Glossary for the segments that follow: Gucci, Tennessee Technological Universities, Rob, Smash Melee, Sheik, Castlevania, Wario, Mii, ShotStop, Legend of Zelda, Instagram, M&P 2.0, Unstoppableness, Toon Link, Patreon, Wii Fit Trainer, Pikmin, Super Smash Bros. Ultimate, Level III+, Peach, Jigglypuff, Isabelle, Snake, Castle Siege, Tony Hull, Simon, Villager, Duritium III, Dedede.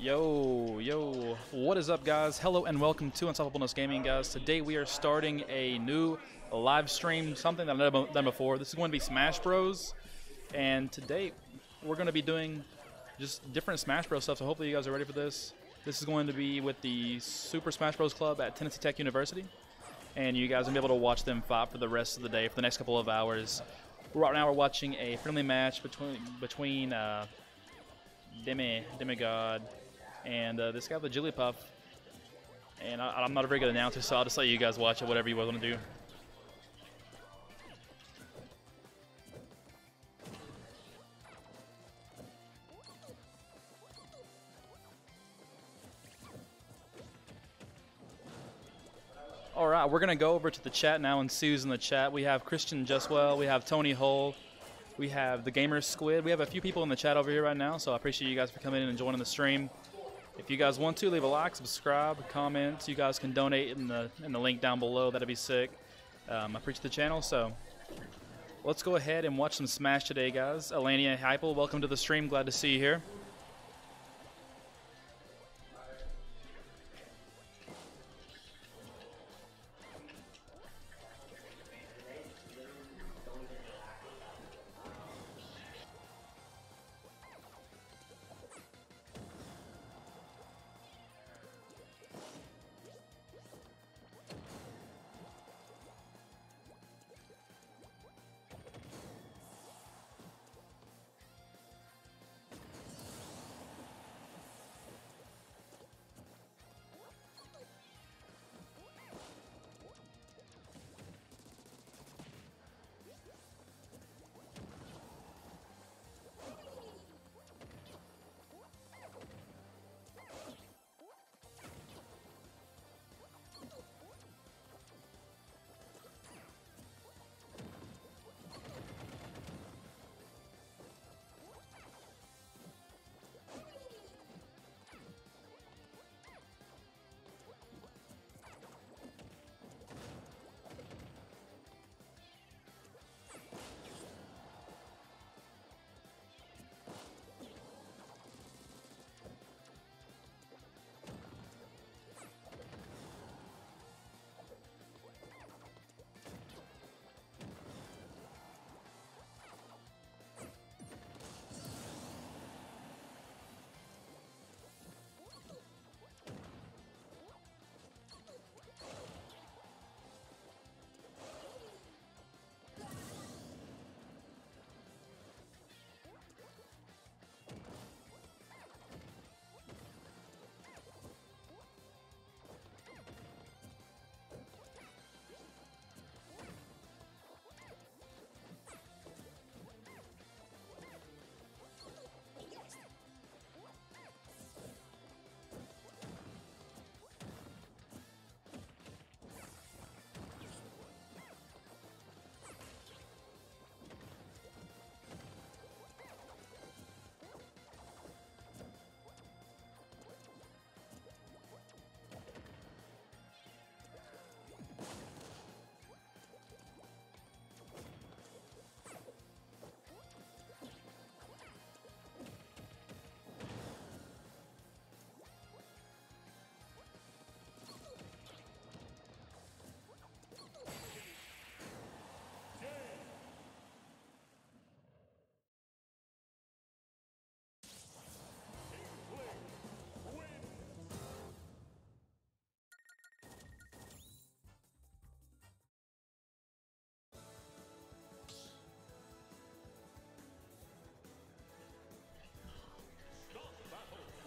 Yo, what is up, guys? Hello and welcome to Unstoppableness Gaming, guys. Today we are starting a new live stream, something that I've never done before. This is going to be Smash Bros. And today we're going to be doing just different Smash Bros stuff, so hopefully you guys are ready for this. This is going to be with the Super Smash Bros Club at Tennessee Tech University. And you guys will be able to watch them fight for the rest of the day, for the next couple of hours. Right now we're watching a friendly match between Demigod and this guy with the Jigglypuff, and I'm not a very good announcer, so I'll just let you guys watch it, whatever you want to do. All right, we're gonna go over to the chat now and see who's in the chat. We have Christian Justwell, we have Tony Hull, we have the Gamer Squid. We have a few people in the chat over here right now, so I appreciate you guys for coming in and joining the stream. If you guys want to, leave a like, subscribe, comment. You guys can donate in the link down below. That'd be sick. I appreciate the channel, so let's go ahead and watch some Smash today, guys. Alania Hypel, welcome to the stream. Glad to see you here.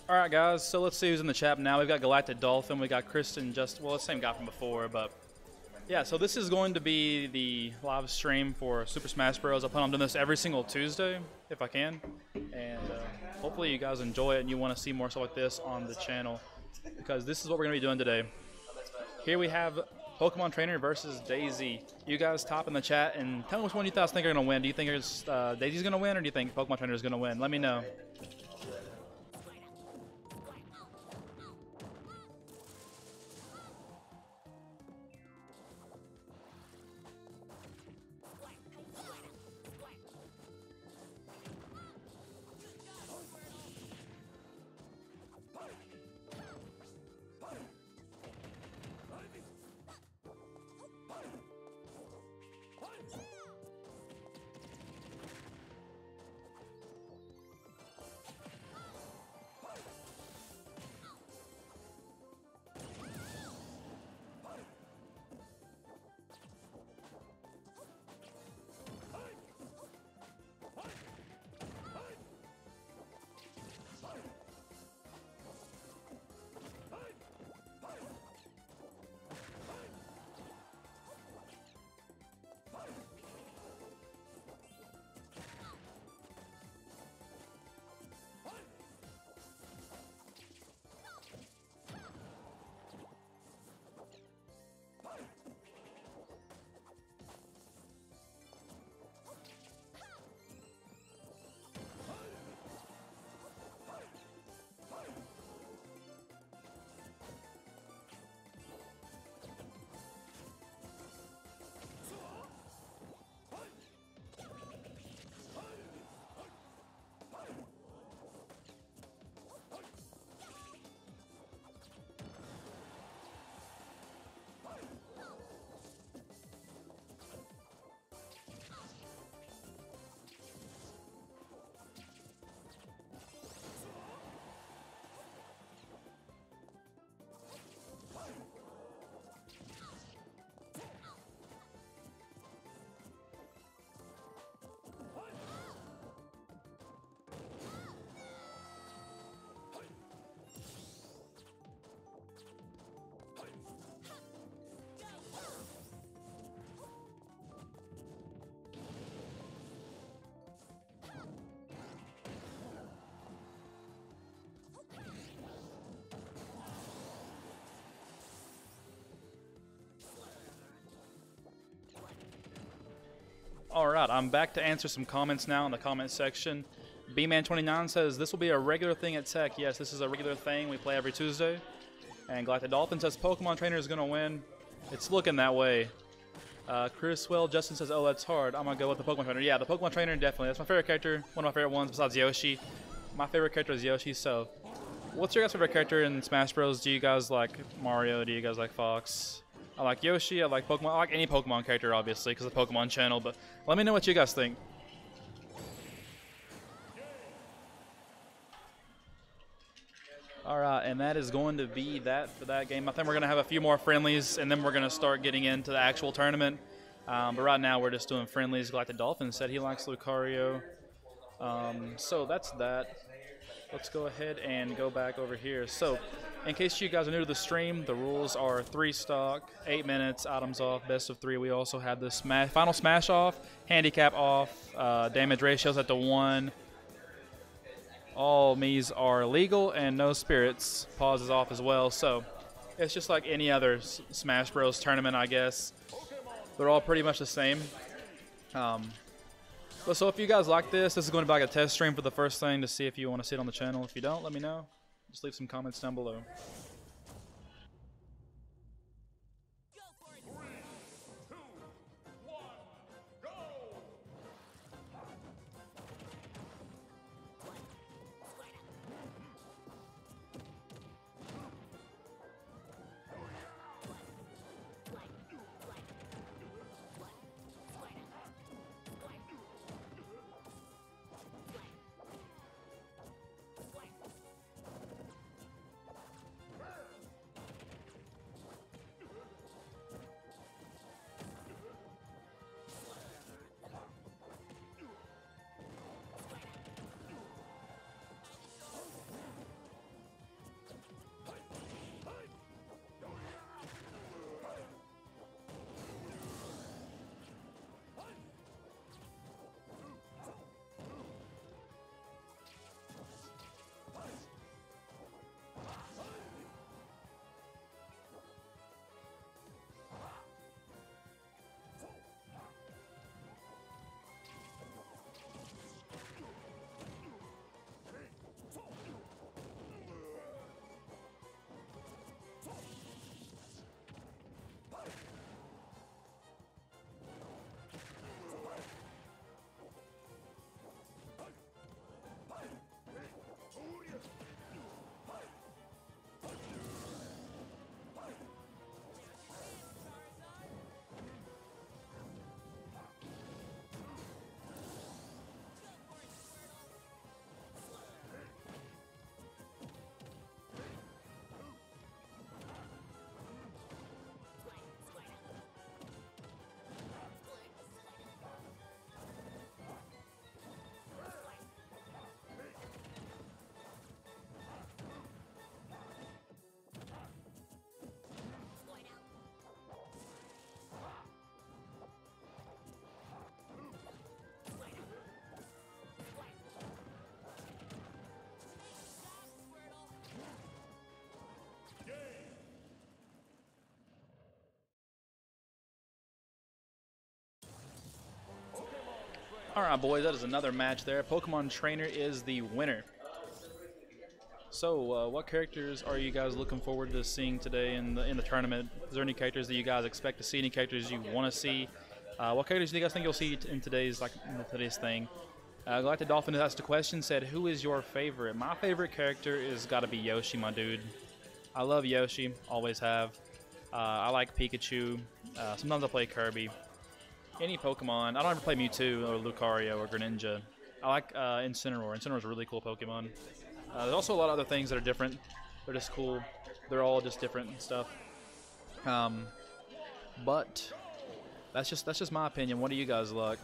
All right, guys, so let's see who's in the chat now. We've got Galactic Dolphin, we got Kristen Just, well, it's the same guy from before, but yeah, so this is going to be the live stream for Super Smash Bros. I plan on doing this every single Tuesday, if I can, and hopefully you guys enjoy it and you want to see more stuff like this on the channel, because this is what we're going to be doing today. Here we have Pokemon Trainer versus Daisy. You guys top in the chat and tell me which one you guys think are going to win. Do you think it's, Daisy's going to win, or do you think Pokemon Trainer is going to win? Let me know. Alright, I'm back to answer some comments now in the comment section. Bman29 says, this will be a regular thing at Tech. Yes, this is a regular thing. We play every Tuesday. And Galactic Dolphin says, Pokemon Trainer is going to win. It's looking that way. Chriswell Justin says, oh, that's hard. I'm going to go with the Pokemon Trainer. Yeah, the Pokemon Trainer, definitely. That's my favorite character. One of my favorite ones besides Yoshi. My favorite character is Yoshi, so... What's your guys' favorite character in Smash Bros? Do you guys like Mario? Do you guys like Fox? I like Yoshi. I like Pokemon. I like any Pokemon character, obviously, because of the Pokemon channel. But let me know what you guys think. All right, and that is going to be that for that game. I think we're going to have a few more friendlies, and then we're going to start getting into the actual tournament. But right now, we're just doing friendlies. Like the Dolphin said, he likes Lucario. So that's that. Let's go ahead and go back over here. So, in case you guys are new to the stream, the rules are 3 stock, 8 minutes, items off, best of 3. We also have the final smash off, handicap off, damage ratios at the 1. All Miis are legal and no spirits. Pause is off as well. So, it's just like any other Smash Bros. Tournament, I guess. They're all pretty much the same. So if you guys like this, this is going to be like a test stream for the first thing to see if you want to see it on the channel. If you don't, let me know. Just leave some comments down below. Go for it. 3, 2, 1, go! All right, boys, that is another match there. Pokemon Trainer is the winner. So, what characters are you guys looking forward to seeing today in the tournament? Is there any characters that you guys expect to see? Any characters you want to see? What characters do you guys think you'll see in today's thing? Galactic Dolphin asked a question, said, who is your favorite? My favorite character is got to be Yoshi, my dude. I love Yoshi, always have. I like Pikachu. Sometimes I play Kirby. Any Pokemon. I don't ever play Mewtwo or Lucario or Greninja. I like Incineroar. Incineroar's a really cool Pokemon. There's also a lot of other things that are different. They're just cool. They're all just different and stuff. But that's just my opinion. What do you guys like?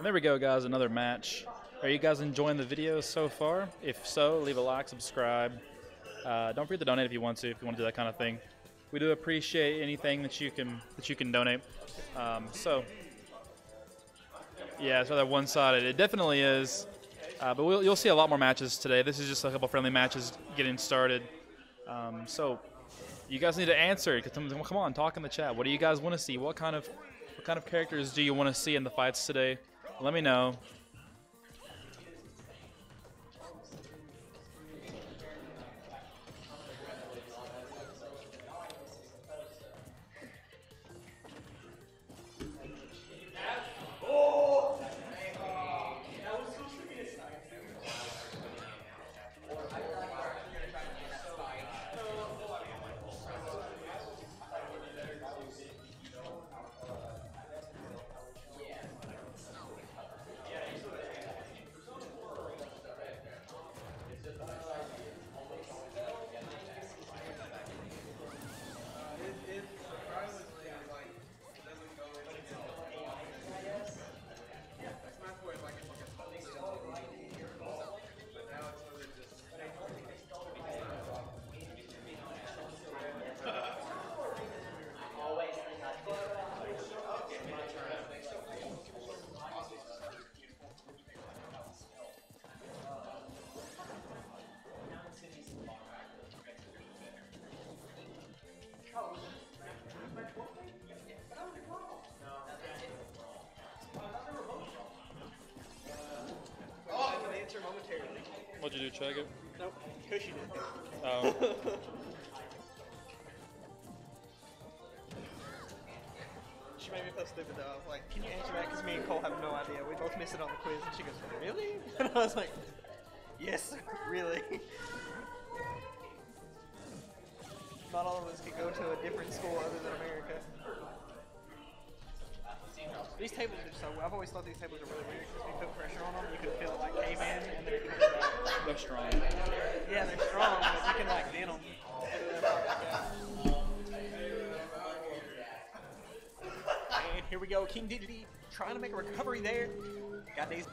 And there we go, guys, another match. Are you guys enjoying the video so far? If so, leave a like, subscribe. Don't forget to donate if you want to do that kind of thing. We do appreciate anything that you can donate. So yeah, it's rather one-sided. It definitely is. But you'll see a lot more matches today. This is just a couple friendly matches getting started. So you guys need to answer. Come on, talk in the chat. What do you guys want to see? What kind of characters do you want to see in the fights today? Let me know. What'd you do, check it? Nope, Yoshi did. Oh. She made me feel stupid though. I was like, can you answer that? Because me and Cole have no idea. We both missed it on the quiz. And she goes, really? And I was like, yes, really. Not all of us could go to a different school other than America. These tables are so well. I've always thought these tables are really weird because we put pressure on them. You can feel like K-Man and they're coming back. They're strong. Yeah, they're strong, but you can like bend them. And here we go, King Diddy trying to make a recovery there. Got these.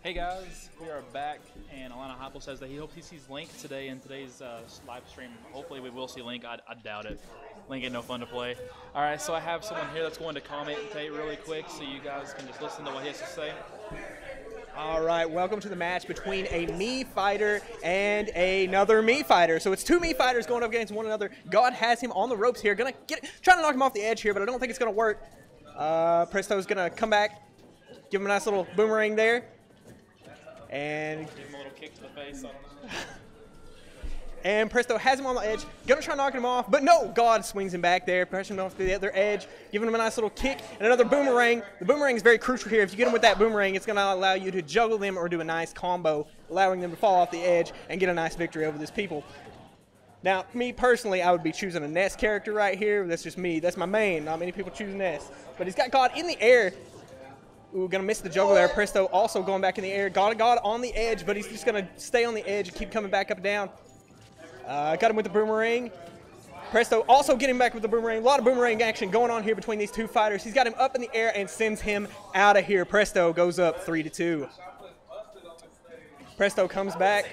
Hey guys, we are back, and Alana Heipel says that he hopes he sees Link today in today's live stream. Hopefully we will see Link. I doubt it. Link ain't no fun to play. All right, so I have someone here that's going to commentate really quick so you guys can just listen to what he has to say. All right, welcome to the match between a Mii fighter and another Mii fighter. So it's two Mii fighters going up against one another. God has him on the ropes here. Gonna get, trying to knock him off the edge here, but I don't think it's gonna work. Presto's gonna come back, give him a nice little boomerang there. And give him a little kick to the face. And Presto has him on the edge. Gonna try knocking him off, but no, God swings him back there, pushing him off to the other edge, giving him a nice little kick and another boomerang. The boomerang is very crucial here. If you get him with that boomerang, it's gonna allow you to juggle them or do a nice combo, allowing them to fall off the edge and get a nice victory over these people. Now, me personally, I would be choosing a Ness character right here. That's just me. That's my main. Not many people choose Ness. But he's got God in the air. Ooh, gonna miss the juggle there. Presto also going back in the air. God on the edge, but he's just gonna stay on the edge and keep coming back up and down. Got him with the boomerang. Presto also getting back with the boomerang. A lot of boomerang action going on here between these two fighters. He's got him up in the air and sends him out of here. Presto goes up 3-2. Presto comes back.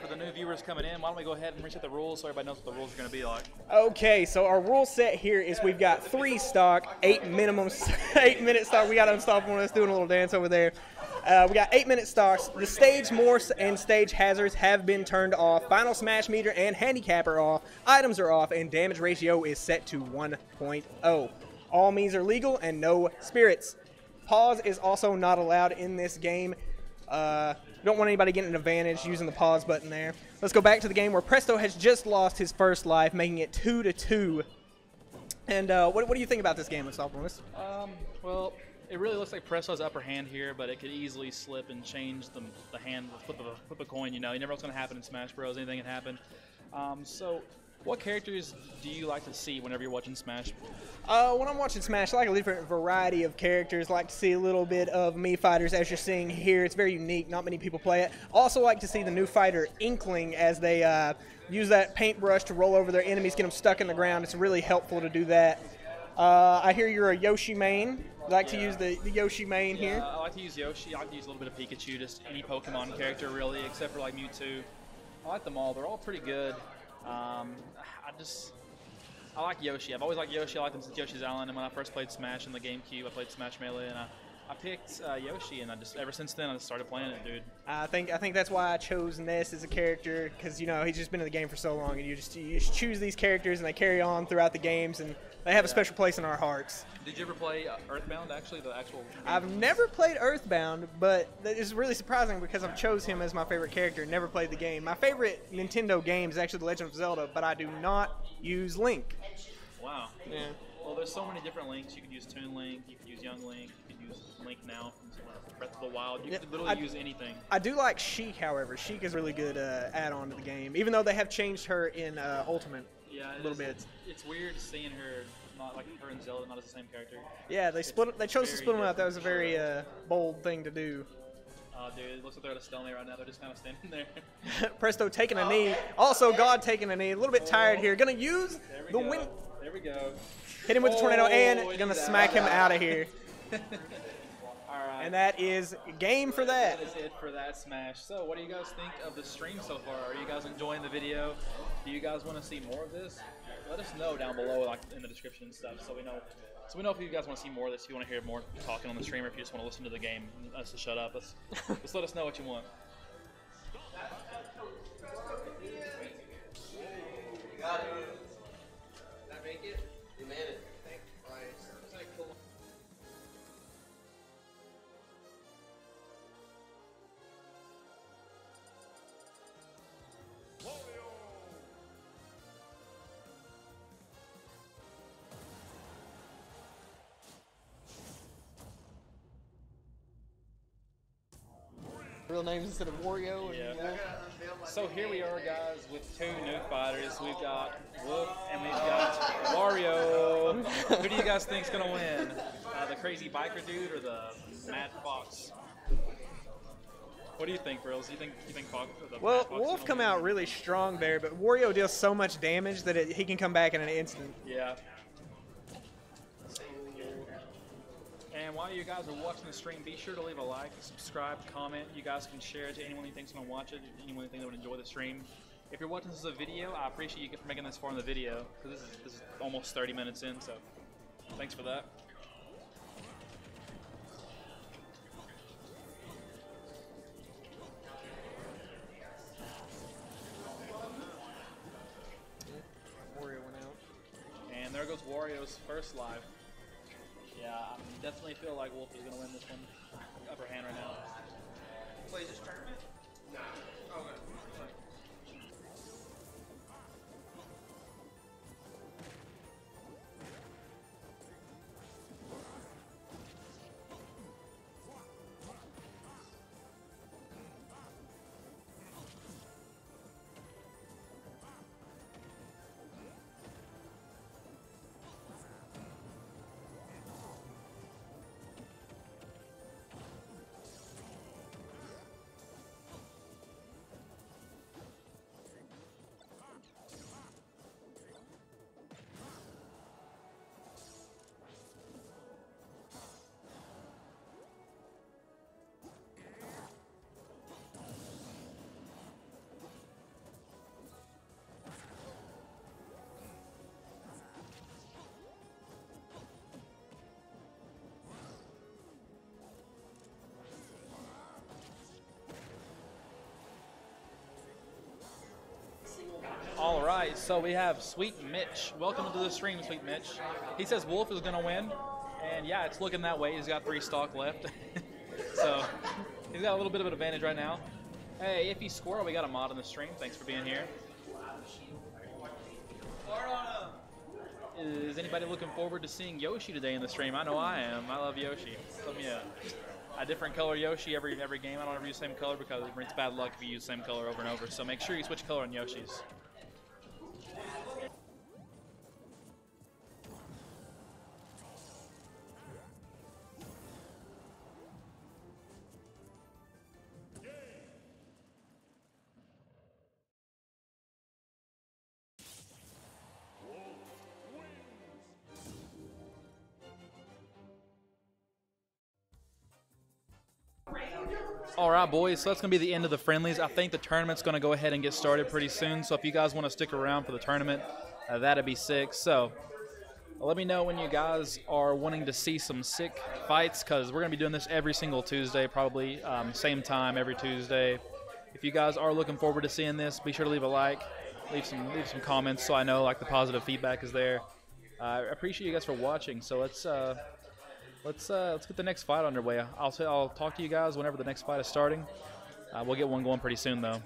For the new viewers coming in, why don't we go ahead and reset the rules so everybody knows what the rules are going to be like. Okay, so our rule set here is we've got 8 minute stock. We got to unstop one of us doing a little dance over there. We got 8 minute stocks. The stage morphs and stage hazards have been turned off. Final smash meter and handicap are off. Items are off, and damage ratio is set to 1.0. All Miis are legal and no spirits. Pause is also not allowed in this game. Don't want anybody getting an advantage using the pause button there. Let's go back to the game where Presto has just lost his first life, making it 2-2. And what do you think about this game, Unstopables? Well, it really looks like Presto's upper hand here, but it could easily slip and change the hand with flip a coin. You know, you never know what's going to happen in Smash Bros. Anything can happen. So what characters do you like to see whenever you're watching Smash? When I'm watching Smash, I like a different variety of characters. I like to see a little bit of Mii fighters, as you're seeing here. It's very unique. Not many people play it. Also like to see the new fighter, Inkling, as they use that paintbrush to roll over their enemies, get them stuck in the ground. It's really helpful to do that. I hear you're a Yoshi main. You like to use the Yoshi main here? I like to use Yoshi. I like to use a little bit of Pikachu, just any Pokemon character, really, except for like Mewtwo. I like them all. They're all pretty good. I like Yoshi. I've always liked Yoshi. I liked him since Yoshi's Island, and when I first played Smash in the GameCube, I played Smash Melee, and I picked Yoshi, and ever since then, I just started playing it, dude. I think that's why I chose Ness as a character, because, you know, he's just been in the game for so long, and you just choose these characters, and they carry on throughout the games, and they have a special place in our hearts. Did you ever play Earthbound, actually, the actual game? I've never played Earthbound, but it's really surprising because I've chose him as my favorite character and never played the game. My favorite Nintendo game is actually The Legend of Zelda, but I do not use Link. Wow. Yeah. Well, there's so many different Links. You could use Toon Link, you could use Young Link, you could use Link now from Breath of the Wild. You could literally use anything. I do like Sheik, however. Sheik is a really good add-on to the game, even though they have changed her in Ultimate. Yeah, it's weird seeing her, not like her and Zelda, not as the same character. Yeah, they chose to split them out. That was a very bold thing to do. Oh, dude, it looks like they're at a stalemate right now. They're just kind of standing there. Presto taking a knee. Also, God taking a knee. A little bit tired here. Gonna use the win. There we go. Hit him with the tornado and gonna smack him out of here. All right. And that is game for that. That is it for that Smash. So what do you guys think of the stream so far? Are you guys enjoying the video? Do you guys want to see more of this? Let us know down below, like in the description and stuff, so we know if you guys want to see more of this, if you want to hear more talking on the stream, or if you just want to listen to the game and us to shut up. Just let us know what you want. You got it. Did I make it? You made it. Real names instead of Wario. And Wolf. So here we are, guys, with two new fighters. We've got Wolf and we've got Wario. Who do you guys think's gonna win? The crazy biker dude or the mad fox? What do you think, Brills? You think Fox? Well, Wolf come out really strong there, but Wario deals so much damage that he can come back in an instant. Yeah. And while you guys are watching the stream, be sure to leave a like, subscribe, comment. You guys can share it to anyone you think's gonna watch it, anyone you think that would enjoy the stream. If you're watching this as a video, I appreciate you for making this far in the video, because this is almost 30 minutes in, so thanks for that. Wario went out. And there goes Wario's first live. Yeah, I definitely feel like Wolf is going to win this one. Upper hand right now. Play this tournament? No. Oh, okay. All right, so we have Sweet Mitch. Welcome to the stream, Sweet Mitch. He says Wolf is going to win, and yeah, it's looking that way. He's got 3 stock left, so he's got a little bit of an advantage right now. Hey, Iffy Squirrel, we got a mod in the stream. Thanks for being here. Is anybody looking forward to seeing Yoshi today in the stream? I know I am. I love Yoshi. So, yeah. A different color Yoshi every game. I don't ever use the same color because it brings bad luck if you use the same color over and over. So make sure you switch color on Yoshis. All right, boys, so that's going to be the end of the friendlies. I think the tournament's going to go ahead and get started pretty soon, so if you guys want to stick around for the tournament, that'd be sick. So let me know when you guys are wanting to see some sick fights, because we're going to be doing this every single Tuesday, probably same time every Tuesday. If you guys are looking forward to seeing this, be sure to leave a like, leave some comments so I know like the positive feedback is there. I appreciate you guys for watching, so let's get the next fight underway. I'll talk to you guys whenever the next fight is starting. We'll get one going pretty soon, though.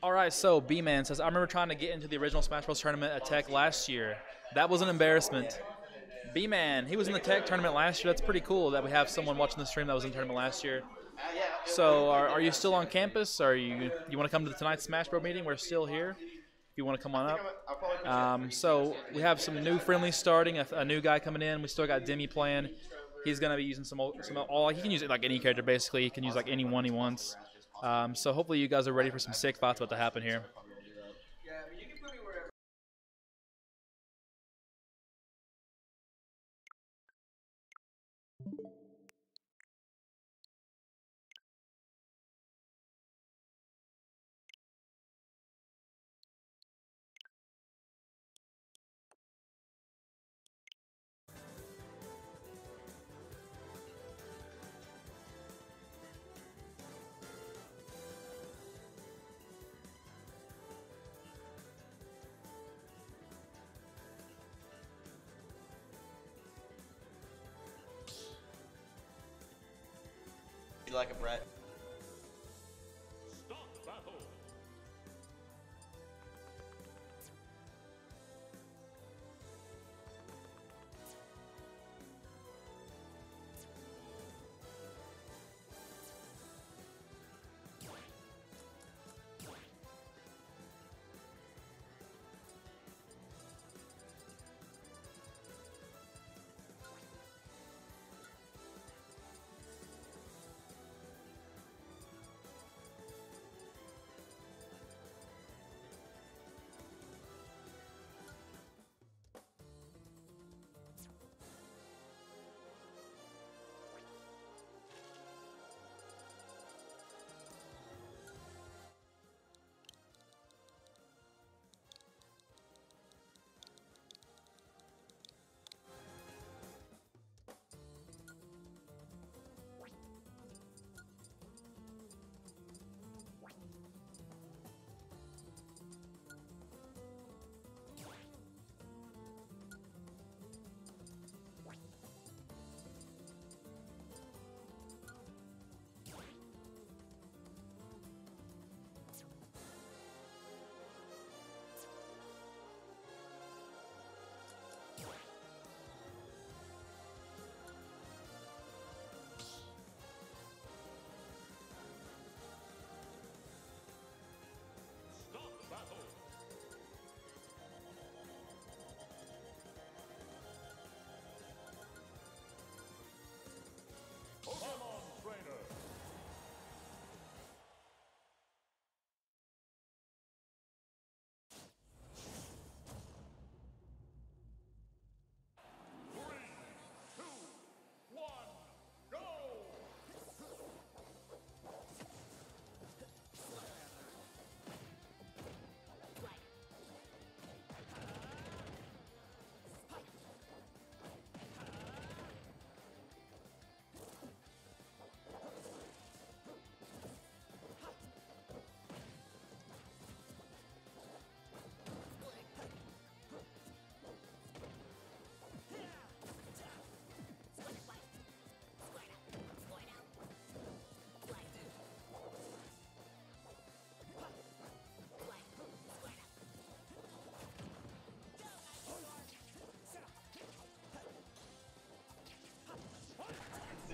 All right, so B-Man says, I remember trying to get into the original Smash Bros. Tournament at Tech last year. That was an embarrassment. B-Man, he was in the Tech tournament last year. That's pretty cool that we have someone watching the stream that was in the tournament last year. So are you still on campus? Are you want to come to tonight's Smash Bro meeting? We're still here. If you want to come on up. So we have some new friendlies starting, a new guy coming in. We still got Demi playing. He's going to be using he can use it like any character, basically. He can use like any one he wants. So hopefully you guys are ready for some sick fights about to happen here. Like a Brett.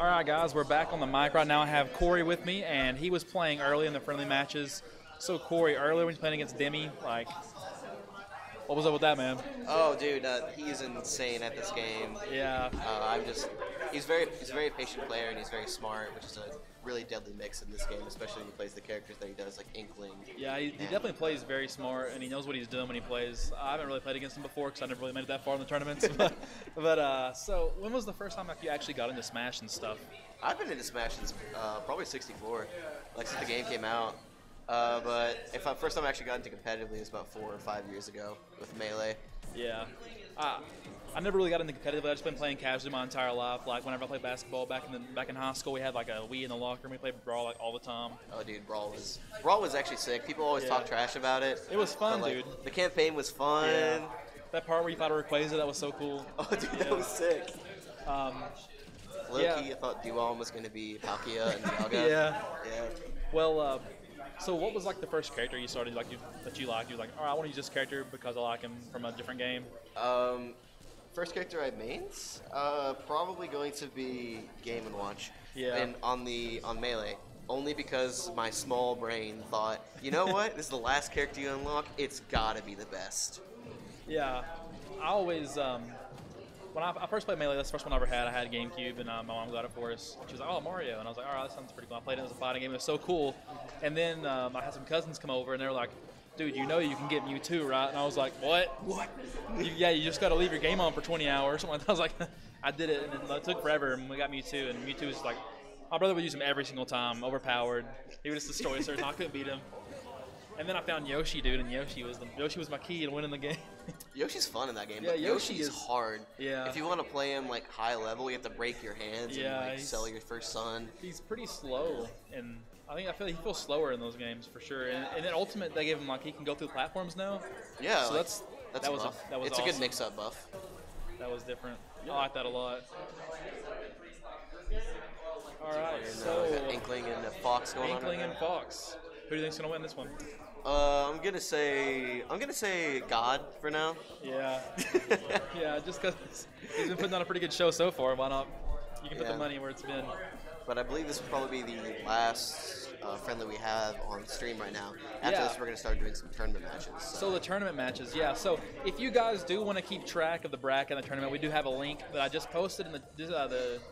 All right, guys, we're back on the mic right now. I have Corey with me, and he was playing early in the friendly matches. So, Corey, earlier when he was playing against Demi, like, what was up with that, man? Oh, dude, he's insane at this game. Yeah. He's a very patient player, and he's very smart, which is a really deadly mix in this game, especially when he plays the characters that he does, like Inkling. Yeah, he definitely plays very smart, and he knows what he's doing when he plays. I haven't really played against him before because I never really made it that far in the tournaments. So when was the first time you actually got into Smash and stuff? I've been into Smash since probably 64, like since the game came out. But if I, first time I actually got into competitively was about 4 or 5 years ago with Melee. Yeah. I never really got into competitive. I've just been playing casually my entire life. Like whenever I played basketball back in high school, we had like a Wii in the locker room. We played Brawl like all the time. Oh, dude, Brawl was actually sick. People always talk trash about it. It was fun, but, like, dude. The campaign was fun. Yeah. That part where you fought a Rayquaza, that was so cool. Oh, dude, that was sick. Low key, I thought Duom was gonna be Palkia and Dialga. Yeah. Well. So what was like the first character you started like that you liked? You were like, oh, I want to use this character because I like him from a different game. First character I mains, probably going to be Game and Watch. Yeah. And on Melee, only because my small brain thought, you know what? This is the last character you unlock. It's gotta be the best. Yeah. I always when I first played Melee, that's the first one I ever had. I had GameCube, and my mom got it for us. She was like, oh, Mario. And I was like, all right, that sounds pretty cool. I played it as a fighting game. It was so cool. And then I had some cousins come over, and they were like, dude, you know you can get Mewtwo, right? And I was like, what? What? Yeah, you just got to leave your game on for 20 hours. I was like, I did it, and it took forever, and we got Mewtwo. And Mewtwo was like, my brother would use him every single time, overpowered. He would just destroy us, and I couldn't beat him. And then I found Yoshi, dude, and Yoshi was my key to winning the game. Yoshi's fun in that game, but Yoshi is hard. Yeah. If you want to play him like high level, you have to break your hands and like sell your first sun. He's pretty slow, and I feel like he feels slower in those games for sure. And then Ultimate, they gave him like he can go through platforms now. Yeah. So like, that was it's awesome. A good mix-up buff. That was different. Yeah. I like that a lot. All right. So we got Inkling and Fox going on. Inkling and Fox. Who do you think's gonna win this one? I'm gonna say God for now. Yeah. Yeah, just because he's been putting on a pretty good show so far. Why not? You can put the money where it's been. But I believe this will probably be the last friendly we have on stream right now. After this, we're gonna start doing some tournament matches. So the tournament matches, yeah. So if you guys do want to keep track of the bracket and the tournament, we do have a link that I just posted in the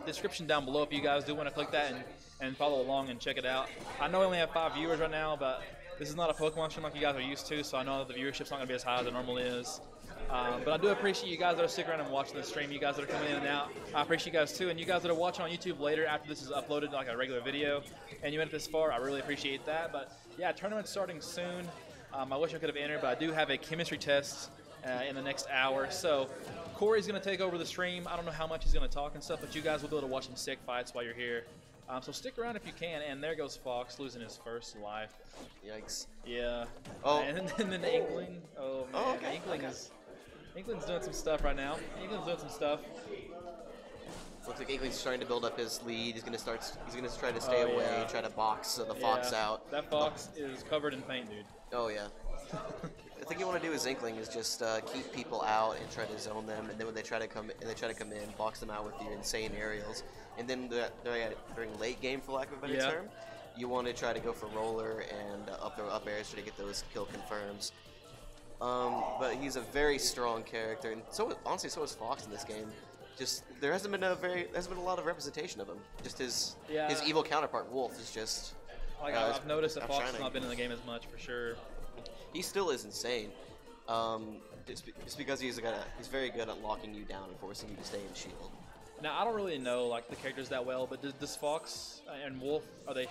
description down below. If you guys do want to click that and follow along and check it out. I know we only have 5 viewers right now, but this is not a Pokemon stream like you guys are used to, so I know that the viewership's not going to be as high as it normally is. But I do appreciate you guys that are sticking around and watching the stream, you guys that are coming in and out. I appreciate you guys too, and you guys that are watching on YouTube later after this is uploaded like a regular video, and you made it this far, I really appreciate that. But yeah, tournament's starting soon. I wish I could have entered, but I do have a chemistry test in the next hour. So Corey's going to take over the stream. I don't know how much he's going to talk and stuff, but you guys will be able to watch some sick fights while you're here. So stick around if you can, and there goes Fox losing his first life. Yikes. Yeah. Oh. And then Inkling. Oh, man. Oh, okay. Inkling's doing some stuff right now. Inkling's doing some stuff. Looks like Inkling's trying to build up his lead. He's gonna try to stay away, try to box the Fox out. That Fox is covered in paint, dude. Oh yeah. The thing you want to do as Inkling is just keep people out and try to zone them, and then when they try to come in, box them out with your insane aerials, and then during late game, for lack of a better term, you want to try to go for roller and up airs to get those kill confirms. But he's a very strong character, and honestly so is Fox in this game. Just there hasn't been a lot of representation of him. Just his evil counterpart Wolf is just. Like I've noticed that Fox has not been in the game as much for sure. He still is insane. It's because he's very good at locking you down and forcing you to stay in shield. Now I don't really know like the characters that well, but does Fox and Wolf are they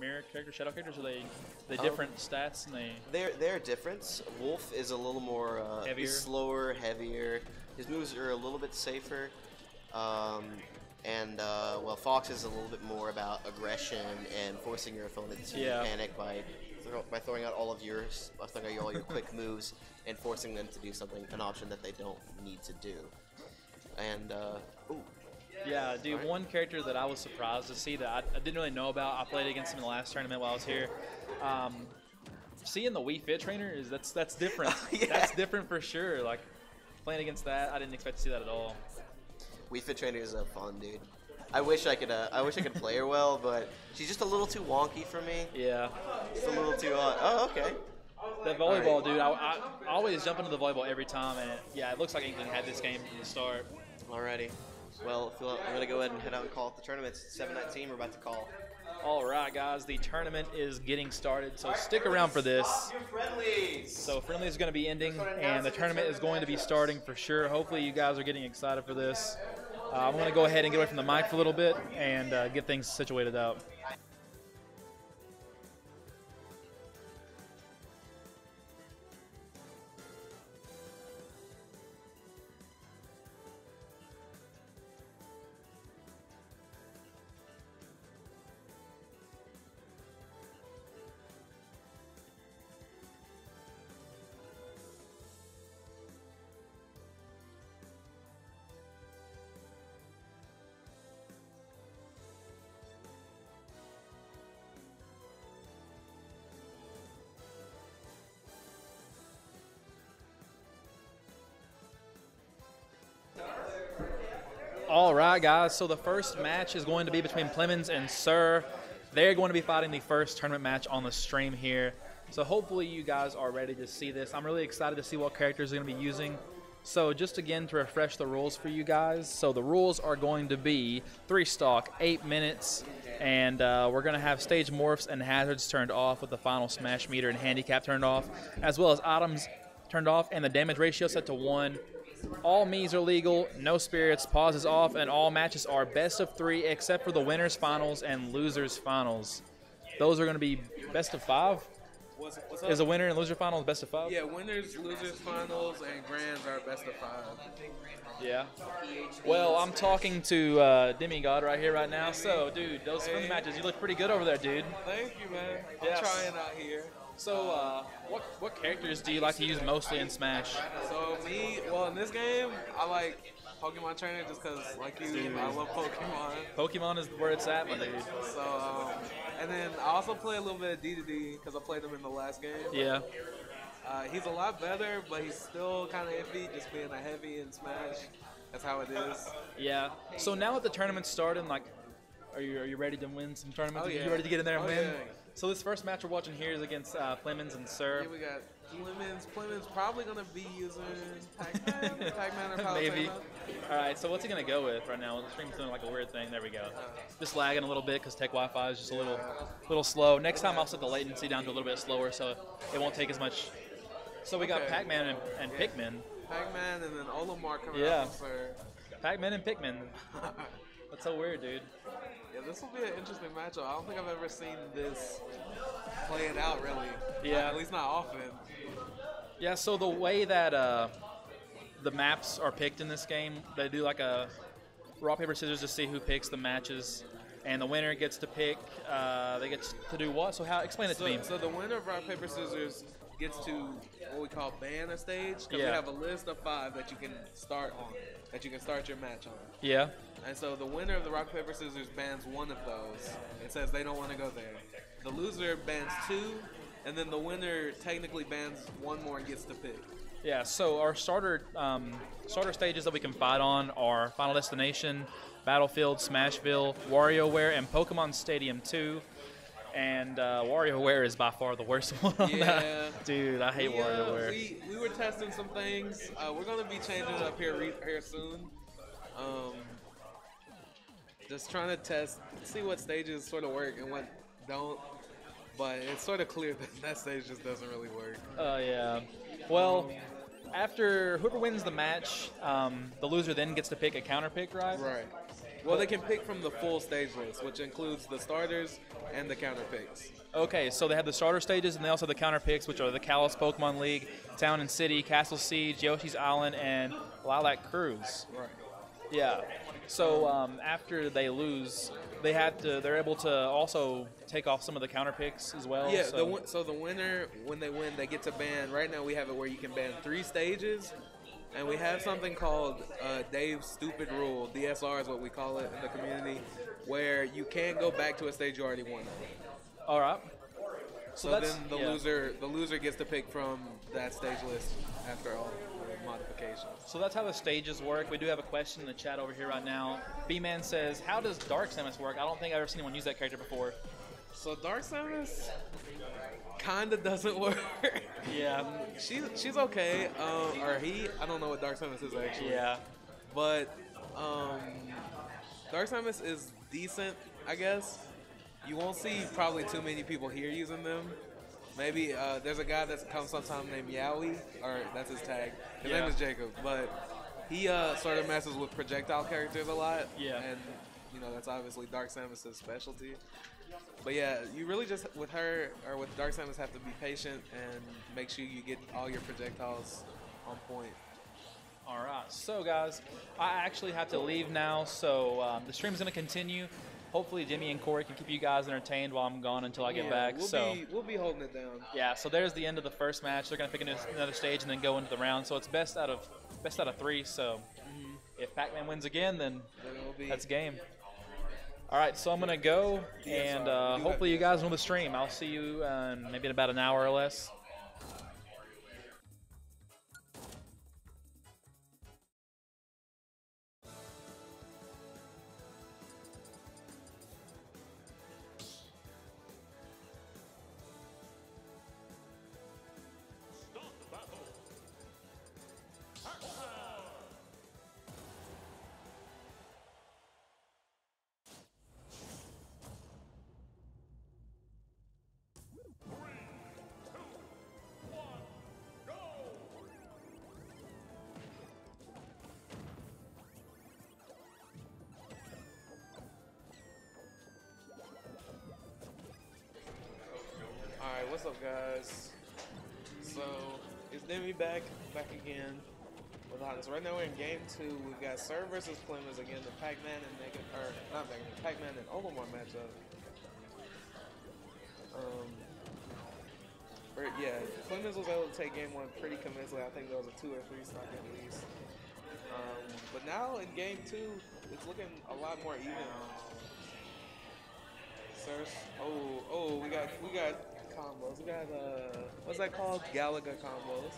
mirror characters, shadow characters? Are they different stats? And they're different. Wolf is a little more heavier. He's slower, heavier. His moves are a little bit safer. And Fox is a little bit more about aggression and forcing your opponent to panic by throwing out all your quick moves and forcing them to do something, an option that they don't need to do. And yeah, dude, right. One character that I was surprised to see that I didn't really know about. I played against him in the last tournament while I was here. Seeing the Wii Fit Trainer that's different. That's different for sure. Like playing against that, I didn't expect to see that at all. Wii Fit Trainer is fun, dude. I wish I could play her well, but she's just a little too wonky for me. Yeah. Just a little too. Oh, okay. That volleyball, right, dude. I always jump into the volleyball every time, and it looks like Inkling had this game from the start. Alrighty. Well, I'm gonna go ahead and head out and call it the tournament. It's 7:19. We're about to call. All right, guys. The tournament is getting started, so stick around for this. So friendly is going to be ending, and the tournament is going to be starting for sure. Hopefully, you guys are getting excited for this. I'm going to go ahead and get away from the mic for a little bit and get things situated up. All right, guys, so the first match is going to be between Plemons and Sir. They're going to be fighting the first tournament match on the stream here. So hopefully you guys are ready to see this. I'm really excited to see what characters are going to be using. So just again to refresh the rules for you guys. So the rules are going to be 3 stock, 8 minutes, and we're going to have stage morphs and hazards turned off with the final smash meter and handicap turned off, as well as items turned off and the damage ratio set to 1. All Miis are legal, no spirits, pauses off, and all matches are best of 3 except for the winners' finals and losers' finals. Those are going to be best of 5? What's Is a winner and loser finals best of 5? Yeah, winners, losers' finals, and grands are best of 5. Yeah. Well, I'm talking to Demigod right here right now. So, dude, those friendly matches, you look pretty good over there, dude. Thank you, man. Yes. I'm trying out here. So, what characters do you like to use mostly in Smash? So, in this game, I like Pokemon Trainer just because, like you, dude, I love Pokemon. Pokemon is where it's at, my dude. So, and then I also play a little bit of D2D because I played him in the last game. Yeah. He's a lot better, but he's still kind of iffy, just being a heavy in Smash. That's how it is. Yeah. So, now that the tournament's starting, like, are you ready to win some tournaments? Oh, yeah. Are you ready to get in there and win? Yeah. So this first match we're watching here is against Plemons and Sir. Yeah, we got Plemons. Plemons probably going to be using Pac-Man. Pac-Man or maybe. All right, so what's he going to go with right now? The stream's doing like a weird thing. There we go. Just lagging a little bit because tech Wi-Fi is just a little slow. Next time I'll set the latency down to a little bit slower so it won't take as much. So we got Pac-Man and Pikmin. Pac-Man and then Olimar coming out from Sir. Pac-Man and Pikmin. That's so weird, dude. Yeah, this will be an interesting matchup. I don't think I've ever seen this play it out, really. Yeah. At least not often. Yeah, so the way that the maps are picked in this game, they do like a rock, paper, scissors to see who picks the matches. And the winner gets to pick, they get to do what? So explain it to me. So the winner of rock, paper, scissors gets to what we call ban a stage. Because we have a list of 5 that you can start on, that you can start your match on. Yeah. And so the winner of the rock, paper, scissors bans one of those and says they don't want to go there. The loser bans 2, and then the winner technically bans 1 more and gets to pick. Yeah, so our starter stages that we can fight on are Final Destination, Battlefield, Smashville, WarioWare, and Pokemon Stadium 2. And WarioWare is by far the worst one on that. Dude, I hate WarioWare. We were testing some things. We're going to be changing it up here soon. Just trying to test, see what stages sort of work and what don't. But it's sort of clear that that stage just doesn't really work. Oh, yeah. Well, after whoever wins the match, the loser then gets to pick a counter pick, right? Right. Well, they can pick from the full stage list, which includes the starters and the counter picks. Okay, so they have the starter stages and they also have the counter picks, which are the Kalos Pokemon League, Town and City, Castle Siege, Yoshi's Island, and Lilac Cruise. Right. Yeah. So after they lose, they're able to also take off some of the counter picks as well. Yeah. So the winner, when they win, they get to ban. Right now we have it where you can ban 3 stages, and we have something called Dave's Stupid Rule. DSR is what we call it in the community, where you can't go back to a stage you already won. All right. So then the loser gets to pick from that stage list after all modifications. So that's how the stages work. We do have a question in the chat over here right now. B-Man says, how does Dark Samus work? I don't think I've ever seen anyone use that character before. So Dark Samus kinda doesn't work. Yeah. She's okay. Or he, I don't know what Dark Samus is actually. Yeah. But Dark Samus is decent, I guess. You won't see probably too many people here using them. Maybe there's a guy that comes sometime named Yowie, or that's his tag. His name is Jacob, but he sort of messes with projectile characters a lot. Yeah. And, you know, that's obviously Dark Samus' specialty. But yeah, you really just, with her, or with Dark Samus, have to be patient and make sure you get all your projectiles on point. All right, so guys, I actually have to leave now, so the stream's going to continue. Hopefully, Jimmy and Corey can keep you guys entertained while I'm gone until I get back. We'll be holding it down. Yeah, so there's the end of the first match. They're going to pick another stage and then go into the round. So it's best out of three. So if Pac-Man wins again, then that's game. All right, so I'm going to go, and hopefully you guys know the stream. I'll see you in maybe in about an hour or less. What's up, guys? So it's Demi back again with Hawkins. Right now we're in game 2. We've got Serve versus Clemens again, the Pac-Man and Pac-Man and Olimar matchup. Yeah, Clemens was able to take game 1 pretty convincingly. I think there was a 2 or 3 stock at least. But now in game 2, it's looking a lot more even. Serve. Oh, we got combos. We got what's that called? Galaga combos.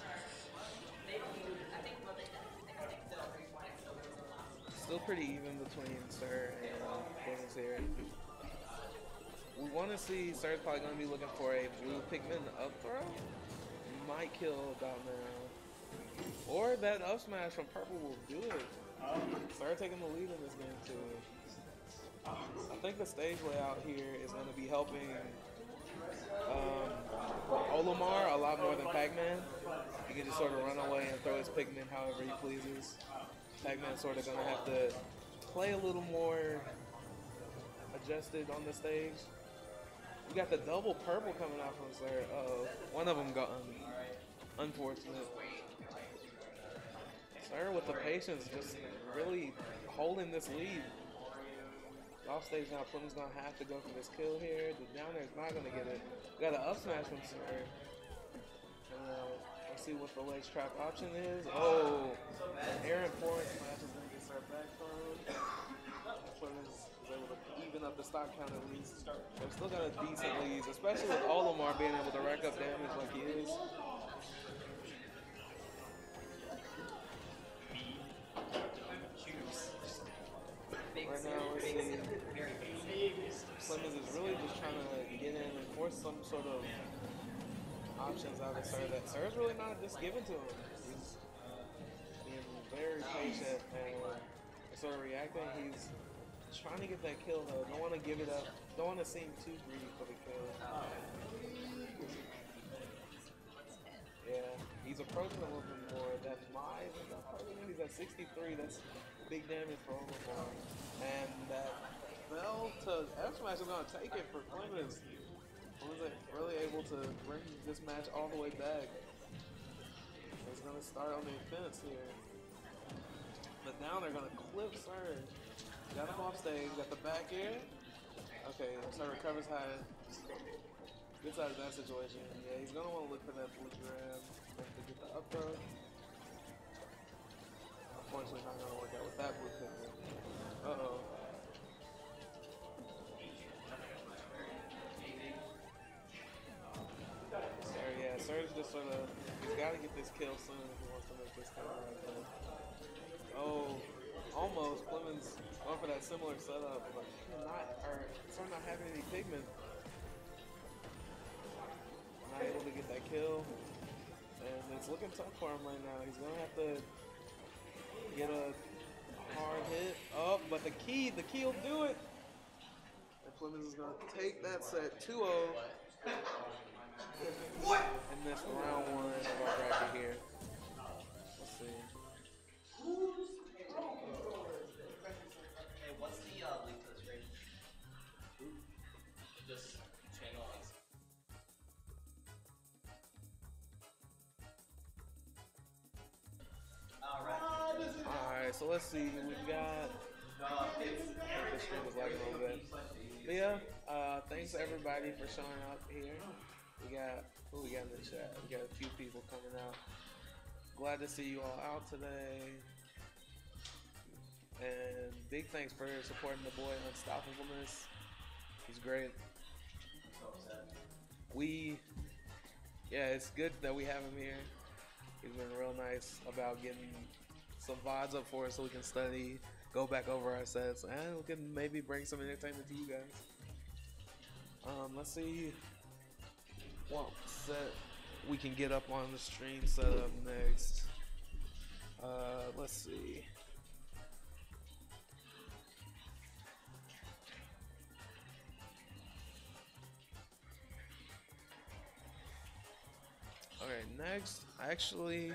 Still pretty even between Sir and Clemens here. We want to see Sir's probably going to be looking for a blue Pikmin up throw. Might kill about now. Or that up smash from Purple will do it. Sir taking the lead in this game too. I think the stage layout here is going to be helping Olimar a lot more than Pac-Man. He can just sort of run away and throw his Pikmin however he pleases. Pac-Man's sort of going to have to play a little more adjusted on the stage. We got the double purple coming out from Sir. Uh-oh. One of them got unfortunate. Sir with the patience, just really holding this lead. Off stage now, Plum's going to have to go for this kill here. The down there is not going to get it. We got an up smash from Sir. Let's see what the ledge trap option is. Oh, an errant forward smash is going to get Sir back from. Plum's is able to even up the stock count at least. They're still got a decent lead, especially with Olimar being able to rack up damage like he is. Right now, we're seeing Clemens is really just trying to get in and force some sort of options out of Sir that Sir's really not just giving to him. He's being very patient and sort of reacting. He's trying to get that kill though. Don't want to give it up. Don't want to seem too greedy for the kill. Yeah, he's approaching a little bit more. That Mii, he's at 63. That's big damage for Olimar, and that fell to F Smash is going to take it for Clemens. Clemens really able to bring this match all the way back. It's going to start on the offense here, but now they're going to clip Sir. Got him off stage, got the back air. Okay, Sir recovers high. Gets out of that situation. Yeah, he's going to want to look for that blue grab to get the up throw. Unfortunately, not gonna work out with that blue Pikmin. Uh-oh. Sir, yeah, Sir's just sort of, he's gotta get this kill soon if he wants to make this kill right now. for that similar setup, but I'm not having any Pikmin. I'm not able to get that kill, and it's looking tough for him right now. He's gonna have to get a hard hit up, but the key will do it. And Flemings is gonna take that set 2-0. What? And this round one of our bracket here. Let's see. Hey, what's the link to this range? Just channel us. Alright, so let's see. We've got. The stream was lagging a little bit. But yeah, thanks everybody for showing up here. We got who we got in the chat. We got a few people coming out. Glad to see you all out today. And big thanks for supporting the boy Unstoppableness. He's great. Yeah, it's good that we have him here. He's been real nice about getting some VODs up for us so we can study, go back over our sets, and we can maybe bring some entertainment to you guys. Let's see what set we can get up on the stream set up next. Let's see. Okay, next, actually,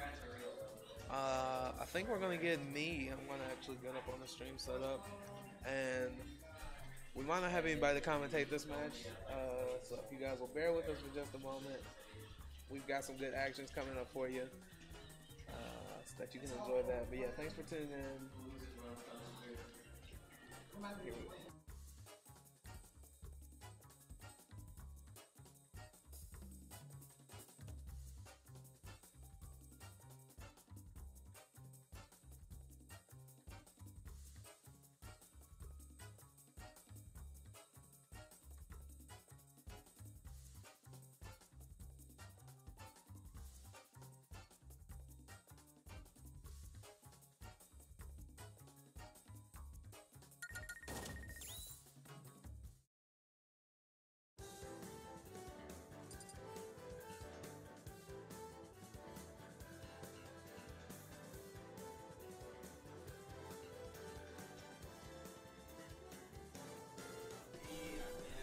I think we're gonna get Mii. I'm gonna actually get up on the stream setup, and we might not have anybody to commentate this match. So if you guys will bear with us for just a moment, we've got some good actions coming up for you, so that you can enjoy that. But yeah, thanks for tuning in. Here we go.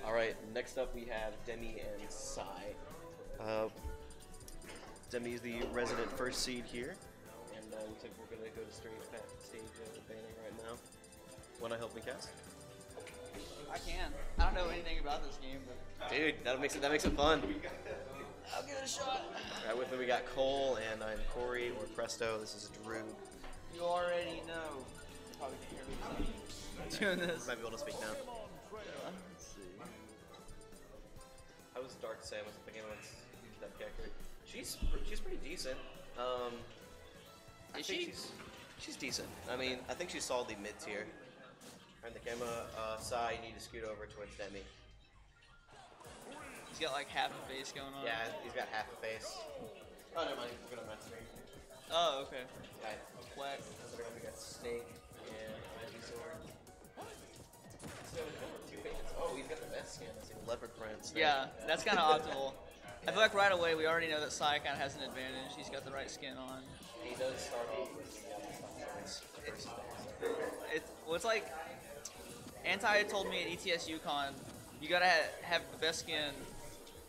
Alright, next up we have Demi and Sai. Demi is the resident first seed here, and looks like we're going to go to straight stage banning right now. Want to help me cast? I can. I don't know anything about this game, but... Dude, that makes it fun. I'll give it a shot. Alright, with me we got Cole, and I'm Corey, or Presto. This is Drew. You already know. You probably can't hear me doing this. Might be able to speak now. I was Dark Samus at the game once. That character. She's pretty decent. She's decent. I mean, I think she saw the mid tier. And the camera, Sai, you need to scoot over towards Demi. He's got like half a face going on. Yeah, he's got half a face. Oh, never mind. We're gonna mess me. Oh, okay. Yeah. Black. We got Snake and Ivysaur. Oh, he's got the best skin. That's a leopard print. So. Yeah, that's kind of optimal. I feel like right away we already know that Sai kind of has an advantage. He's got the right skin on. He does start off with it's like Anti told me at ETS UConn, you gotta have the best skin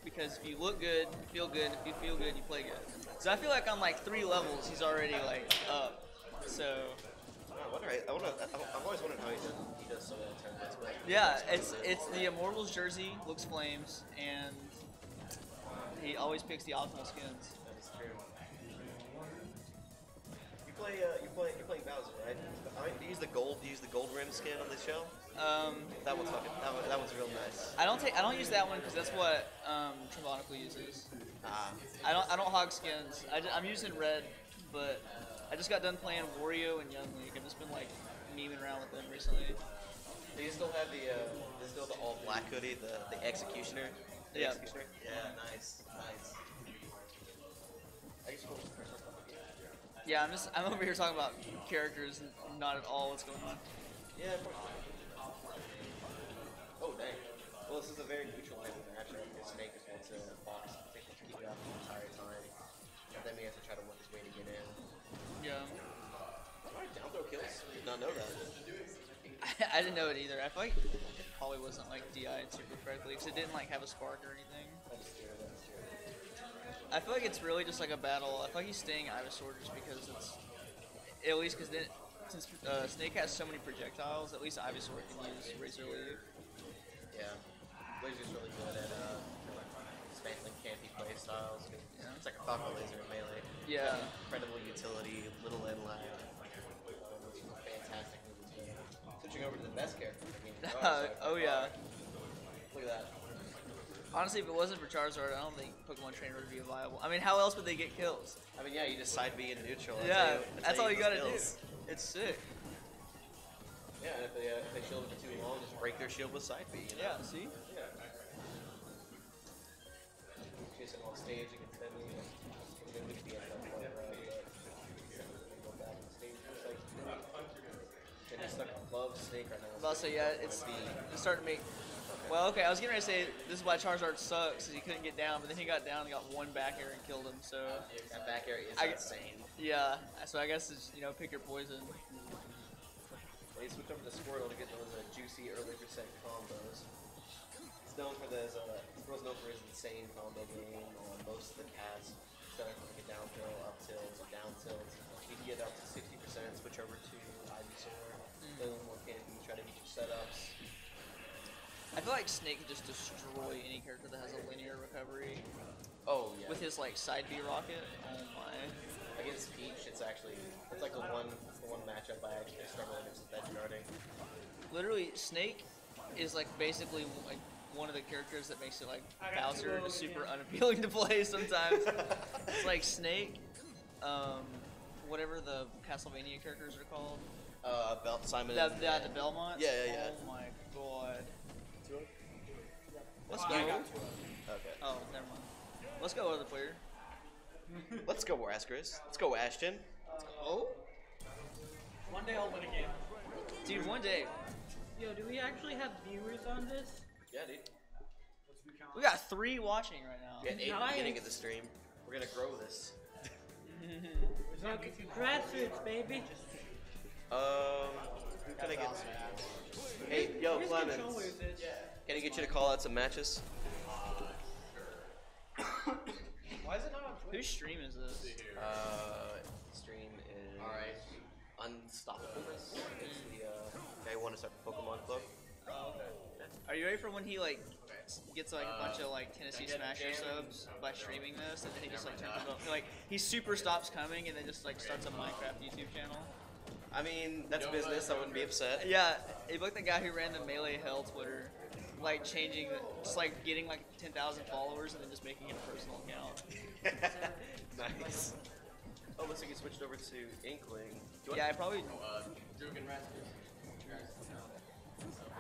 because if you look good, feel good. If you feel good, you play good. So I feel like on like 3 levels, he's already like up. So. I've always wondered how he does so many tournaments. Yeah, it's the Immortals jersey, looks flames, and he always picks the optimal skins. That is true. You're playing Bowser, right? Do you use the gold rim skin on this show? That one's real nice. I don't use that one because that's what Trevonicle uses. I don't hog skins. I'm using red, but. I just got done playing Wario and Young Link. I've just been like memeing around with them recently. Do you still have the all black hoodie, the executioner? Yeah. Executioner? Yeah, nice. Yeah, I'm over here talking about characters and not at all what's going on. Yeah, of course. Oh, dang. Well, this is a very neutralizing matchup. Snake is one to Fox. I think he keep it up the entire time. And then he has to try to work his way to get in. Yeah. Alright, down throw kills. Did not know that. I didn't know it either. I feel like it probably wasn't like DI'd super correctly because it didn't like have a spark or anything. That's true, that's true. I feel like it's really just like a battle. I feel like he's staying Ivysaur just because it's. At least because then. Since Snake has so many projectiles, at least Ivysaur can use Razor Leaf. Yeah. Laser's really good at Spangling campy play styles. Yeah. It's like a Falco Laser in Melee. Yeah. Incredible utility, little and loud. Fantastic move. Switching over to the best character. I mean, oh, yeah. Look at that. Honestly, if it wasn't for Charizard, I don't think Pokemon Trainer would be viable. I mean, how else would they get kills? I mean, yeah, you just side B in neutral. Yeah, that's all you gotta do. It's sick. Yeah, and if they shield it for too long, just break their shield with side B. You know? Yeah, see? Yeah. Chase him on stage and then we can be at that point, right? Go back on stage. It's like, stuck on gloves, Snake right now. I was about to say, yeah, it's starting to make. Well, okay, I was getting ready to say this is why Charizard sucks, is he couldn't get down, but then he got down and got one back air and killed him, so... That back air is insane. Yeah, so I guess it's, you know, pick your poison. They switch over to Squirtle to get those juicy early percent combos. He's known for those, Squirtle's known for his insane combo game on most of the cast. Starting from like a down throw, up tilt, or down tilt. You can get up to 60%, switch over to Ivysaur, a little more candy, try to get your setups. I feel like Snake could just destroy any character that has a linear recovery. Oh, yeah. With his, like, side B rocket. Oh, my. Against Peach, it's actually, it's like the one matchup I actually struggle against the edge guarding. Literally, Snake is, like, basically, like, one of the characters that makes it, like, Bowser is super unappealing to play sometimes. It's like Snake, whatever the Castlevania characters are called. Simon. The Belmont? Yeah, yeah, yeah. Oh, my God. Let's go. Okay. Oh, never mind. Let's go other player. Let's go Waskris. Let's go Ashton. Oh? One day I'll win a game. Dude, one day. Yo, do we actually have viewers on this? Yeah, dude. We got 3 watching right now. We got 8 at the beginning of the stream. We're gonna grow this. Grassroots, baby. Who can I get? Hey, yo, Clemens. Can I get you to call out some matches? Why is it not on Twitch? Whose stream is this? The stream is Unstoppableness. It's the guy who won us at the Pokemon Club. Oh, okay. Are you ready for when he like gets like a bunch of like Tennessee Smasher subs by streaming this, and then he just like turns up like he super stops coming and then just like starts a Minecraft YouTube channel? I mean, that's business, I wouldn't be upset. Yeah, it looked like the guy who ran the Melee Hell Twitter, like changing, just like getting like 10,000 followers and then just making it a personal account. Nice. Oh, looks like you switched over to Inkling. Yeah, I probably... Do you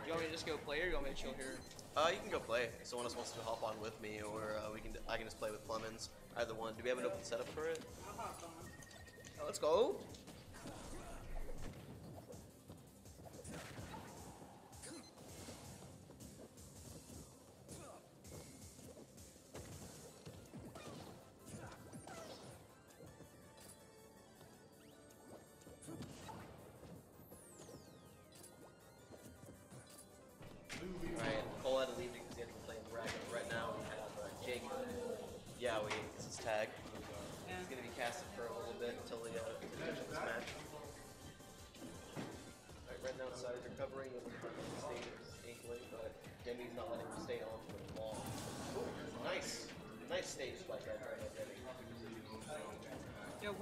want me to just go play or do you want me to chill here? You can go play. If someone else wants to hop on with me or I can just play with Clemens. Either one. Do we have an open setup for it? Oh, let's go.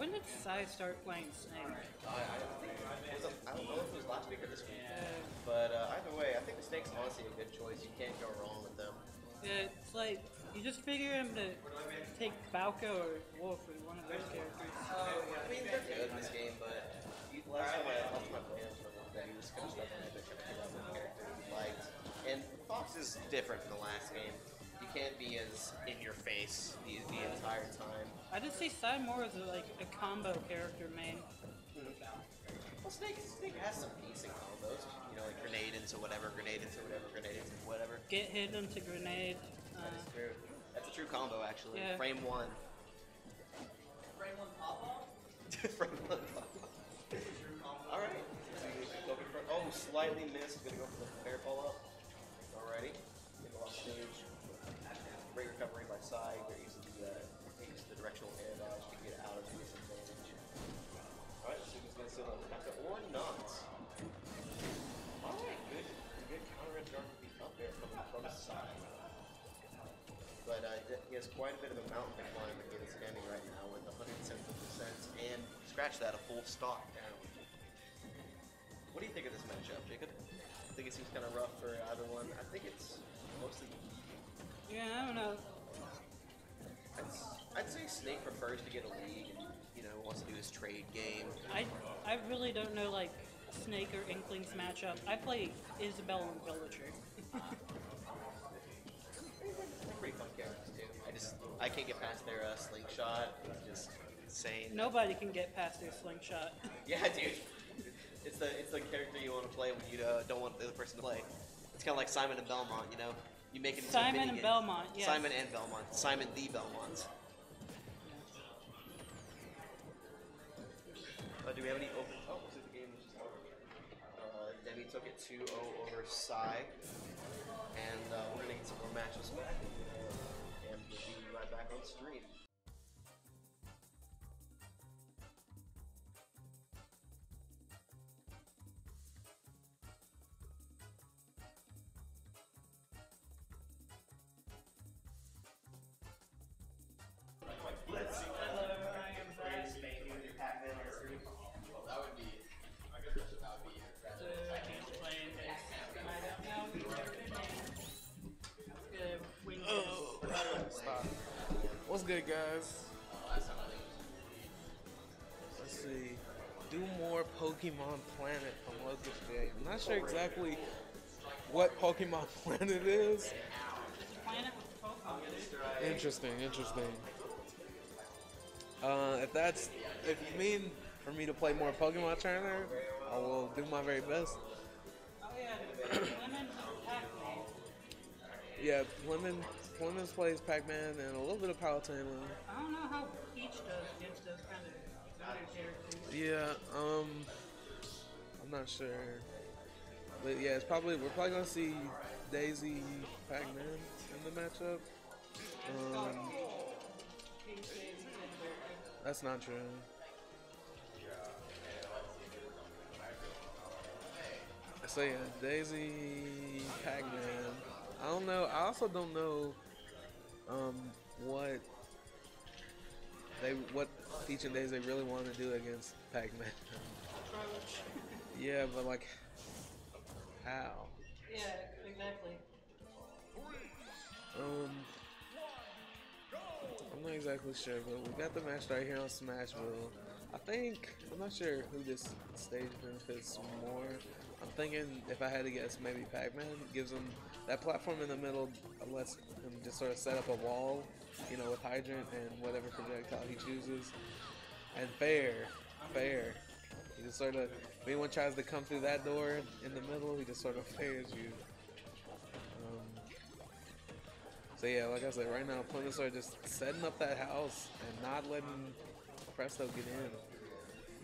When did Sai start playing Snake? I don't know if it was last week or this week, but either way, I think the Snake's honestly a good choice. You can't go wrong with them. Yeah, it's like, you just figure him to take Falco or Wolf or one of those characters. I mean, they're good in this game, but last time I lost my plans for one day, you just kind of stuck on a picture of the character you liked. And Fox is different from the last game. You can't be as in your face the entire time. I just see Sai more as a, like a combo character main. Mm-hmm. Well, Snake has some decent combos. You know, like grenade into whatever, grenade into whatever, grenade into whatever. Get hit into grenade. That is true. That's a true combo, actually. Yeah. Frame one. Frame one pop off. Frame one pop off. All right. Oh, slightly missed. Gonna go for the fair follow up. Alrighty. Get off stage. Great recovery by Sai. They're using the directional air dodge to get out of the disadvantage. Alright, so he's going to sit on the back or not. Alright, good counter and dark beat up there from Sai. But he has quite a bit of a mountain to climb again standing right now with 170% and scratch that, a full stock down. What do you think of this matchup, Jacob? I think it seems kind of rough for either one. I think it's mostly... Yeah, I don't know. I'd say Snake prefers to get a lead and, you know, wants to do his trade game. I really don't know, like, Snake or Inkling's matchup. I play Isabelle and Villager. They're pretty fun characters, too. I can't get past their slingshot. It's just insane. Nobody can get past their slingshot. Yeah, dude. It's the character you want to play when you don't want the other person to play. It's kind of like Simon and Belmont, you know? You make it into Simon a and Belmont, yes. Simon and Belmont. Simon the Belmont. Do we have any open... Oh, looks like the game is just over. Demi took it 2-0 over Sai. And we're going to get some more matches back. And we'll be right back on stream. Let's see. Hello, I am Brian. With Pac-Man or well, that would be. I guess that's about me. I can't play Pac-Man. I don't know. We what's good, guys? Let's see. Do more Pokemon Planet from local today. I'm not sure exactly what Pokemon Planet is. Planet with Pokemon. Interesting. If you mean for me to play more Pokemon Trainer, I will do my very best. Oh yeah, Clemens plays Pac-Man and a little bit of Palutena. I don't know how each does against those kind of other characters. Yeah, I'm not sure. But yeah, we're probably gonna see Daisy Pac-Man in the matchup. That's not true. So yeah, Daisy, Pac-Man. I don't know. I also don't know what teaching days they really want to do against Pac-Man. Yeah, but like, how? Yeah, exactly. I'm not exactly sure, but we got the match right here on Smashville. I'm not sure who this stage benefits more. I'm thinking, if I had to guess, maybe Pac-Man gives him that platform in the middle, lets him just sort of set up a wall, you know, with Hydrant and whatever projectile he chooses. And fair. He just sort of, if anyone tries to come through that door in the middle, he just sort of fairs you. So yeah, like I said, right now opponents are just setting up that house and not letting Presto get in.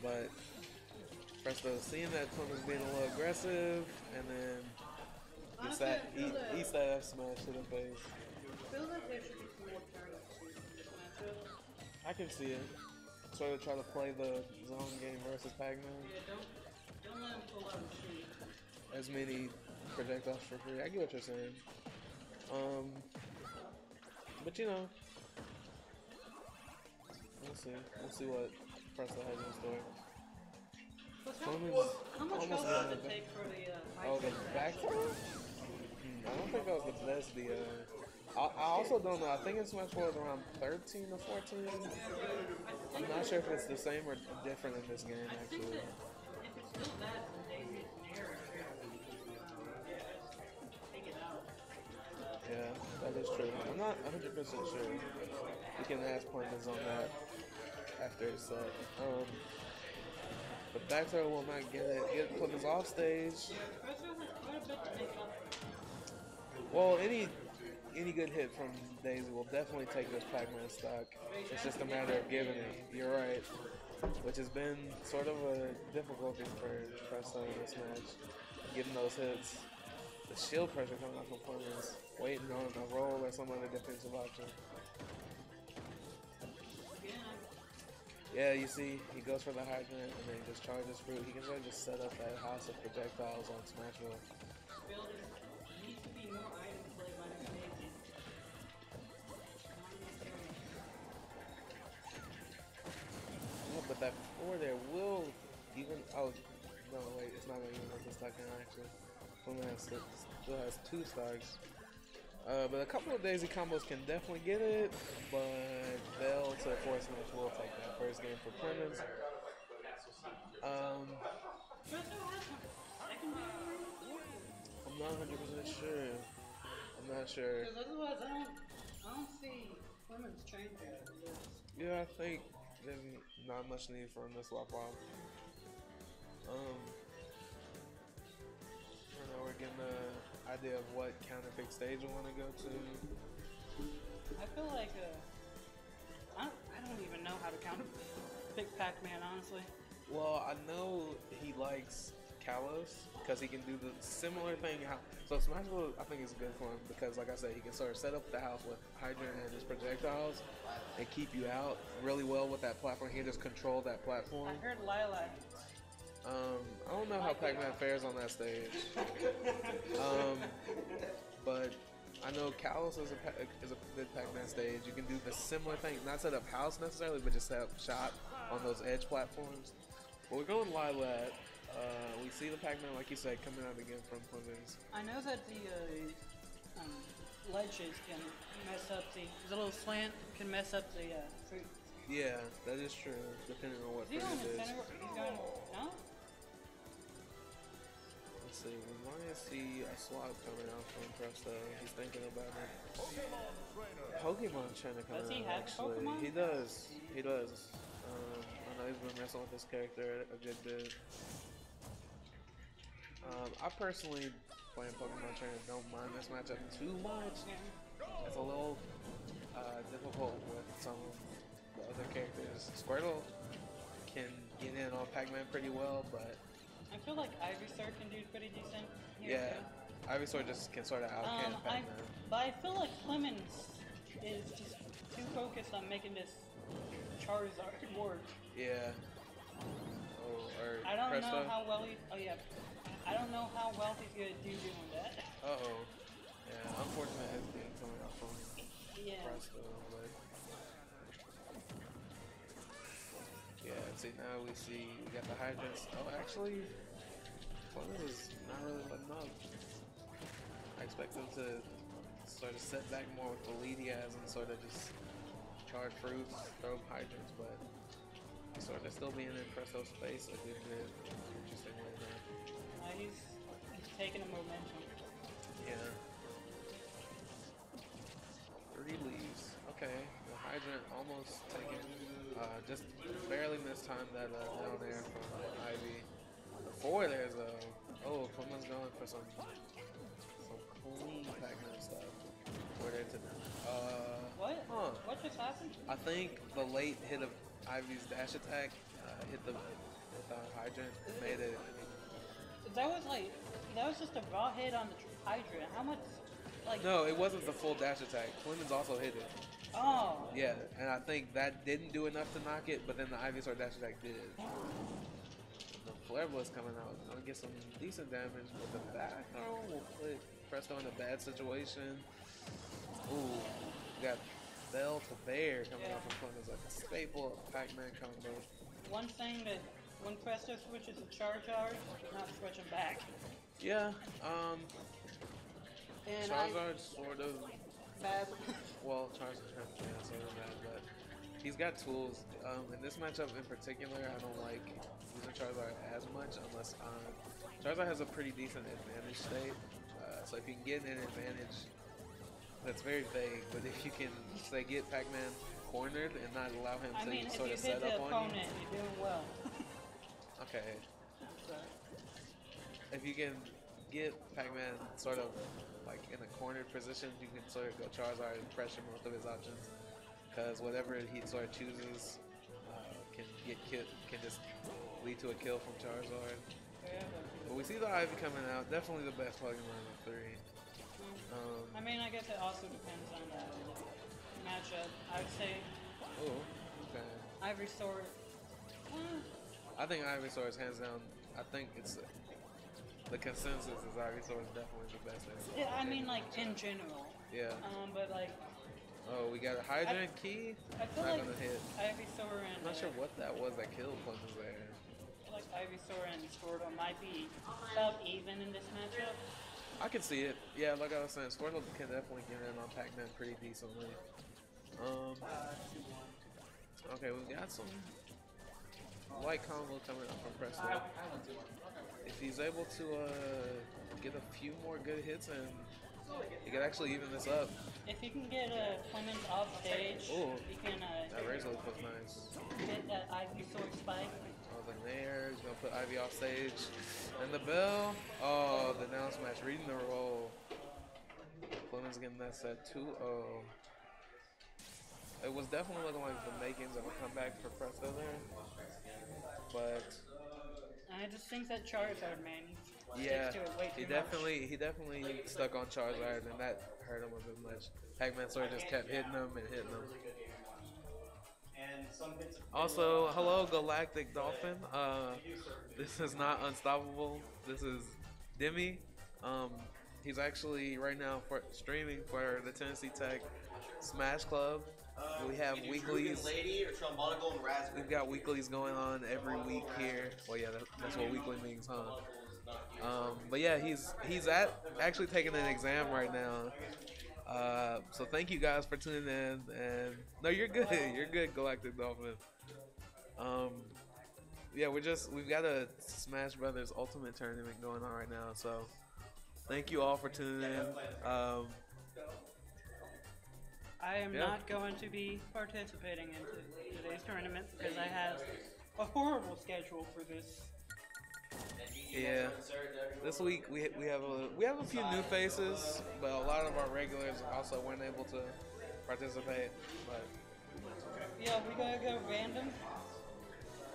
But Presto seeing that opponent's being a little aggressive and then gets that eats that F smash to the face. I feel like there should be some more turnips in this matchup. I can see it. Sort of try to play the zone game versus Pac-Man. Yeah, don't let him pull out and shoot. As many projectiles for free. I get what you're saying. But you know, we'll see what Presto has in store. How much health does it take for the back throw? I don't think that was the best. I also don't know. I think it's much more around 13 or 14. I'm not sure if it's the same or different in this game actually. If it's still that, then Daisy and Eric take it out. Yeah, that is true. I'm not 100% sure. We can ask pointers on that after it's set. But That's how I will not get it. Get Clemens off stage. Well, any good hit from Daisy will definitely take this Pac-Man stock. It's just a matter of giving it. You're right. Which has been sort of a difficulty for Presto in this match. Getting those hits. The shield pressure coming off of Clemens. Waiting on a roll or some other defensive option. Yeah, you see, he goes for the hydrant and then just charges through. He can really just set up that house of projectiles on Smashville. Yeah, but that four there will even. Oh, no, wait, it's not going to even make the stock in action. Still has two stocks. But a couple of Daisy combos can definitely get it, but they'll to force match will take that first game for Clemens. I'm not 100% sure. I'm not sure. Because otherwise, I don't see Clemens trained that. Yeah, I think there's not much need for him to swap off. I don't know, we're getting the idea of what counterpick stage we want to go to. I feel like I don't even know how to counterpick Pac-Man, honestly. Well, I know he likes Kalos because he can do the similar thing. So Smashville, I think, is good for him because, like I said, he can sort of set up the house with Hydrant and his projectiles and keep you out really well with that platform. He can just control that platform. I heard Lilac. I don't know how Pac-Man fares on that stage, but I know Kalos is a good Pac-Man stage. You can do the similar thing, not set up house necessarily, but just set up shop on those edge platforms. But we're going Lilac. We see the Pac-Man, like you said, coming out again from Clemens. I know that the ledges can mess up the little slant can mess up the fruit. Yeah, that is true. Depending on what fruit it is. He's going, no? Let's see, we might see a swap coming out from Presto. He's thinking about it. Pokemon Trainer coming out, actually. Pokemon? He does. I know he's been messing with this character a good bit. I personally, playing Pokemon Trainer, don't mind this matchup too much. It's a little difficult with some of the other characters. Squirtle can get in on Pac-Man pretty well, but I feel like Ivysaur can do pretty decent here. Yeah, Ivysaur just can sort of outcamp Pac-Man. But I feel like Clemens is just too focused on making this Charizard work. Yeah. Oh, or I don't know how well he. Oh yeah. I don't know how well he's gonna do doing that. Uh oh. Yeah. Unfortunate has been coming off on Presto, but yeah, see now we got the hydrants. Oh, actually, Clemens is not really letting up. I expect him to sort of set back more with the lead he has and sort of just charge fruits, throw him hydrants, but he's sort of still being in Presto's space a good bit. Interesting way there. He's taking a momentum. Yeah. 3 leaves. Okay, the hydrant almost taken. Just barely missed time that down there from Ivy. The 4 there's a oh, Clemens going for some clean Pac-Man stuff. Where they took what? Huh. What just happened? I think the late hit of Ivy's dash attack hit the hydrant and made it. That was just a raw hit on the hydrant. How much? Like, no, it wasn't the full dash attack. Clemens also hit it. Oh. Yeah, and I think that didn't do enough to knock it, but then the Ivysaur dash attack did. The flare blitz coming out. Gonna get some decent damage, but the back throw will click Presto in a bad situation. Ooh, we got Bell to Bear coming out from Clemens, like a staple of Pac-Man combo. One thing that when Presto switches to Charizard, he's not switching back. Yeah, and Charizard sort of bad. Well, Charizard's kind of sort of bad, but he's got tools. In this matchup in particular, I don't like using Charizard as much unless Charizard has a pretty decent advantage state. So if you can get an advantage that's very vague, but if you can say get Pac-Man cornered and not allow him to sort of set up on you. I mean, if you hit the opponent, you're doing well. I'm Okay. If you can get Pac-Man sort of like in a cornered position, you can sort of go Charizard and pressure most of his options, because whatever he sort of chooses can just lead to a kill from Charizard. But we see the Ivy coming out, definitely the best Pokemon in 3. I mean, I guess it also depends on the matchup. I would say. Oh, okay. Ivysaur. I think Ivysaur is hands down. I think it's the consensus is Ivysaur is definitely the best. Yeah, I mean, like in general. Yeah. But like. Oh, we got a Hydrant Key. I feel not like gonna hit. Ivysaur and. I'm not sure what that was that killed punches there. I feel like Ivysaur and Squirtle might be about even in this matchup. I can see it. Yeah, like I was saying, Squirtle can definitely get in on Pac-Man pretty decently. Okay, we've got some light combo coming up from Presto. If he's able to get a few more good hits in, he could actually even this up. If he can get Clemens off stage, he can that raise look was nice. Hit that Ivy sword spike. I was in there, he's gonna put Ivy off stage. And the bell. Oh, the down smash, reading the roll. Clemens getting that set 2-0. It was definitely looking like the makings of a comeback for Presto there, but I just think that Charizard, man. Yeah, he definitely stuck on Charizard, and that hurt him a bit much. Pac-Man sort of just kept hitting him and hitting him. Also, hello Galactic Dolphin. This is not Unstoppable. This is Demi. He's actually right now streaming for the Tennessee Tech Smash Club. We have weeklies. Lady or and we've got weeklies going on every week here. Well, yeah, that's what weekly means, huh? But yeah, he's actually taking an exam right now. So thank you guys for tuning in. And no, you're good. You're good, Galactic Dolphin. Yeah, we've got a Smash Brothers Ultimate tournament going on right now. So. Thank you all for tuning in. I am not going to be participating in today's tournament because I have a horrible schedule for this. Yeah, this week we have a few new faces, but a lot of our regulars also weren't able to participate. But yeah, we gotta go random.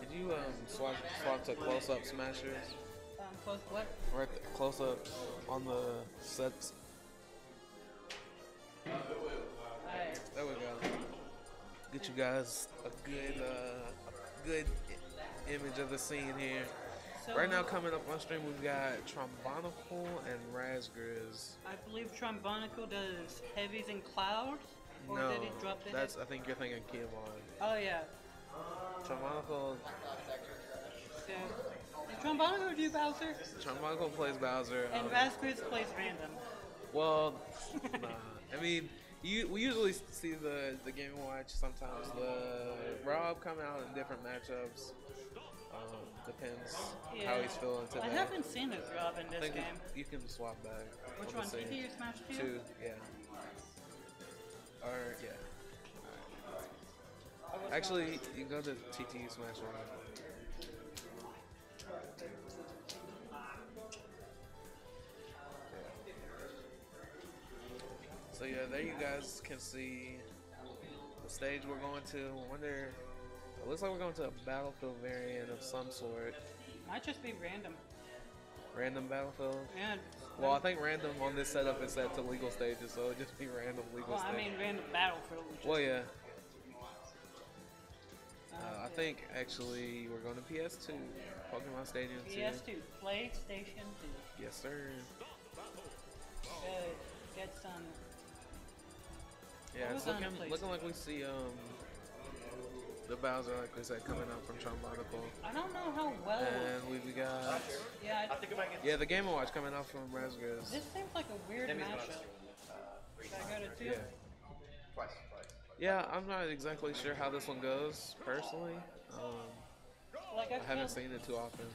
Did you swap to close-up smashers? Close what? Right, close up on the sets. Alright. There we go. Get you guys a good image of the scene here. So right now, coming up on stream, we've got Trombonicle and Razgriz. I believe Trombonicle does heavies and clouds. Or no, did he drop the heavy? I think you're thinking Kiamon. Oh yeah. Trombonicle. Yeah. Did Trombonicle do Bowser? Trombonicle plays Bowser. And Razgriz plays random. Well, nah. I mean, we usually see the Game & Watch, sometimes the Rob come out in different matchups. Depends how he's feeling today. I haven't seen the Rob in this game. You can swap back. Which one? Did you smash two? Yeah. Or, yeah. Alright. Actually, you can go to TTU Smash Rob. So yeah, there you guys can see the stage we're going to. It looks like we're going to a Battlefield variant of some sort. Might just be random. Random Battlefield? Yeah. Well, I think random on this setup is set to legal stages, so it'll just be random legal stages. Well, I mean random Battlefield. Well, yeah. I think actually we're going to PS2, Pokemon Stadium 2. PS2, PlayStation 2. Yes, sir. Get some. Yeah, it's looking like we see the Bowser, like we said, coming out from Trombonicle. I don't know how well. And we got. Yeah, I think if I can. Yeah, the Game & Watch coming out from Razgriz. This seems like a weird matchup. Should I go to two? Yeah. Twice. Yeah, I'm not exactly sure how this one goes, personally. Like I haven't seen it too often.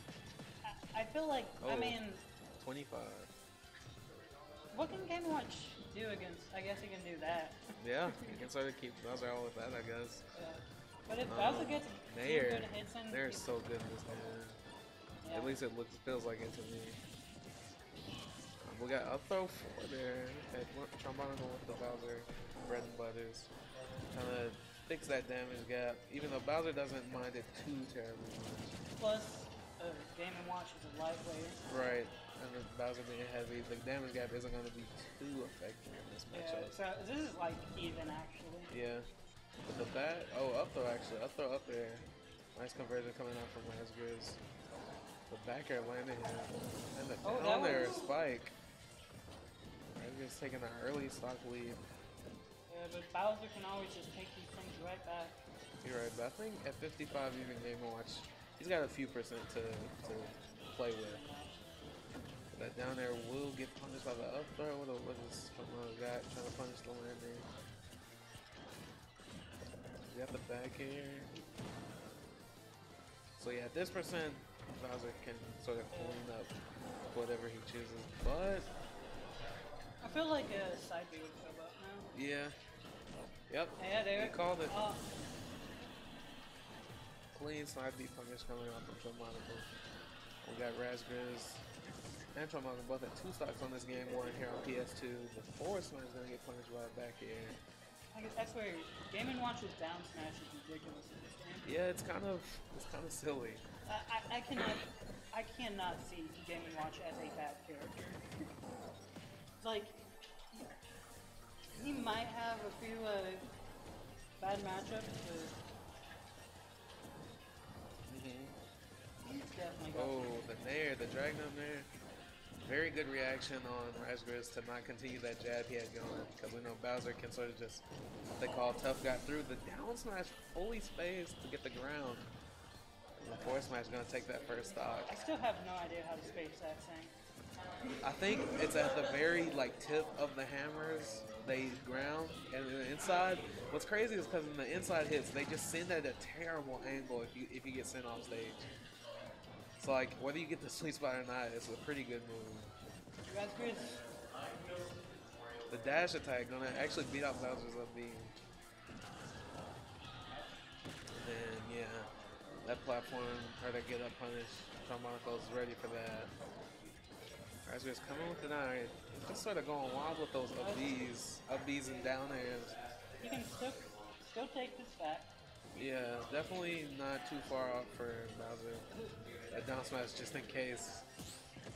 I feel like, I mean... 25. What can Game & Watch do against... I guess he can do that. Yeah, he can sort of keep Bowser out with that, I guess. Yeah. But if Bowser gets two good hits in... They're so good in this game. At least it looks, feels like it to me. We got up throw 4 there. Okay, Trombone going with the Bowser. Bread and butters. Trying to fix that damage gap, even though Bowser doesn't mind it too terribly much. Plus, Game & Watch is a lightweight. Right, and with Bowser being heavy, the damage gap isn't going to be too effective in this matchup. Yeah, so this is like even actually. Yeah. But the bat, oh, up throw actually. Up throw up there. Nice conversion coming out from Lance Grizz. The back air landing here. And the down air spike. He's taking an early stock lead. Yeah, but Bowser can always just take these things right back. You're right, but I think at 55 even Game & Watch, he's got a few percent to play with. But that down air will get punished by the up throw. What is Pokemon got? Trying to punish the landing. You got the back air. So yeah, at this percent, Bowser can sort of clean up whatever he chooses, but... I feel like a side B would come up now. Yeah. Yep. Yeah, there. He called it. Clean side B punish coming off from Trombonical. We got Razgriz and Trombonical both at 2 stocks on this game, one here on PS2. The forward smash is going to get punished right back here. I guess that's where Game & Watch's down smash is ridiculous in this game. Yeah, it's kind of silly. I cannot see Game & Watch as a bad character. Like, he might have a few bad matchups, but he's definitely got the drag down there. Very good reaction on Razgriz to not continue that jab he had going, because we know Bowser can sort of just, what they call tough guy through the down smash, fully spaced to get the ground. And the forward smash is going to take that first stock. I still have no idea how to space that thing. I think it's at the very tip of the hammers they ground, and in the inside. What's crazy is because when the inside hits, they just send at a terrible angle if you get sent off stage. So like whether you get the sweet spot or not, it's a pretty good move. That's good. The dash attack gonna actually beat out Bowser's up B. And then yeah, that platform or that get up punish. Trombonical's ready for that. Razgriz coming with an iron, just sort of going wild with those up Bs and down airs. You can still take this back. Yeah, definitely not too far off for Bowser. That down smash just in case.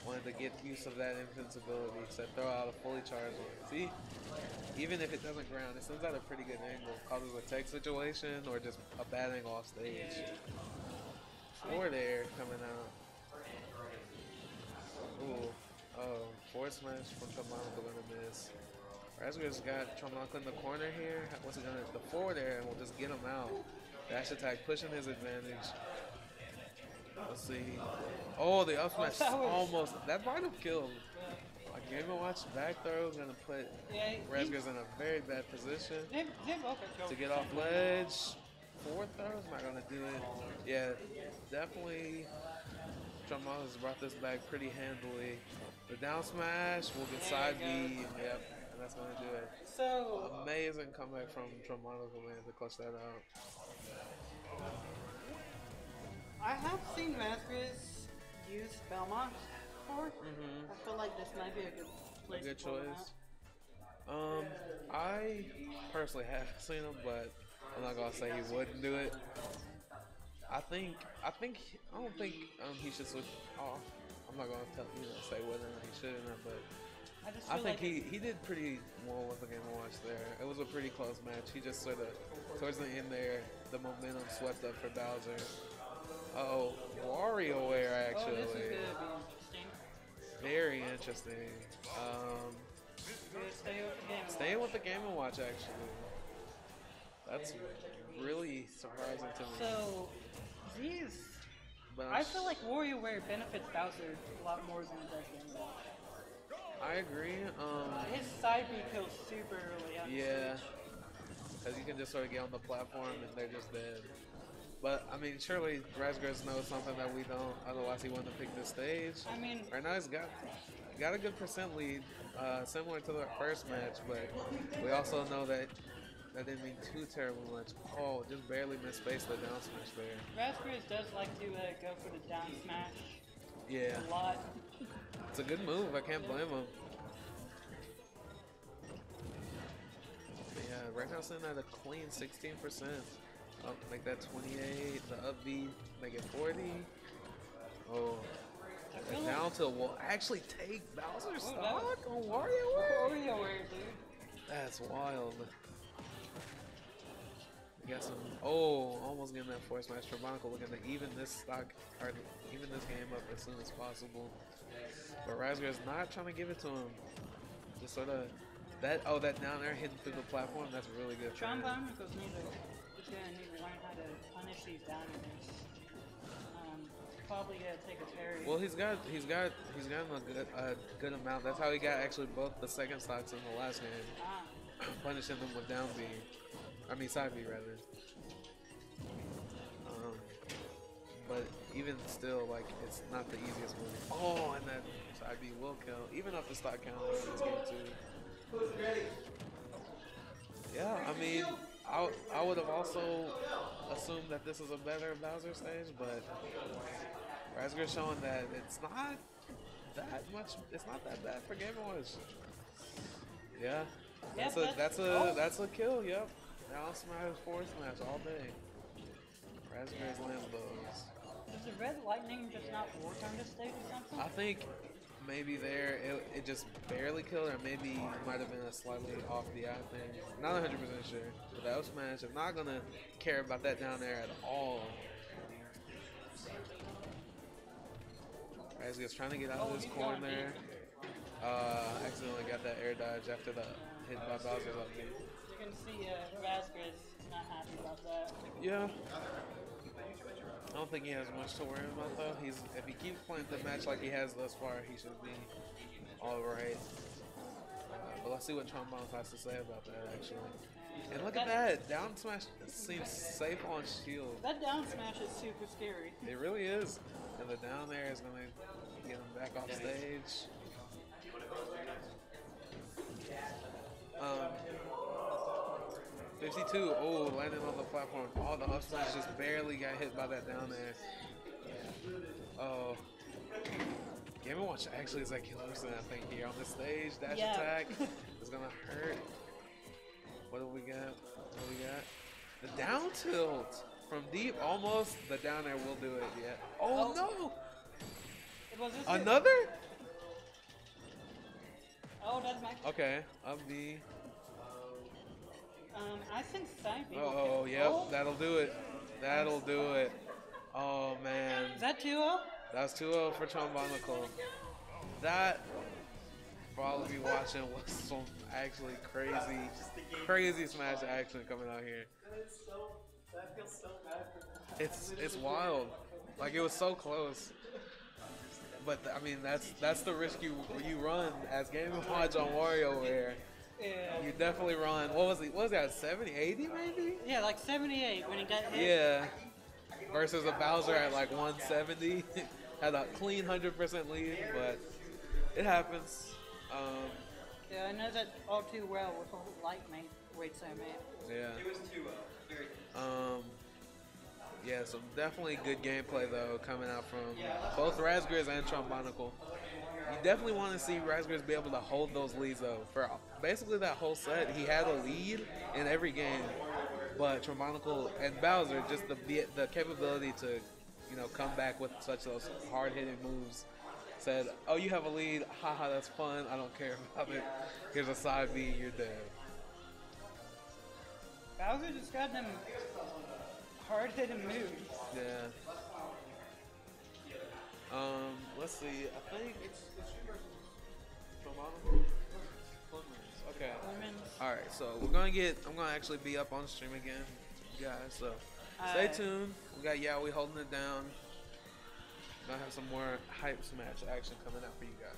Wanted to get use of that invincibility, so throw out a fully charged one. See? Even if it doesn't ground, it sends out a pretty good angle. Causes a tech situation or just a bad angle off stage. Forward air coming out. Ooh. Oh, forward smash from Trombonical gonna miss. Razgriz's got Trombonical in the corner here. What's he gonna do? The forward air and we'll just get him out. Dash attack pushing his advantage. Let's see. Oh, the up smash almost. That might have killed. Like Game & Watch back throw gonna put Razgriz's in a very bad position to get off ledge. Forward throw's not gonna do it. Yeah, definitely. Trombone has brought this back pretty handily. The down smash will get side B, yep, and that's going to do it. So amazing comeback from Trombone to clutch that out. I have seen Razgriz use Belmont before. I feel like this might be a good place. A good choice. I personally haven't seen him, but I'm not gonna say he wouldn't do it. I don't think he should switch off. I'm not gonna tell say whether or not he should or not, but I think he did pretty well with the Game & Watch there. It was a pretty close match. He just sort of towards the end there, the momentum swept up for Bowser. Oh, WarioWare actually. Oh, this is gonna be interesting. Very interesting. Staying with the Game & Watch actually. That's really surprising to me. So, geez, I feel like WarioWare benefits Bowser a lot more than the Dark Game. I agree. His side B kills super early on. Yeah, because you can just sort of get on the platform and they're just dead. But I mean, surely Razgriz knows something that we don't. Otherwise, he wouldn't have picked this stage. I mean, right now he's got a good percent lead, similar to the first match. But we also know that. That didn't mean too terrible much. Oh, just barely misspaced the down smash there. Razgriz does like to go for the down smash. Yeah. A lot. It's a good move. I can't blame him. Yeah, right now sitting at a clean 16%. Oh, make that 28. The upbeat, make it 40. Oh, and now to actually take Bowser's stock on WarioWare. WarioWare, dude. That's wild. We got some. Oh, almost getting that Force Match Tribonicle. We're gonna even this stock, or even this game up as soon as possible. But Rasgar's not trying to give it to him. Just sort of that. Oh, that down air hitting through the platform. That's really good. Trombonicles need to learn how to punish these down airs. Probably gonna take a parry. Well, he's got a good amount. That's how he got actually both the second stocks in the last game, punishing them with down B. I mean side B rather. But even still, like, it's not the easiest move. Oh, and that side B will kill, even off the stock count in this game too. Yeah, I mean. I would have also assumed that this is a better Bowser stage, but Rasgar's showing that it's not that much. It's not that bad for Game & Watch. Yeah, that's a kill. Yep. Now Smash, Force Smash all day. Rasgar's Lambos. Does the red lightning just not work on this stage or something? I think maybe there it just barely killed, or maybe might have been a slightly off the eye thing. Not 100% sure, but that was Smash. I'm not gonna care about that down there at all. Rasgar's trying to get out of this corner. Accidentally got that air dodge after the hit by Bowser's up there. You can see Rasgar's not happy about that. Yeah. I don't think he has much to worry about though. If he keeps playing the match like he has thus far, he should be alright. But let's see what Trombone has to say about that actually. And look at that! Down smash seems safe on shield. That down smash is super scary. It really is. And the down air is going to get him back off stage. Oh, landed on the platform. All the up smash just barely got hit by that down there. Oh. Game & Watch actually is like killing us, I think, here on the stage. Dash attack is gonna hurt. What do we got? What do we got? The down tilt from deep, almost. The down there will do it, yeah. Oh, no! Another? Oh, that's my. Okay, up B. I think side B. Oh, yep, that'll do it. That'll do it. Oh, man. Is that 2-0? That's 2-0 for Trombonicles. That, for all of you watching, was some actually crazy Smash action coming out here. That feels so bad for them. It's wild. Like, it was so close. But, I mean, that's the risk you run as Game & Watch on WarioWare. Yeah. You definitely run. What was that? 70, 80 maybe? Yeah, like 78 when he got hit. Yeah. Versus a Bowser at like 170. Had a clean 100% lead, but it happens. Yeah, I know that all too well with the whole lightning. Wait, so man. Yeah. It was too well. Very good. Yeah, some definitely good gameplay though coming out from both Rasgar's and Trombonicles. You definitely want to see Rasgar's be able to hold those leads though. For basically that whole set, he had a lead in every game, but Trombonicles and Bowser just the capability to, you know, come back with such those hard hitting moves. Said, oh, you have a lead, haha, that's fun. I don't care about it. Here's a side B, you're dead. Bowser just got them hard-hitting moves. Yeah. Let's see. I think it's Trombonicles. Okay. All right. So we're gonna I'm gonna actually be up on stream again, guys. So stay tuned. We got Yowie holding it down. We're gonna have some more hype smash action coming out for you guys.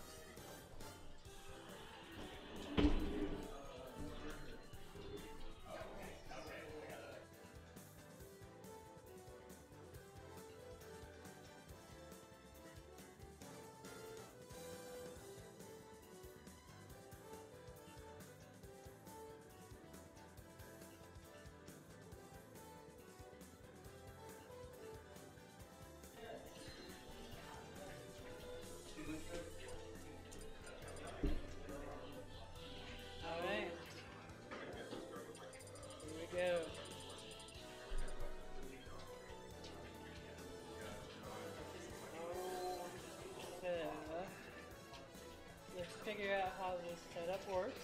Head up works.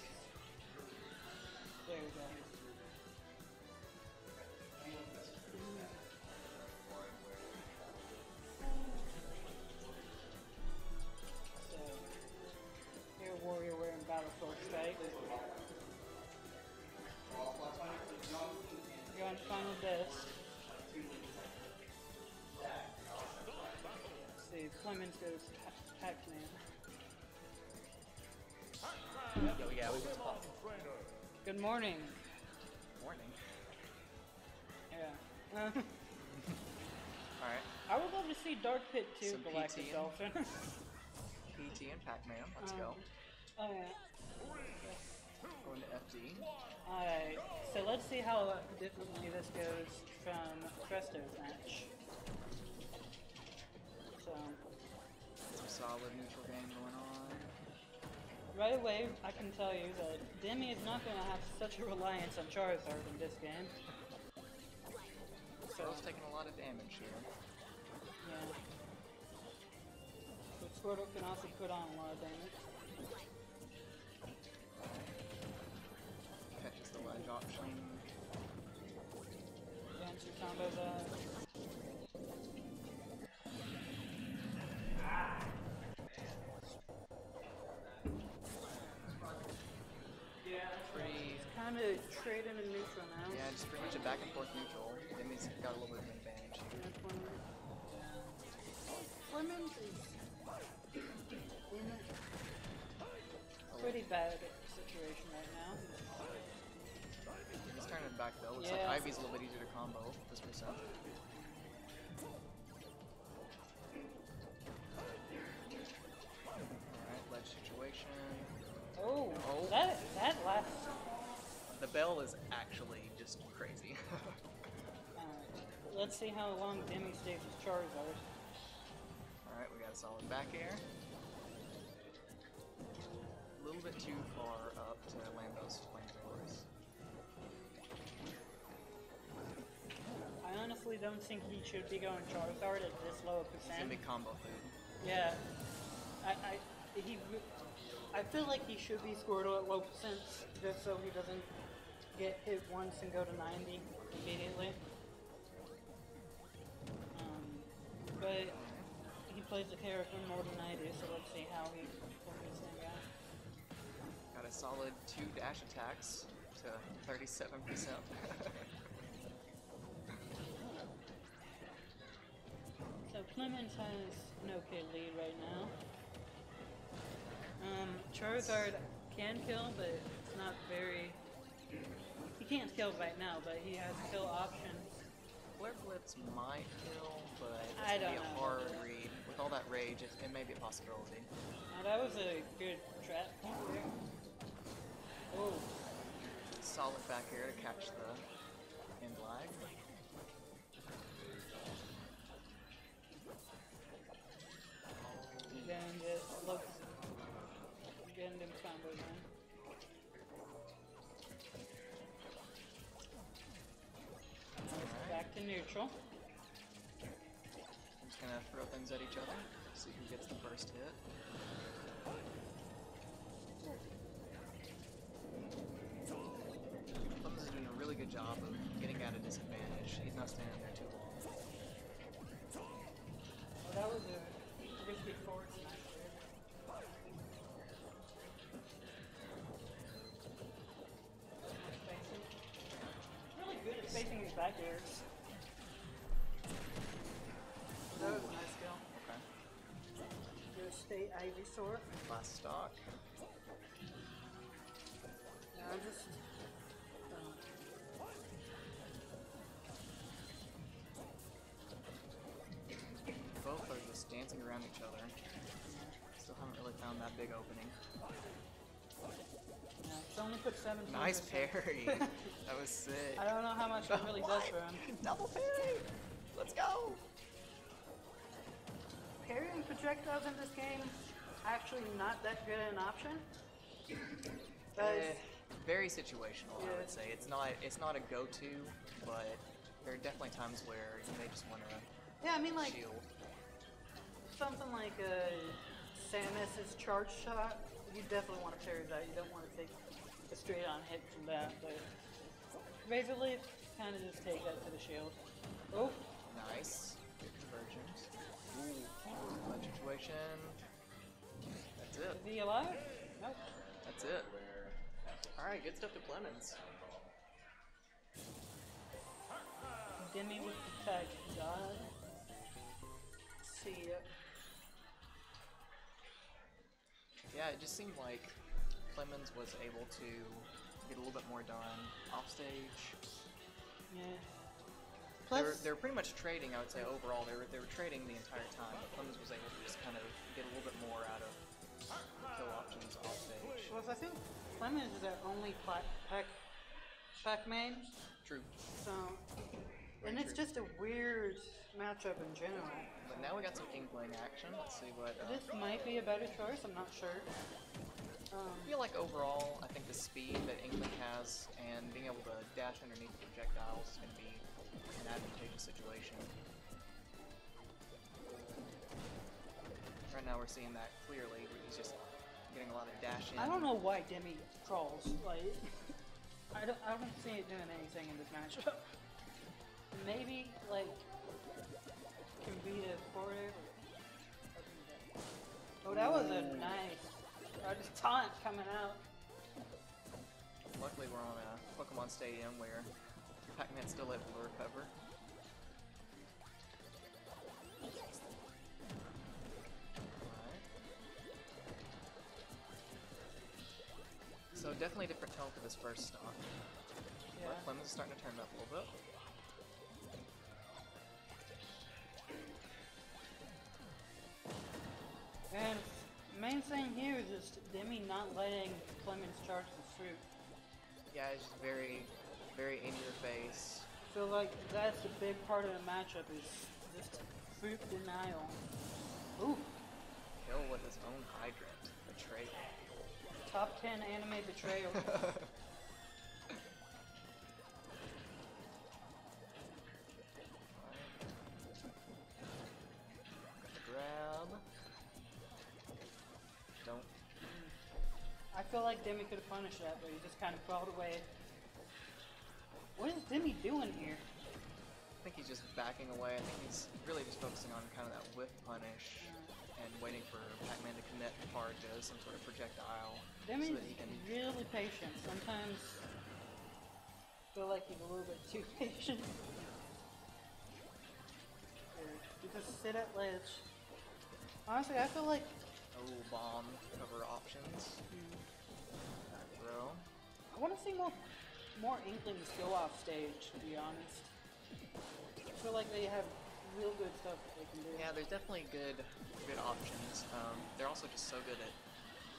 There we go. So, here WarioWare and Battlefield state. You're on final best. Let's see, Clemens goes Pac-Man. Yo, yeah, we went to Fox. Good morning. Morning. Yeah. Alright. I would love to see Dark Pit 2 Galactic Dolphin. PT and Pac-Man, let's go. Oh yeah. Going to FD. Alright, so let's see how differently this goes from Cresto's match. So. Some solid neutral game going on. Right away, I can tell you that Demi is not going to have such a reliance on Charizard in this game. Squirtle's taking a lot of damage here. Yeah. But Squirtle can also put on a lot of damage. Catches the ledge option. Dance your combos up. Yeah, it's kind of trading in neutral now. Yeah, just pretty much a back and forth neutral. That means he's got a little bit of an advantage. Clemens is pretty bad situation right now. He's turning back though. Looks like Ivy's a little bit easier to combo this percent. Alright, ledge situation. Oh, oh, that last... The bell is actually just crazy. Let's see how long Demi stays with Charizard. Alright, we got a solid back air. A little bit too far up to land those flamethrowers. I honestly don't think he should be going Charizard at this low a percent. It's gonna be combo food. Yeah. I feel like he should be Squirtle at low percents, just so he doesn't get hit once and go to 90 immediately. But he plays the character more than I do, so let's see how he works thing out. Got a solid 2 dash attacks to 37%. So Clemens has an okay lead right now. Charizard can kill, but it's not very... He can't kill right now, but he has kill options. Flare Blitz might kill, but it's going to be a hard read. With all that rage, it may be a possibility. Now that was a good trap point there. Oh. Solid back air to catch the end lag. Then just look. Getting them combos in. Right. Back to neutral. I'm just gonna throw things at each other, see who gets the first hit. Clemens is doing a really good job of getting out of disadvantage. He's not standing there too long. Well, that was a risky forward smash there. Really good at facing his back airs. That was a nice kill. Okay. Just stay Ivysaur. Last stock. Now just. Both are just dancing around each other. Still haven't really found that big opening. Yeah, it's only put 17%. Nice parry. That was sick. I don't know how much it really does for him. Double parry! Let's go! Parrying projectiles in this game actually not that good an option. Very situational, yeah. I would say. It's not a go-to, but there are definitely times where you may just want to shield. Yeah, I mean like something like a Samus's charge shot You definitely want to Charizard. You don't want to take a straight-on hit from that, but basically, kind of just take that to the shield. Oh, nice. Good conversions. Ooh, clutch situation. That's it. Is he alive? Nope. That's it. All right, good stuff to Clemens. Demi with the tech. God. See ya. Yeah, it just seemed like Clemens was able to get a little bit more done off stage. Yeah. Plus, they were pretty much trading, I would say, overall. They were trading the entire time, but Clemens was able to just kind of get a little bit more out of kill options off stage. Plus, I think Clemens is our only Pac-Man. True. So, and it's just a weird matchup in general. But now we got some Inkling action. Let's see what. This might be a better choice. I'm not sure. I feel like overall, I think the speed that Inkling has and being able to dash underneath projectiles is going to be an advantageous situation. Right now, we're seeing that clearly. He's just getting a lot of dash in. I don't know why Demi crawls. Like, I don't see it doing anything in this matchup. Maybe, like, can beat a quarter. Oh, that was a nice. I just taunt coming out. Luckily, we're on a Pokemon Stadium where Pac-Man's still able to recover. Alright. So, definitely different tone for this first stock. Yeah. But Clemens is starting to turn it up a little bit. And the main thing here is just Demi not letting Clemens charge the fruit. Yeah, it's just very, very in your face. I feel like that's a big part of the matchup is just fruit denial. Ooh. Kill with his own hydrant. Betrayal. Top 10 anime betrayal. I feel like Demi could have punished that, but he just kind of crawled away. What is Demi doing here? I think he's just backing away. I think he's really just focusing on kind of that whiff punish and waiting for Pac-Man to connect hard to some sort of projectile. Demi's so that he can really patient. Sometimes I feel like he's a little bit too patient. You just sit at ledge. Honestly, I feel like... Oh, bomb cover options. I want to see more Inklings go off stage, to be honest. I feel like they have real good stuff that they can do. Yeah, there's definitely good options. They're also just so good at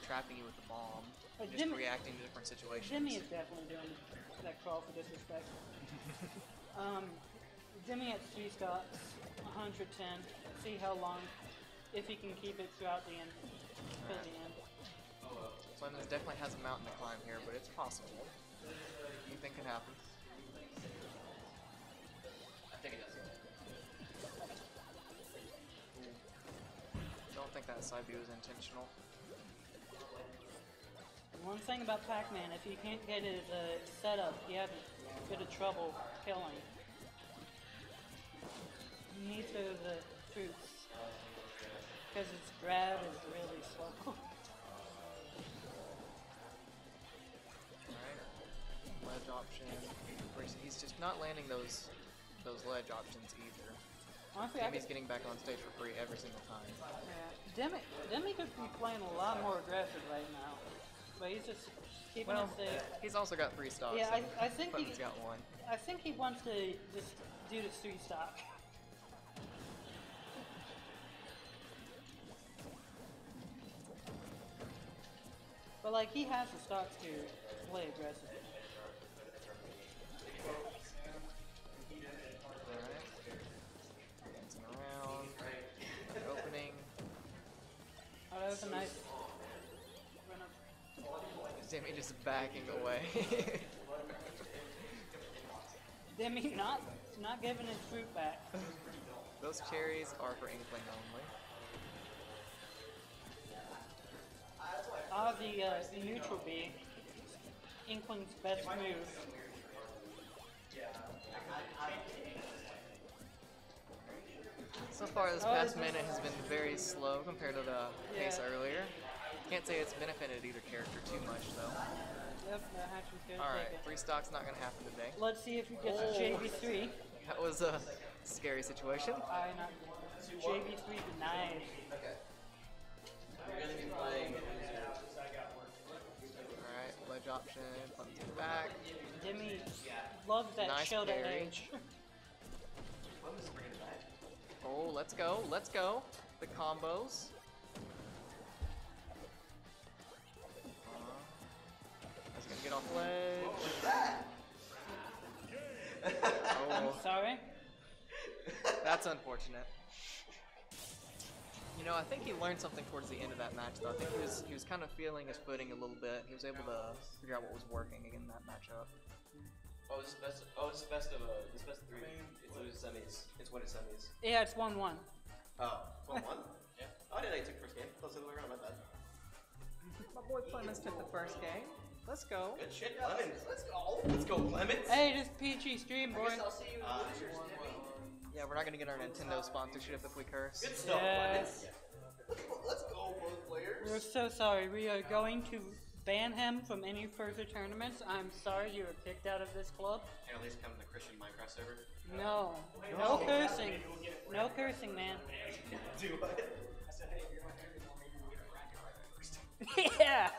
trapping you with the bomb, and just reacting to different situations. Demi is definitely doing that crawl for disrespect. Demi at 3 stocks, 110. See how long, if he can keep it throughout the end. Till the end. Clemens definitely has a mountain to climb here, but it's possible. Anything can happen. I think it does. I don't think that side view is intentional. One thing about Pac-Man, if you can't get his setup, you have a bit of trouble killing. You need those fruits, because its grab is really slow. Ledge option. He's just not landing those ledge options either. Honestly, Demi's getting back on stage for free every single time. Yeah, Demi could be playing a lot more aggressive right now, but he's just keeping it safe. He's also got 3 stocks. Yeah, I think he's got 1. I think he wants to just do the 3 stock. But like he has the stocks to play aggressive. Oh, that was a nice run up. Demi just backing away. Demi not giving his fruit back. Those cherries are for Inkling only. Ozzy as the neutral B. Inkling's best move. So far this past minute has been very slow compared to the pace earlier. Can't say it's benefited either character too much though. Yep, that hatching's good. Alright, free stock's not going to happen today. Let's see if he gets a JV3. That was a scary situation. JV3 denied. Okay. Alright, ledge option, bump to the back. Jimmy loves that nice shell edge. Oh, let's go, let's go. The combos. That's gonna get off ledge. Oh. I'm sorry. That's unfortunate. You know, I think he learned something towards the end of that match, though. I think he was kind of feeling his footing a little bit. He was able to figure out what was working in that matchup. Oh, it's the best. Oh, it's the best of it's best of three. It's losing semis. It's winning semis. Yeah, it's 1-1. Oh, 1-1. Yeah. Oh, I did. I took first game. That's the other way around. My bad. My boy Clemens took the first game. Let's go. Good shit, Clemens. Let's go. Let's go, Clemens. Hey, this peachy stream, boy. I guess I'll see you in the losers, yeah, we're not gonna get our Nintendo sponsorship if we curse. Good stuff, Clemens. Let's go, both players. We're so sorry. We are going to ban him from any further tournaments. I'm sorry you were kicked out of this club. Can at least come to the Christian Minecraft server? No. No cursing. No cursing, man. Do what? I said, hey, if you're going to get a bracket right there first time. Yeah!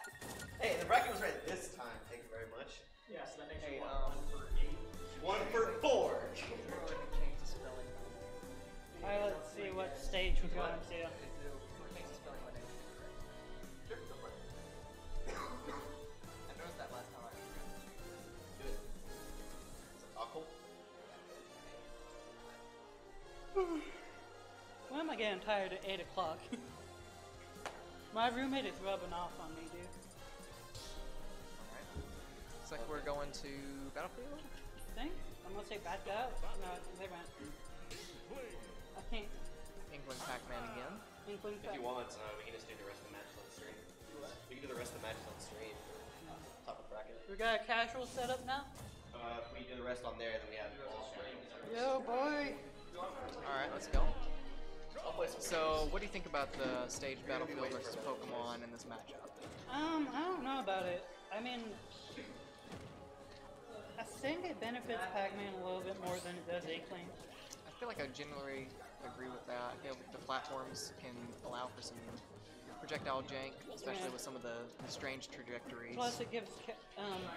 Hey, the bracket was right this time. Thank you very much. Yeah, so that makes it 1 for 8. 1 for 4! Alright, let's see what stage we're going to. I noticed that last time I did. Good. It's like awful. Why am I getting tired at 8 o'clock? My roommate is rubbing off on me, dude. Alright. Looks like we're going to Battlefield? I think. I'm going to say back up. No, they ran. I think. Inkling Pac-Man again. Inkling Pac-Man. If you want, we can just do the rest of the match on stream. We can do the rest of the match on stream. Top of bracket. We got a casual setup now? If we do the rest on there, then we have all stream. Yo, boy! Alright, let's go. So, what do you think about the stage Battlefield versus Pokemon in this matchup? I don't know about it. I mean, I think it benefits Pac-Man a little bit more than it does Inkling. I feel like I generally agree with that. I feel like the platforms can allow for some projectile jank, especially with some of the strange trajectories. Plus it gives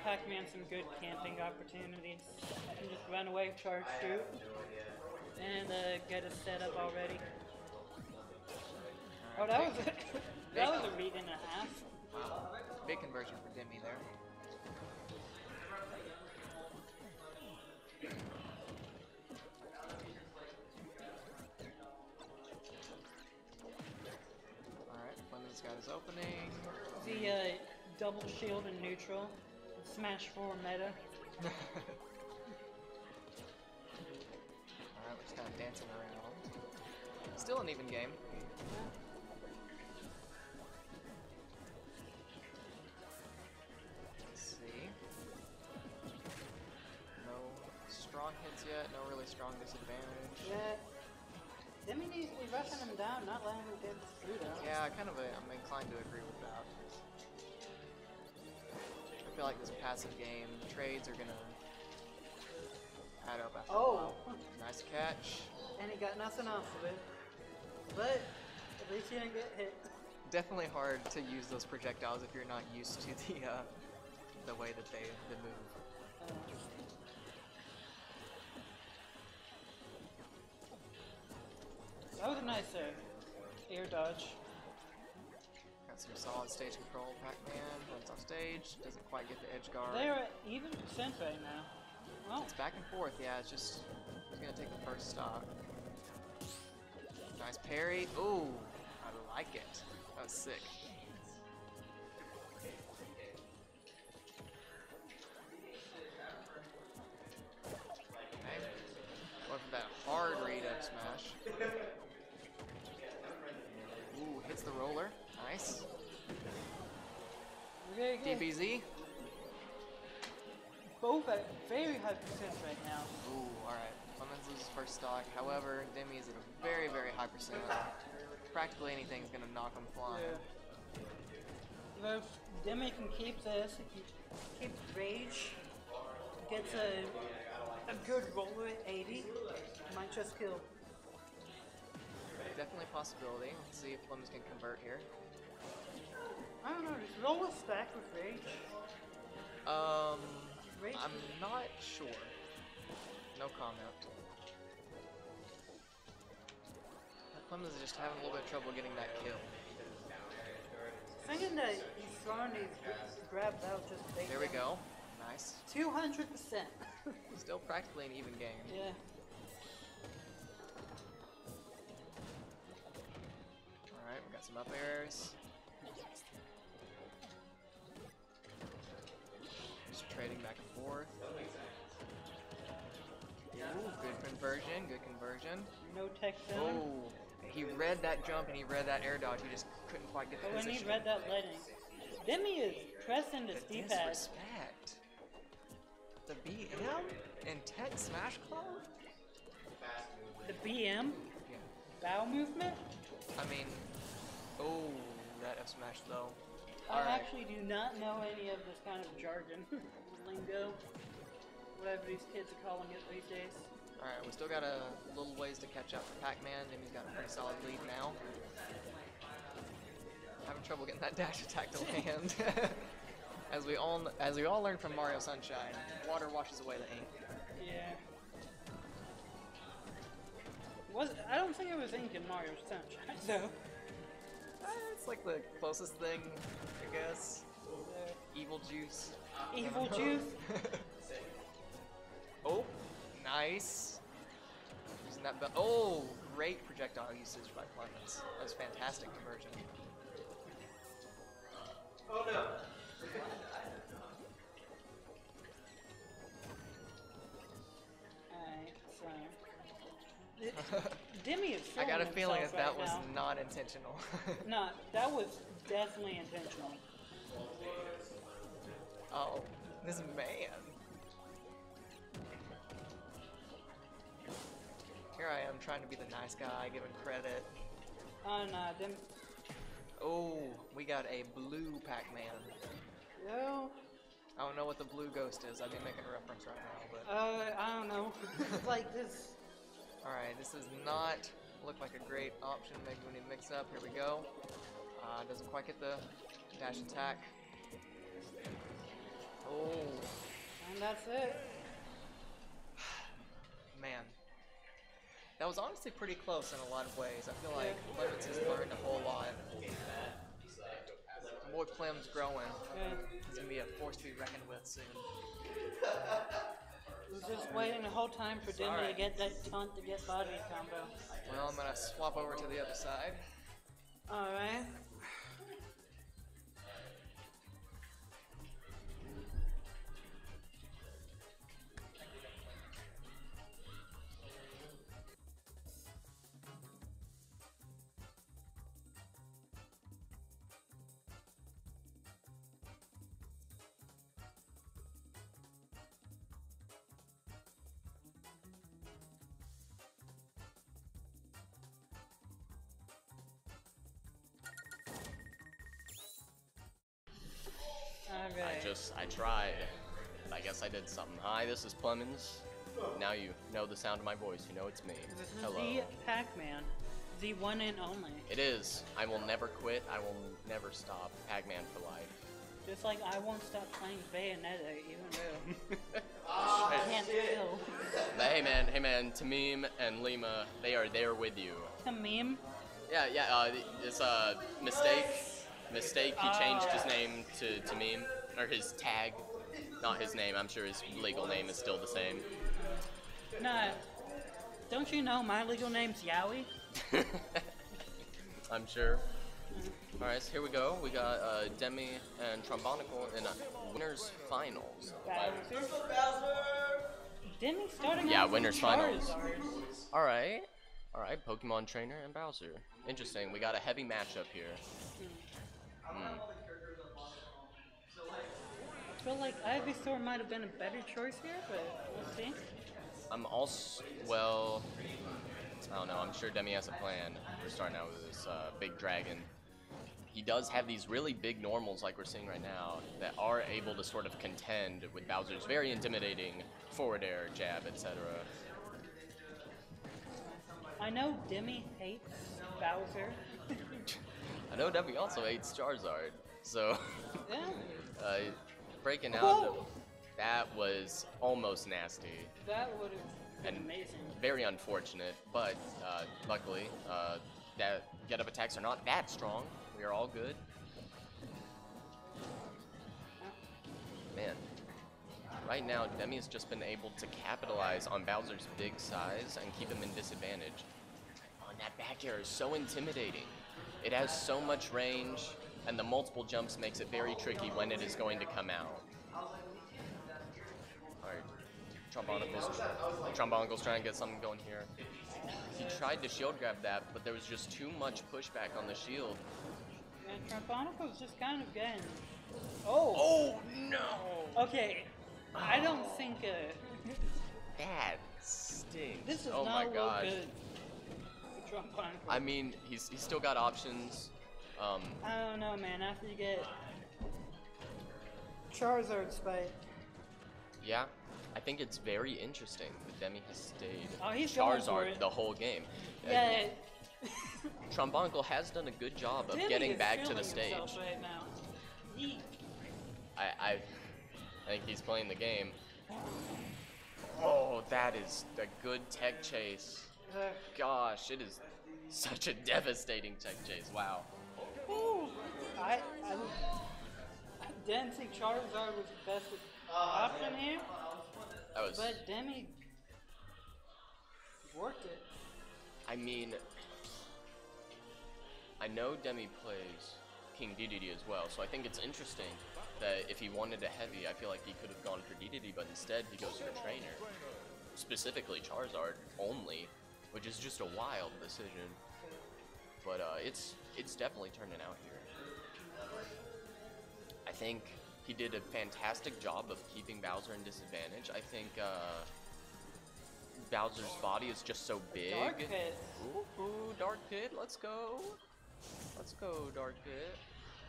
Pac-Man some good camping opportunities. You can just run away, charge through, and get a setup already. Oh, that was a, that was a read and a half. Wow. Big conversion for Demi there. This guy's opening. The double shield and neutral. Smash 4 meta. Alright, we're just kind of dancing around. Still an even game. Let's see. No strong hits yet, no really strong disadvantage. Yeah. Demi needs to be rushing him down, not letting him get through though. Yeah, I'm inclined to agree with that. I feel like this passive game, the trades are gonna add up after a while. Nice catch. And he got nothing off of it. But at least he didn't get hit. Definitely hard to use those projectiles if you're not used to the way that they move. That was a nice air dodge. Got some solid stage control. Pac-Man runs off stage, doesn't quite get the edge guard. They are at even percent right now. Well, it's back and forth. Yeah, it's just he's gonna take the first stock. Nice parry. Ooh, I like it. That was sick. Okay. Went for that hard read up smash. Ooh, hits the roller. Nice. Very good. DBZ. Both at very high percent right now. Ooh, alright. Clemens loses first stock. However, Demi is at a very, very high percent. Practically anything is going to knock him flying. Yeah. If Demi can keep this, if he keeps rage, gets a good roller at 80, might just kill. Definitely a possibility. Let's see if Clemens can convert here. I don't know, does roller stack with rage? I'm not sure. No comment. Clemens is just having a little bit of trouble getting that kill. Thinking that he's throwing these grabs out just big. There we go. Nice. 200%. Still practically an even game. Yeah. Alright, we got some up airs. Trading back and forth. Ooh, good conversion, good conversion. No tech down. Oh, he read that jump and he read that air dodge. He just couldn't quite get the position. When he read that lighting, Demi is pressing the D-pad. Disrespect. The BM? And tech smash club? The BM? Yeah. Bow movement? I mean, oh, that F smash though. I actually do not know any of this kind of jargon, lingo, whatever these kids are calling it these days. Alright, we still got a little ways to catch up for Pac-Man, and he's got a pretty solid lead now. Having trouble getting that dash attack to land. as we all learned from Mario Sunshine, water washes away the ink. Yeah. I don't think it was ink in Mario Sunshine, though. It's like the closest thing, I guess. Evil juice. Evil juice. Oh, nice. Using that belt. Oh, great projectile usage by Clemens. That was fantastic conversion. Oh no. Demi is I got a feeling that that was not intentional. No, that was definitely intentional. Oh, this man. Here I am trying to be the nice guy, giving credit. Oh no, Demi. Oh, we got a blue Pac-Man. No. I don't know what the blue ghost is. I've been making a reference right now, but. I don't know. It's like this. Alright, this does not look like a great option. Maybe we need to mix up. Here we go. Doesn't quite get the dash attack. Oh. And that's it. Man. That was honestly pretty close in a lot of ways. I feel like Clemens has learned a whole lot. More Clem's growing. He's going to be a force to be reckoned with soon. Was just waiting the whole time for Demi to get that taunt to get body combo. Well, I'm gonna swap over to the other side. Alright. I tried. I guess I did something. Hi, this is Clemens. Now you know the sound of my voice. You know it's me. This is the Pac-Man. The one and only. It is. I will never quit. I will never stop. Pac-Man for life. Just like I won't stop playing Bayonetta, even though I can't kill. But hey man, Tamim and Lima, they are there with you. Tamim? Yeah, yeah, it's a mistake. He changed his name to Tamim. Or his tag, not his name. I'm sure his legal name is still the same. No, don't you know my legal name's Yowie? I'm sure. All right, so here we go. We got Demi and Trombonical in winners finals. Demi starting. Yeah, winners finals. All right, Pokemon Trainer and Bowser. Interesting. We got a heavy matchup here. Mm. I feel like Ivysaur might have been a better choice here, but we'll see. I'm also, well, I don't know, I'm sure Demi has a plan. We're starting out with this big dragon. He does have these really big normals like we're seeing right now that are able to sort of contend with Bowser's very intimidating forward air, jab, etc. I know Demi hates Bowser. I know Demi also hates Charizard, so yeah. Breaking out, that was almost nasty. That would have been amazing. Very unfortunate, but luckily that get-up attacks are not that strong. We are all good. Man, right now Demi has just been able to capitalize on Bowser's big size and keep him in disadvantage. Oh, and that back air is so intimidating. It has so much range, and the multiple jumps makes it very tricky when it is going to come out. Alright, Trombonicle's trying to get something going here. He tried to shield grab that, but there was just too much pushback on the shield. And Trombonicle's just kind of getting... Oh! Oh, no! Okay, oh. I don't think that stinks. This is not look good for Trombonicle. I mean, he's still got options. I don't know, man. After you get Charizard Spike. Yeah, I think it's very interesting that Demi has stayed Charizard the whole game. Yeah. Trombonicle has done a good job of getting back to the stage. Right now. I think he's playing the game. Oh, that is a good tech chase. Gosh, it is such a devastating tech chase. Wow. Ooh, I didn't think Charizard was the best option here. But Demi worked it. I mean, I know Demi plays King DDD as well, so I think it's interesting that if he wanted a heavy, I feel like he could have gone for DDD, but instead he goes for Trainer, specifically Charizard only, which is just a wild decision. But it's definitely turning out here. I think he did a fantastic job of keeping Bowser in disadvantage. I think Bowser's body is just so big. Dark Pit. Ooh, Dark Pit, let's go. Let's go, Dark Pit.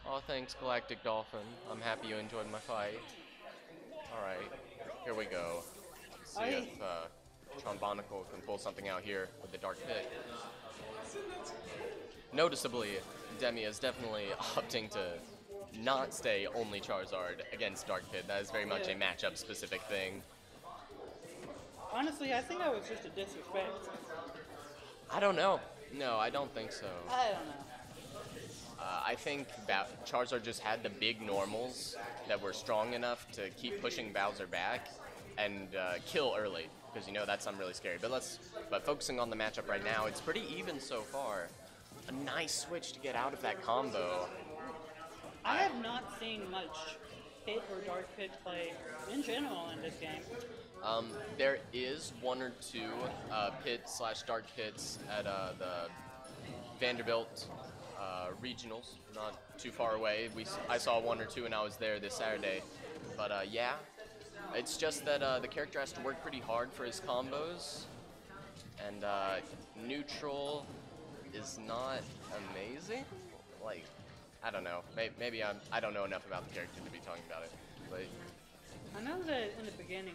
Oh, thanks, Galactic Dolphin. I'm happy you enjoyed my fight. Alright, here we go. Let's see if Trombonicle can pull something out here with the Dark Pit. Noticeably, Demi is definitely opting to not stay only Charizard against Dark Pit. That is very much a matchup-specific thing. Honestly, I think that was just a disrespect. I don't know. No, I don't think so. I don't know. I think Charizard just had the big normals that were strong enough to keep pushing Bowser back and kill early, because you know that's something really scary. But focusing on the matchup right now, it's pretty even so far. A nice switch to get out of that combo. I have not seen much Pit or Dark Pit play in general in this game. There is one or two Pit/Dark Pits at the Vanderbilt regionals, not too far away. I saw one or two when I was there this Saturday. But yeah, it's just that the character has to work pretty hard for his combos, and neutral is not amazing. Like, I don't know. Maybe I don't know enough about the character to be talking about it. But I know that in the beginning,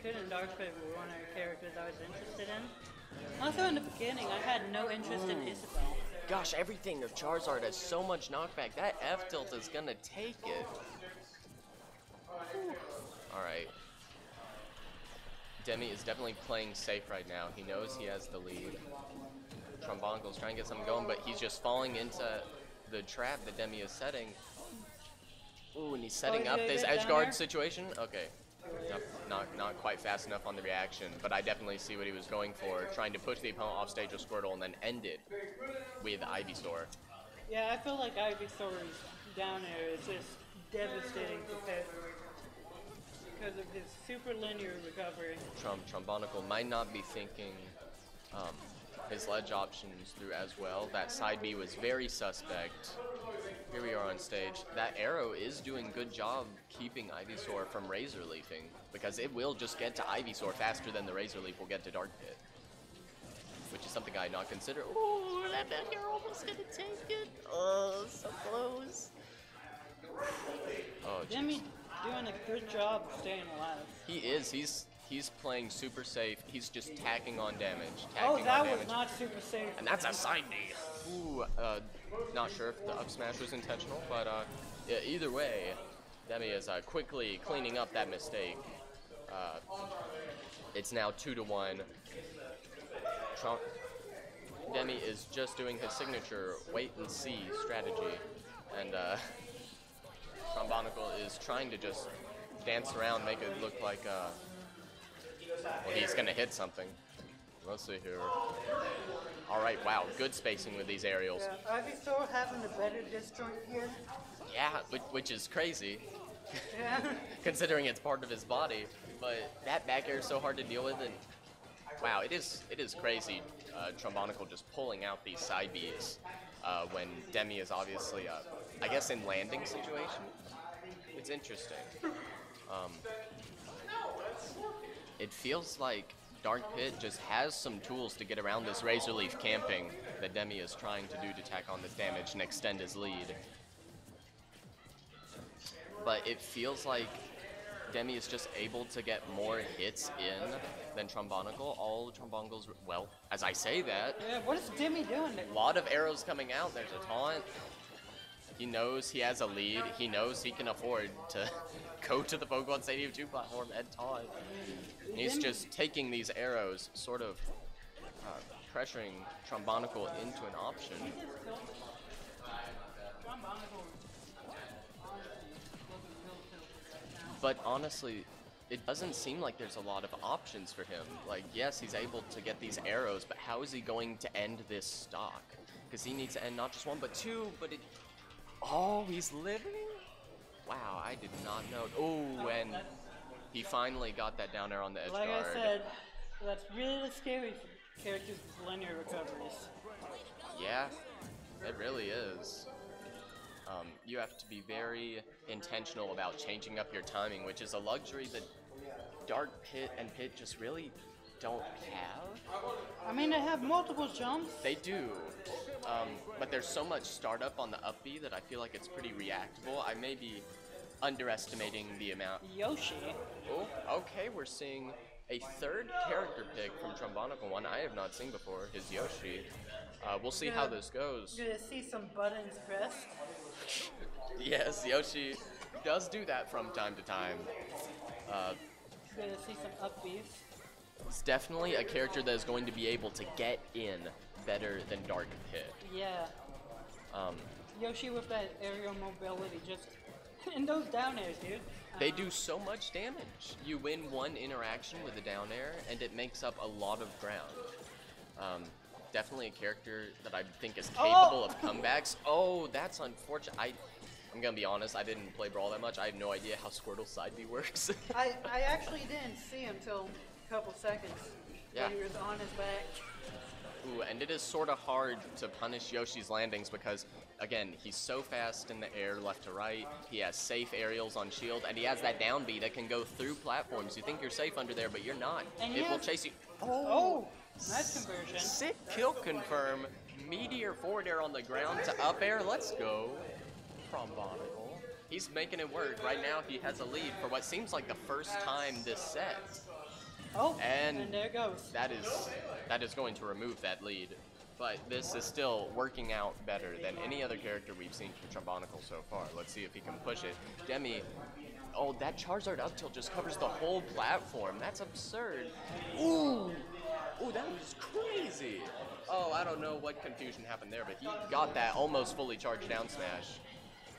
Pit and Dark Pit were one of the characters I was interested in. Also, in the beginning, I had no interest in Isabelle. Gosh, everything of Charizard has so much knockback. That F tilt is gonna take it. Ooh. All right. Demi is definitely playing safe right now. He knows he has the lead. Trombonicle's trying to get something going, but he's just falling into the trap that Demi is setting. Ooh, and he's setting up this edge guard situation. Okay, not quite fast enough on the reaction, but I definitely see what he was going for, trying to push the opponent off stage with Squirtle and then end it with Ivysaur. Yeah, I feel like Ivysaur's down air is just devastating to Pit because of his super linear recovery. Trombonicle might not be thinking his ledge options through as well. That side B was very suspect. Here we are on stage. That arrow is doing a good job keeping Ivysaur from Razor Leafing, because it will just get to Ivysaur faster than the Razor Leaf will get to Dark Pit, which is something I had not considered. Ooh, that back arrow was gonna take it. Oh, so close. Oh, Jimmy's doing a good job staying alive. He is. He's playing super safe. He's just tacking on damage. Oh, that was not super safe. And that's a side D. Ooh, not sure if the up smash was intentional, but yeah, either way, Demi is quickly cleaning up that mistake. It's now 2-1. Demi is just doing his signature wait and see strategy, and Trombonicle is trying to just dance around, make it look like well, he's gonna hit something. Let's see here. Alright, wow, good spacing with these aerials. Yeah, Ivysaur having a better disjoint here. Yeah, which is crazy. Yeah. Considering it's part of his body. But that back air is so hard to deal with, and wow, it is crazy. Trombonicle just pulling out these side Bs when Demi is obviously, I guess, in landing situation. It's interesting. It feels like Dark Pit just has some tools to get around this Razor Leaf camping that Demi is trying to do to tack on this damage and extend his lead. But it feels like Demi is just able to get more hits in than Trombonicle. All Trombonicle's, well, as I say that... Yeah, what is Demi doing there? A lot of arrows coming out, there's a taunt. He knows he has a lead. He knows he can afford to go to the Pokemon Stadium 2 platform and taunt. And he's just taking these arrows, sort of pressuring Trombonicle into an option. But honestly, it doesn't seem like there's a lot of options for him. Like, yes, he's able to get these arrows, but how is he going to end this stock? Because he needs to end not just one, but two, but it... Oh, he's living? Wow, I did not know. Oh, and he finally got that down air on the edge guard. Like I said, that's really scary for characters with linear recoveries. Yeah, it really is. You have to be very intentional about changing up your timing, which is a luxury that Dark Pit and Pit just really don't have. I mean, they have multiple jumps. They do. But there's so much startup on the up B that I feel like it's pretty reactable. I may be underestimating the amount. Yoshi. Oh, okay, we're seeing a third character pick from Trombonicle, one I have not seen before, is Yoshi. We'll see how this goes. You're gonna see some buttons pressed. Yes, Yoshi does do that from time to time. You're gonna see some up Bs. It's definitely a character that is going to be able to get in better than Dark Pit. Yeah. Yoshi with that aerial mobility, just in those down airs, dude. They do so much damage. You win one interaction with a down air, and it makes up a lot of ground. Definitely a character that I think is capable of comebacks. Oh, that's unfortunate. I'm gonna be honest, I didn't play Brawl that much. I have no idea how Squirtle's side B works. I actually didn't see him till a couple seconds. Yeah. He was on his back. Ooh, and it is sort of hard to punish Yoshi's landings because, again, he's so fast in the air left to right. He has safe aerials on shield, and he has that down B that can go through platforms. You think you're safe under there, but you're not. And it will chase you. Oh! Nice conversion. Sick kill confirm. Meteor forward air on the ground to up air. Let's go. Trombonicle. He's making it work. Right now he has a lead for what seems like the first time this set. Oh, and there it goes. That is going to remove that lead. But this is still working out better than any other character we've seen from Trombonicle so far. Let's see if he can push it. Demi, oh, that Charizard up tilt just covers the whole platform. That's absurd. Ooh. Oh, that was crazy. Oh, I don't know what confusion happened there, but he got that almost fully charged down smash.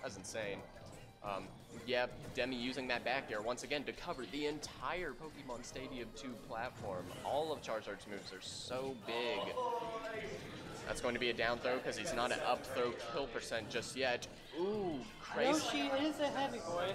That's insane. Yeah, Demi using that back air once again to cover the entire Pokemon Stadium 2 platform. All of Charizard's moves are so big. That's going to be a down throw because he's not an up throw kill percent just yet. Ooh, crazy. Yoshi is a heavy boy.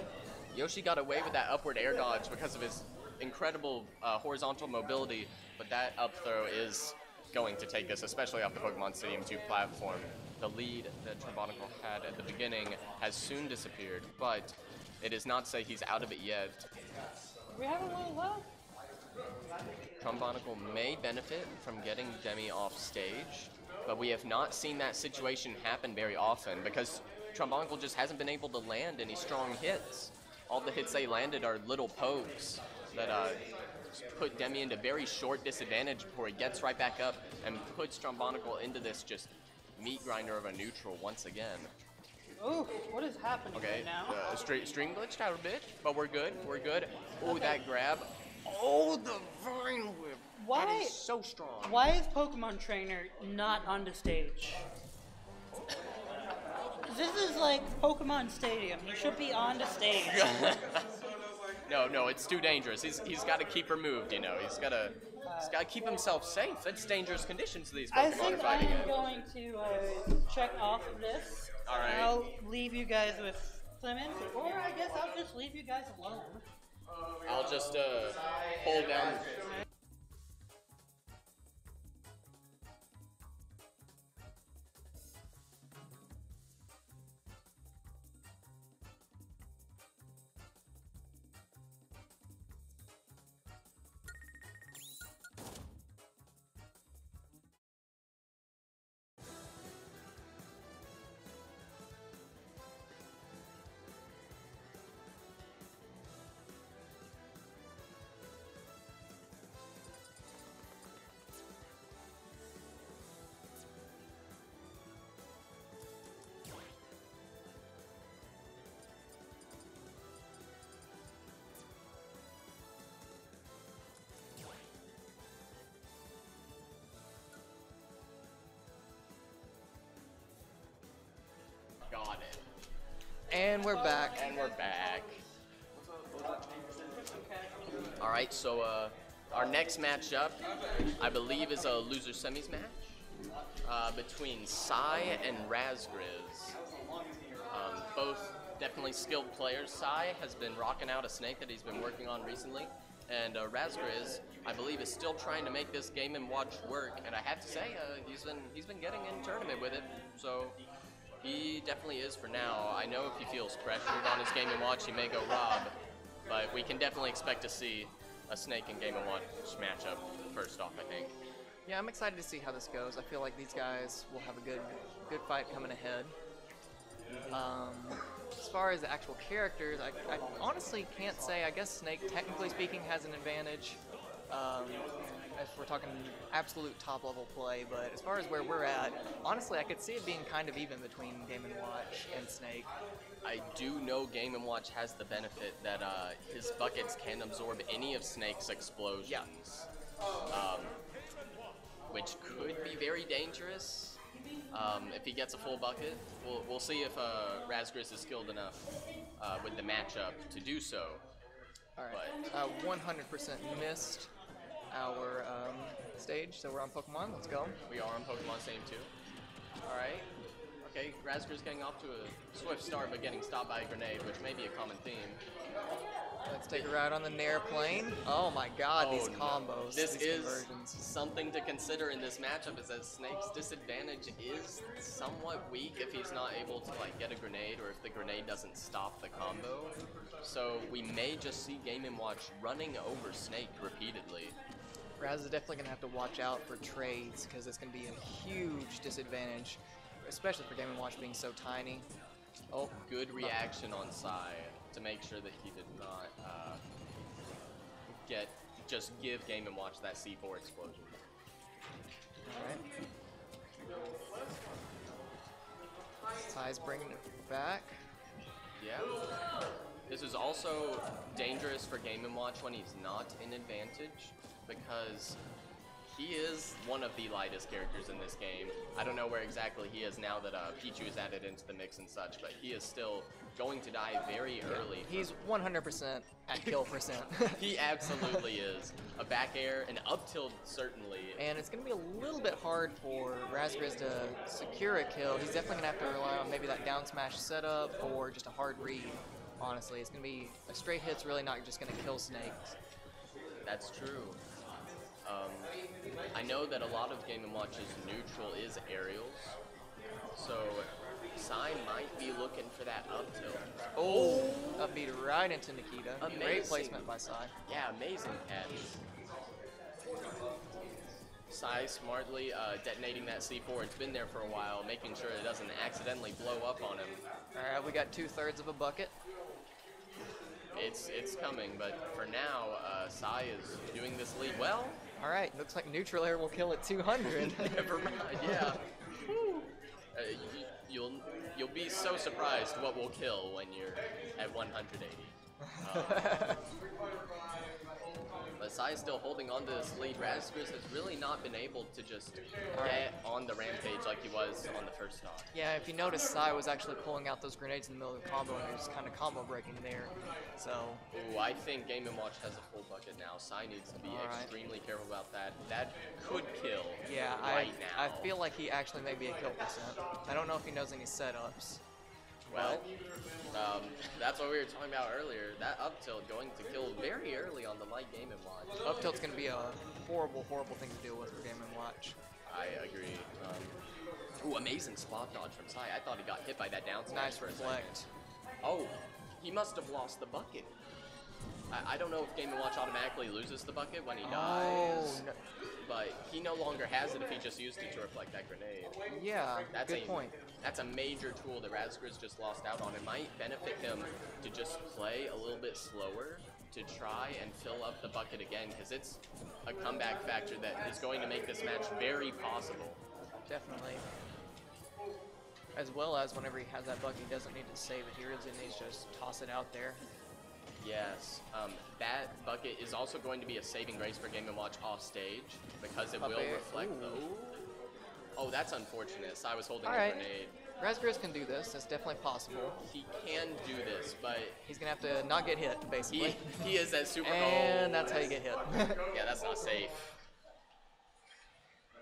Yoshi got away with that upward air dodge because of his incredible horizontal mobility, but that up throw is going to take us, especially off the Pokemon Stadium 2 platform. The lead that Tribonicle had at the beginning has soon disappeared, but it does not say he's out of it yet. We have a little left. Tribonicle may benefit from getting Demi off stage, but we have not seen that situation happen very often because Tribonicle just hasn't been able to land any strong hits. All the hits they landed are little pokes that put Demi into very short disadvantage before he gets right back up and puts Tribonicle into this just meat grinder of a neutral once again. Oh, what is happening right now? Stream glitched out a bit, but we're good. We're good. Oh, okay. That grab. Oh, the Vine Whip. Why? That is so strong. Why is Pokemon Trainer not on the stage? This is like Pokemon Stadium. You should be on the stage. No, it's too dangerous. He's got to keep her moved, you know. He's got to keep himself safe. That's dangerous conditions these Pokemon are fighting in. I think I'm going to check off of this. All right. I'll leave you guys with Clement, or I guess I'll just leave you guys alone. I'll just hold down. Got it. And we're back. And we're back. All right, so our next matchup, I believe, is a loser semis match between Psy and Razgriz. Both definitely skilled players. Psy has been rocking out a Snake that he's been working on recently, and Razgriz, I believe, is still trying to make this Game and Watch work. And I have to say, he's been getting in tournament with it, so. He definitely is for now. I know if he feels pressured on his Game & Watch, he may go Rob, but we can definitely expect to see a Snake and Game & Watch matchup first off, I think. Yeah, I'm excited to see how this goes. I feel like these guys will have a good fight coming ahead. As far as the actual characters, I honestly can't say. I guess Snake, technically speaking, has an advantage if we're talking absolute top-level play, but as far as where we're at, honestly, I could see it being kind of even between Game & Watch and Snake. I do know Game & Watch has the benefit that his buckets can absorb any of Snake's explosions, which could be very dangerous if he gets a full bucket. We'll see if Razgriz is skilled enough with the matchup to do so. All right, 100% missed our stage, so we're on Pokemon. Let's go. We are on Pokemon Stadium 2. All right. Okay, Razgriz getting off to a swift start, but getting stopped by a grenade, which may be a common theme. Let's take a ride on the Nair plane. Oh my God, these combos. This is something to consider in this matchup, is that Snake's disadvantage is somewhat weak if he's not able to get a grenade, or if the grenade doesn't stop the combo. So we may just see Game & Watch running over Snake repeatedly. Raz is definitely going to have to watch out for trades, because it's going to be a huge disadvantage, especially for Game & Watch being so tiny. Oh, good reaction on Psy to make sure that he did not give Game & Watch that C4 explosion. All right. Sai's bringing it back. Yeah. This is also dangerous for Game & Watch when he's not in advantage, because he is one of the lightest characters in this game. I don't know where exactly he is now that Pichu is added into the mix and such, but he is still going to die very early. He's 100% at kill percent. He absolutely is. A back air, an up tilt certainly. And it's going to be a little bit hard for Razgriz to secure a kill. He's definitely going to have to rely on maybe that down smash setup or just a hard read, honestly. It's going to be a straight hit's really not just going to kill Snake. That's true. I know that a lot of Game & Watch's neutral is aerials, So Sign might be looking for that up tilt. Oh, that beat right into Nikita. Amazing. Great placement by Sai. Yeah, amazing catch. Sai smartly detonating that C4. It's been there for a while, making sure it doesn't accidentally blow up on him. All right, we got 2/3 of a bucket. It's coming, but for now, Sai is doing this lead well. All right, looks like neutral air will kill at 200. Never mind. Yeah. You'll be so surprised what will kill when you're at 180. But Sai is still holding on to this lead. Raspers has really not been able to just get on the rampage like he was on the first stock. Yeah, if you notice, Sai was actually pulling out those grenades in the middle of the combo and there's kind of combo breaking there. So. Ooh, I think Game & Watch has a full bucket now. Sai needs to be extremely careful about that. That could kill right now. I feel like he actually may be a kill percent. I don't know if he knows any setups. Well, that's what we were talking about earlier. That up tilt going to kill very early on the light Game & Watch. Up tilt's going to be a horrible, horrible thing to deal with for Game & Watch. I agree. Ooh, amazing spot dodge from Sai. I thought he got hit by that down smash. Nice reflect. Oh, he must have lost the bucket. I don't know if Game & Watch automatically loses the bucket when he dies, but he no longer has it if he just used it to reflect that grenade. Yeah, that's a good point. That's a major tool that Razgriz just lost out on. It might benefit him to just play a little bit slower to try and fill up the bucket again, because it's a comeback factor that is going to make this match very possible. Definitely. As well as whenever he has that bucket, he doesn't need to save it. He really needs to just toss it out there. Yes, that bucket is also going to be a saving grace for Game & Watch off stage because it will reflect those. Oh, that's unfortunate. I was holding a grenade. Raspberries can do this. It's definitely possible. He can do this, but he's gonna have to not get hit, basically. He is at super goal, and that's how you get hit. Yeah, that's not safe.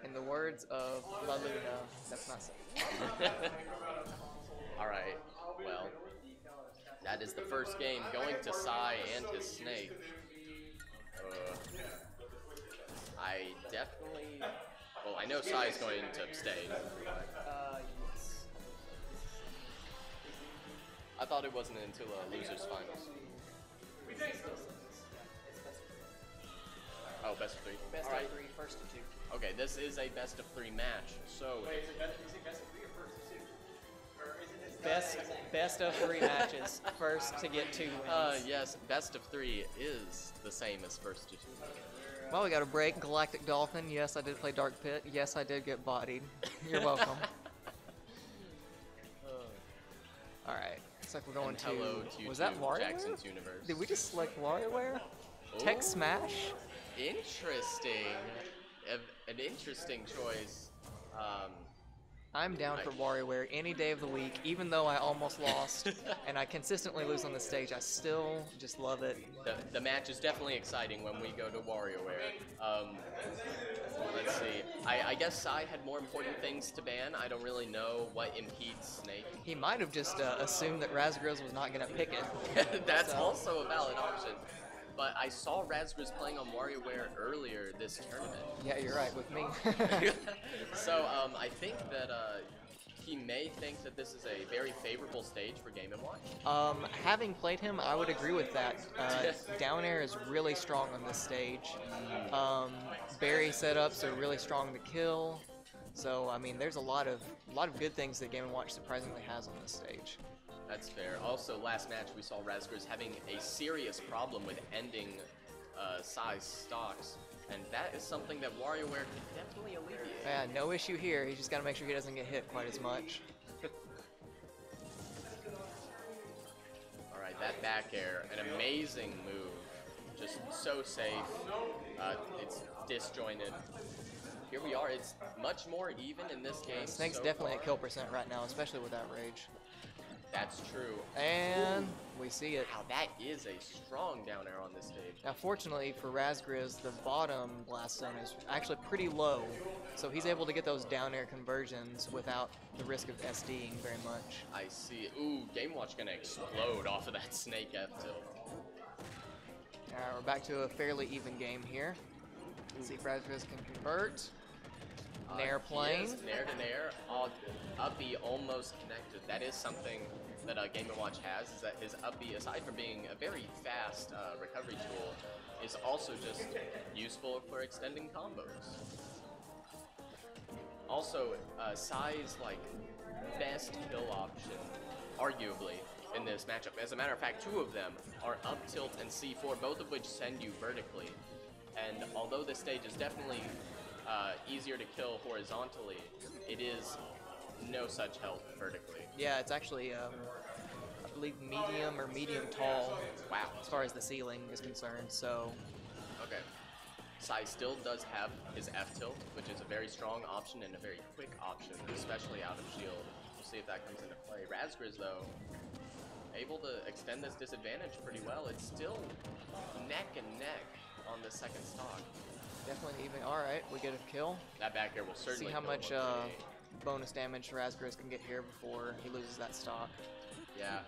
In the words of La Luna, that's not safe. All right. Well. That is the first game going to Sai and his Snake. I definitely... Well, I know Sai is going to abstain. Yes. I thought it wasn't until Losers Finals. Oh, best of three. Best of three, first to two. Okay, this is a best of three match, so... Wait, is it best of three or first to two? Best of three matches. First to get 2 wins. Yes, best of 3 is the same as first to 2. Well, we got a break. Galactic Dolphin. Yes, I did play Dark Pit. Yes, I did get bodied. You're welcome. All right. Looks like we're going to. Hello to was that Wario? Jackson's Universe. Did we just select WarioWare? Tech Smash. Interesting. An interesting choice. I'm down for WarioWare any day of the week, even though I almost lost, and I consistently lose on the stage. I still just love it. The match is definitely exciting when we go to WarioWare. Let's see. I guess Sai had more important things to ban. I don't really know what impedes Snake. He might have just assumed that Razgriz was not going to pick it. That's also a valid option. But I saw Razgriz playing on WarioWare earlier this tournament. Yeah, you're right, with me. So I think that he may think that this is a very favorable stage for Game & Watch. Having played him, I would agree with that. Down air is really strong on this stage. Berry setups are really strong to kill. So I mean, there's a lot of good things that Game & Watch surprisingly has on this stage. That's fair. Also, last match we saw Razgriz having a serious problem with ending Sai's stocks, and that is something that WarioWare can definitely alleviate. Yeah, no issue here. He's just got to make sure he doesn't get hit quite as much. All right, that back air, an amazing move. Just so safe. It's disjointed. Here we are. It's much more even in this game. Snake's definitely at kill percent right now, especially with that rage. That's true. And we see it. Wow, that is a strong down air on this stage. Now, fortunately for Razgriz, the bottom blast zone is actually pretty low, so he's able to get those down air conversions without the risk of SDing very much. I see. Ooh, Game Watch gonna explode off of that Snake F tilt. All right, we're back to a fairly even game here. Let's see if Razgriz can convert. Nair plane. Nair to Nair, up B almost connected. That is something that Game & Watch has, is that his up B, aside from being a very fast recovery tool, is also just useful for extending combos. Also, Sai's, like, best kill option, arguably, in this matchup. As a matter of fact, two of them are up tilt and C4, both of which send you vertically. And although this stage is definitely easier to kill horizontally, it is no such help vertically. Yeah, it's actually, I believe, medium or medium tall, wow, as far as the ceiling is concerned, so... Okay. Sai still does have his F tilt, which is a very strong option and a very quick option, especially out of shield. We'll see if that comes into play. Razgriz, though, able to extend this disadvantage pretty well. It's still neck and neck on the second stock. Definitely even. All right, we get a kill. That back air will certainly. See how much bonus damage Razgriz can get here before he loses that stock. Yeah,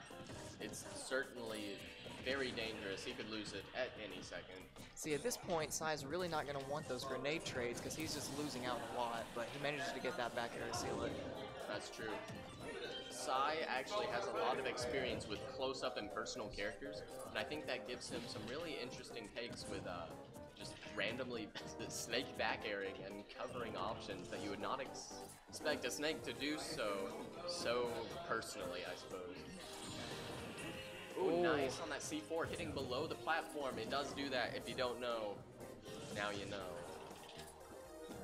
it's certainly very dangerous. He could lose it at any second. See, at this point, Sai's really not going to want those grenade trades because he's just losing out a lot, but he manages to get that back air to seal it. That's true. Sai actually has a lot of experience with close-up and personal characters, and I think that gives him some really interesting takes with just randomly Snake back-airing and covering options that you would not expect a Snake to do so personally, I suppose. Ooh, nice on that C4, hitting below the platform. It does do that. If you don't know, now you know.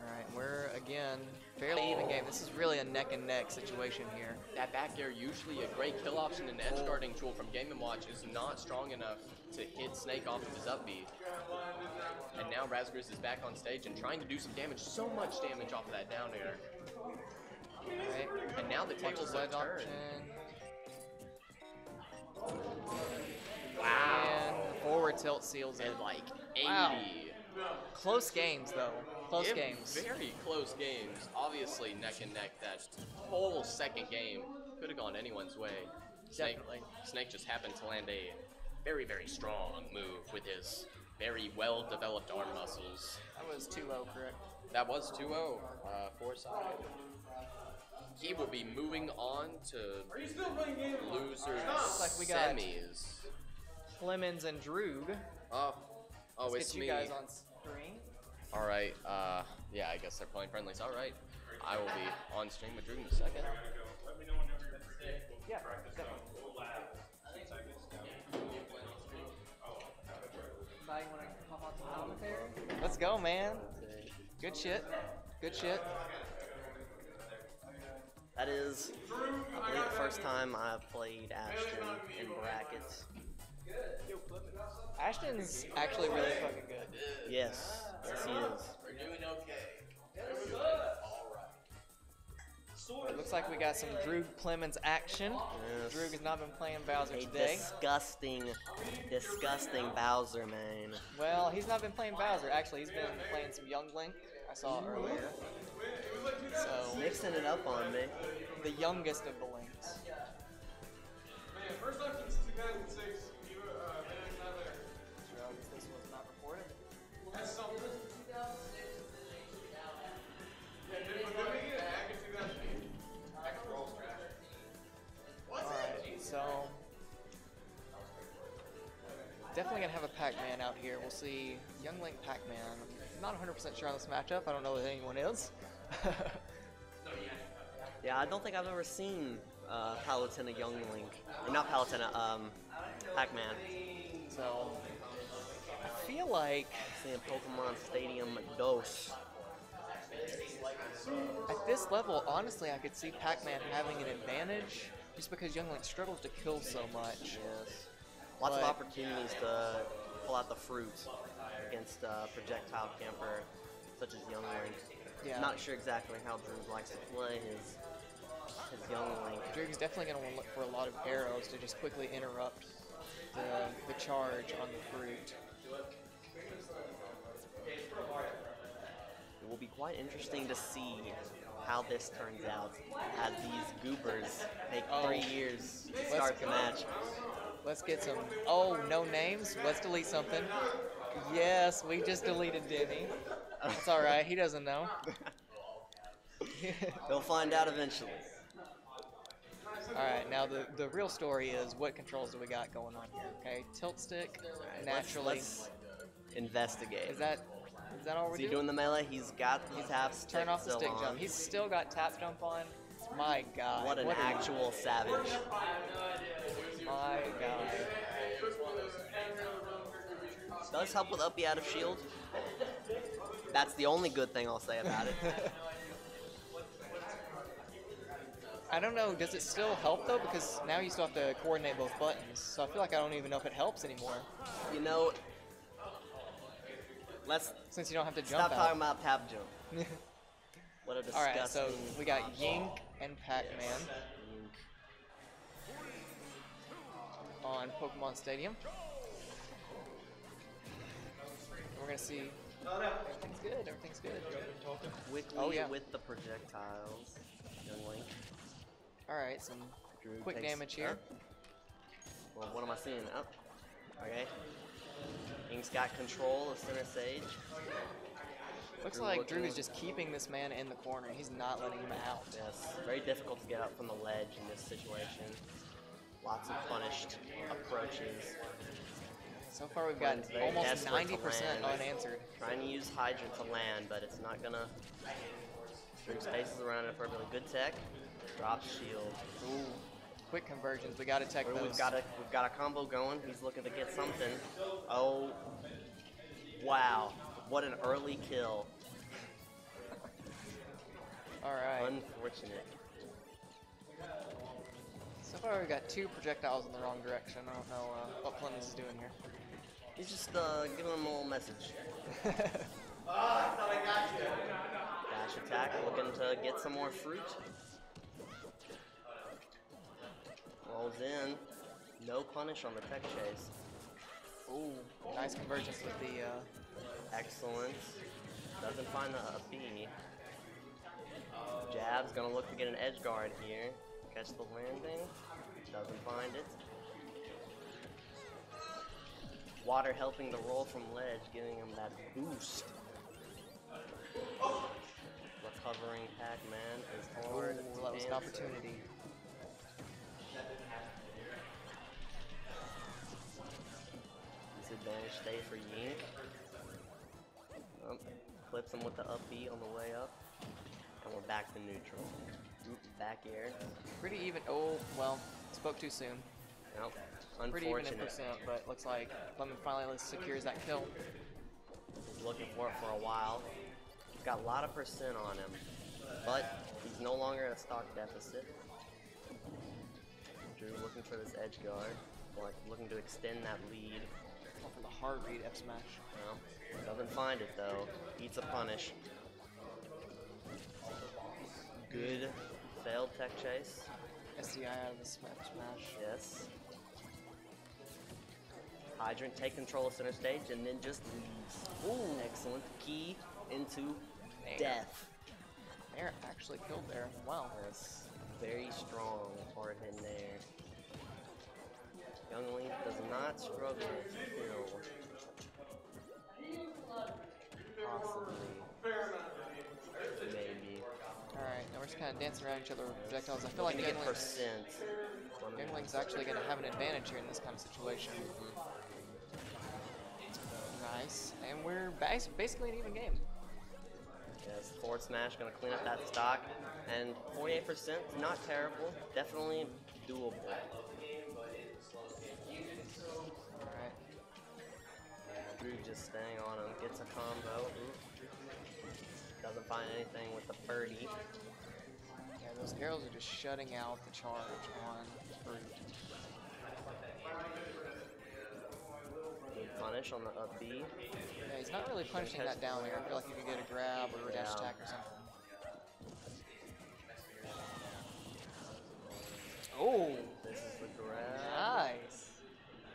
Alright, we're, again, fairly even game. This is really a neck-and-neck situation here. That back air, usually a great kill option and edge-guarding tool from Game & Watch, is not strong enough to hit Snake off of his upbeat. And now Razgriz is back on stage and trying to do some damage, so much damage off of that down air. Alright, and now the tables have turned. Wow. And forward tilt seals it. Like 80. Wow. Close games, though. Close games. Very close games. Obviously, neck and neck. That whole second game could have gone anyone's way. Snake just happened to land a very, very strong move with his very well-developed arm muscles. That was 2-0, correct? That was 2-0 for Sai. He will be moving on to losers semis. Clemens and Droog. Oh, it's me. Guys on screen. All right. Yeah, I guess they're playing friendlies. All right. I will be on stream with Droog in a second. Yeah. Let's go, man. Good shit. Good shit. That is, I believe, the first time I've played Ashton in brackets. Ashton's actually really fucking good. Yes, yes he is. We're doing okay. It looks like we got some Droog Clemens action. Yes. Droog has not been playing Bowser today. Disgusting Bowser, man. Well, he's not been playing Bowser. Actually, he's been playing some Young Link. I saw earlier. So mixing it up on me. The youngest of the Links. First off, since 2006, you this was not recorded. That's something. 2006 is the now. Yeah, did back in 2008? I can roll strategy. Alright, so definitely gonna have a Pac-Man out here. We'll see Young Link Pac-Man. I'm not 100% sure on this matchup. I don't know if anyone is. Yeah, I don't think I've ever seen Palutena Young Link. Not Palutena, Pac-Man. So, I feel like seeing Pokemon Stadium 2. At this level, honestly, I could see Pac-Man having an advantage just because Young Link struggles to kill so much. Yes. Lots of opportunities to pull out the fruit against projectile camper such as Young Link. Yeah. Not sure exactly how Droog likes to play his Young Link. Droog's definitely going to want to look for a lot of arrows to just quickly interrupt the charge on the fruit. It will be quite interesting to see how this turns out as these goobers take 3 years to start the match. Let's get some. Oh, no names. Let's delete something. Yes, we just deleted Denny. That's all right. He doesn't know. They'll find out eventually. Alright, now the real story is what controls do we got going on here, okay? Tilt stick, naturally. Let's investigate. Is that all we're doing? Is he doing the melee? He's half stick. Turn off the stick jump. He's still got tap jump on. My god. What an actual savage. My god. Does help with up B out of shield. That's the only good thing I'll say about it. I don't know, does it still help though? Because now you still have to coordinate both buttons, so I feel like I don't even know if it helps anymore. You know, since you don't have to jump out. Stop talking about tap jump. What a disgusting... Alright, so we got Yink and Pac-Man. Yes. On Pokemon Stadium. We're gonna see... Everything's good, everything's good. Quickly with the projectiles. Young Link. Alright, some quick damage here. Well, what am I seeing? Up. Okay. Ink's got control of Center Sage. Looks like Drew is just keeping this man in the corner. He's not letting him out. Yes. Very difficult to get out from the ledge in this situation. Lots of punished approaches. So far we've got almost 90% unanswered. Trying to use Hydrant to land, but it's not gonna. Drew spaces around it for a really good tech. Drop shield. Ooh. Quick conversions. We gotta tech those. We've got a combo going. He's looking to get something. Oh. Wow. What an early kill. Alright. Unfortunate. So far we got two projectiles in the wrong direction. I don't know what Clemens is doing here. He's just giving him a little message. Oh, I thought I got you. Dash attack, looking to get some more fruit. Rolls in. No punish on the tech chase. Ooh, nice convergence with the excellent. Doesn't find the up B. Jab's gonna look to get an edge guard here. Catch the landing. Doesn't find it. Water helping the roll from ledge, giving him that boost. Recovering Pac-Man is hard. Ooh, that was an opportunity. Disadvantage stay for Yink. Clips him with the up B on the way up, and we're back to neutral. Back air. Pretty even. Oh, well, spoke too soon. Nope. Unfortunate. Pretty even in percent, but looks like Lemon finally secures that kill. He's looking for it for a while. He's got a lot of percent on him, but he's no longer in a stock deficit. Drew looking for this edge guard, like looking to extend that lead. For the hard read F smash. Well, doesn't find it though. Eats a punish. Good failed tech chase. SDI out of the smash. Yes. Hydrant take control of center stage and then just leaves. Ooh, excellent. Key into death. Nair actually killed there. Wow. That's very strong hard hit there. Young Link does not struggle to kill. Possibly. Maybe. Alright, now we're just kind of dancing around each other with projectiles. I feel like Young Link's actually going to have an advantage here in this kind of situation. Mm-hmm. Nice. And we're basically an even game. Yes, forward smash, going to clean up that stock. And 48%, not terrible. Definitely doable. Alright. Drew just staying on him, gets a combo. Ooh. Doesn't find anything with the birdie. Yeah, those arrows are just shutting out the charge on Fruit. Good punish on the up B. Yeah, he's not really punishing that down there. I feel like he could get a grab or a dash attack or something. Oh! This is the grab. Nice!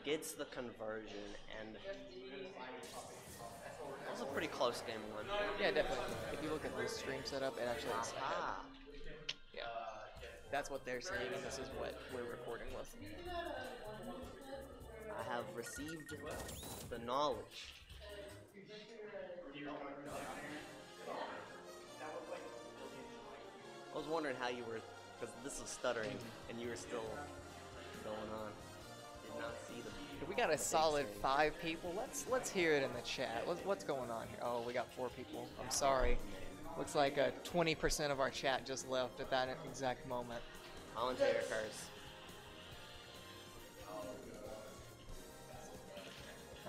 Gets the conversion, and that was a pretty close game one. Yeah, definitely. If you look at the stream setup, it actually looks like yeah. That's what they're saying, and this is what we're recording with. I have received the knowledge. I was wondering how you were, because this was stuttering, and you were still going on. Did not see the. We got a solid 5 people. Let's hear it in the chat. What's going on here? Oh, we got 4 people. I'm sorry. Looks like 20% of our chat just left at that exact moment. Voluntary curse.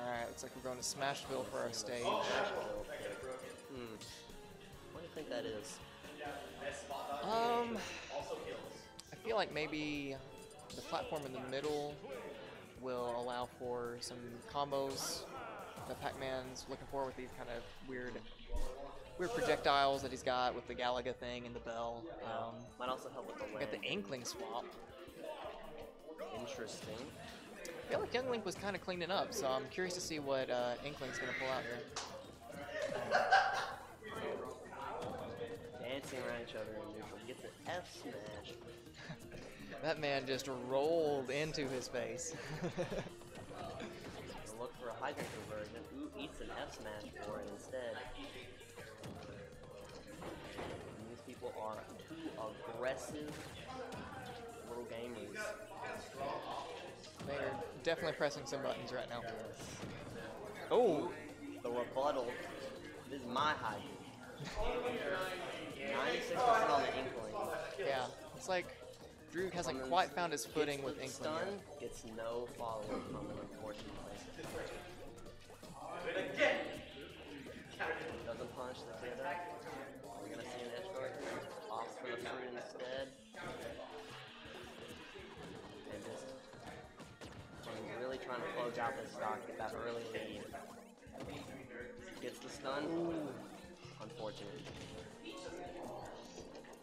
Alright, looks like we're going to Smashville for our stage. What do you think that is? I feel like maybe the platform in the middle will allow for some combos that Pac-Man's looking for with these kind of weird projectiles that he's got with the Galaga thing and the bell. Might also help with the land. Got the Inkling swap. Interesting. I feel like Young Link was kind of cleaning up, so I'm curious to see what Inkling's going to pull out here. Dancing around each other in neutral. Gets an F smash. That man just rolled into his face. Look for a Hydro conversion. Ooh, eats an F smash for it instead. And these people are too aggressive little gamers. They're definitely pressing some buttons right now. Oh, the rebuttal. This is my high. 96% on the Inkling. Yeah, it's like Drew hasn't quite found his footing with Inkling. Stun gets no follow-up from him, unfortunately. Doesn't punch the tether. We're gonna see an edge guard. Off for the fruit instead. And just really trying to close out this stock, get that early lead. Gets the stun. Ooh. Unfortunate.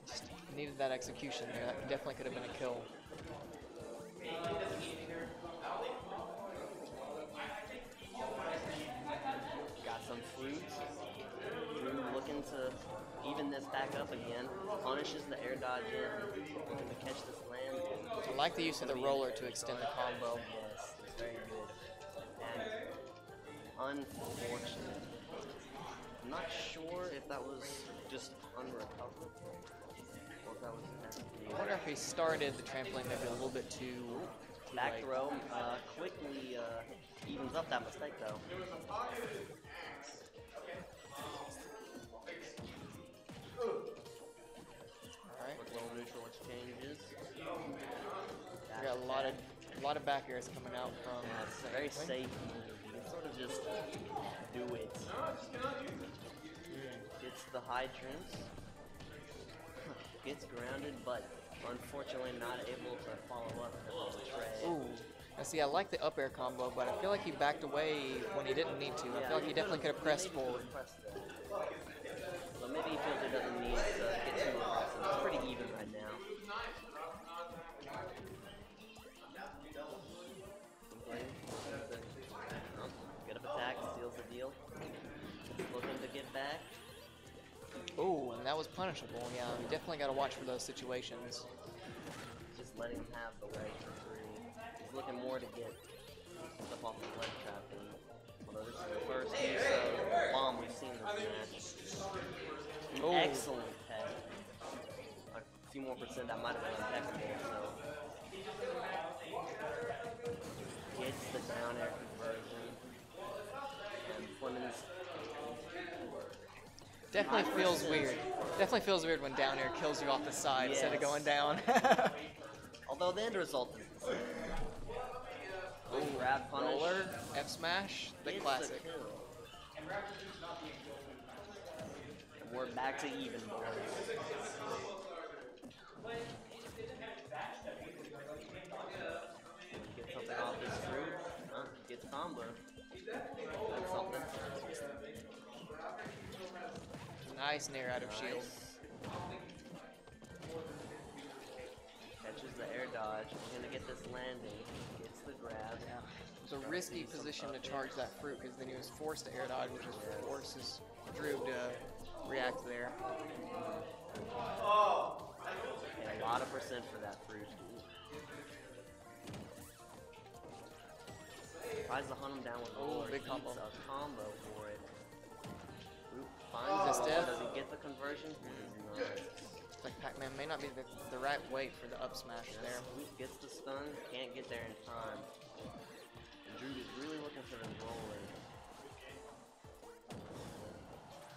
Just needed that execution there. That definitely could have been a kill. Got some fruits. Drew looking to even this back up again. Punishes the air dodge in. Looking to catch this land. I like the use of the roller to extend the combo. Yes, it's very good. And unfortunate. I'm not sure if that was just unrecoverable. I wonder if he started the trampoline maybe a little bit too back late. Throw quickly evens up that mistake though. Alright. Quick little neutral exchanges. We got a lot of back airs coming out from very safe. Sort of just do it. Gets the hydrants. Gets grounded, but unfortunately not able to follow up the trade. Ooh. I see, I like the up air combo, but I feel like he backed away when he didn't need to. I feel like he definitely could have pressed forward. So maybe he feels he doesn't need to get too much. It's pretty even right now. Good up attack, steals the deal. Looking to get back. Oh, and that was punishable. Yeah, you definitely got to watch for those situations. Just letting him have the way for free. He's looking more to get stuff off the leg trap. Although this is the first use of bomb we've seen this match. An excellent tech. A few more percent that might have been impeccable. So gets the down air conversion. Definitely feels weird. Definitely feels weird when down air kills you off the side instead of going down. Although the end result is the same. Ooh, grab punish. Roller, F smash, the classic. And we're back to even, boys. Get something off this fruit. Huh? Get combo. That's something. Nice nair out of shield. Catches the air dodge. He's gonna get this landing. Gets the grab. Yeah. It's a risky position to charge that fruit because then he was forced to air dodge, which forces Drew to react there. And a lot of percent for that fruit. Tries to hunt him down with a big combo for it. Finds a step. Does he get the conversion? He does not. looks like Pac-Man may not be the right weight for the up smash there. Luke gets the stun, can't get there in time. And Drew is really looking for his roller.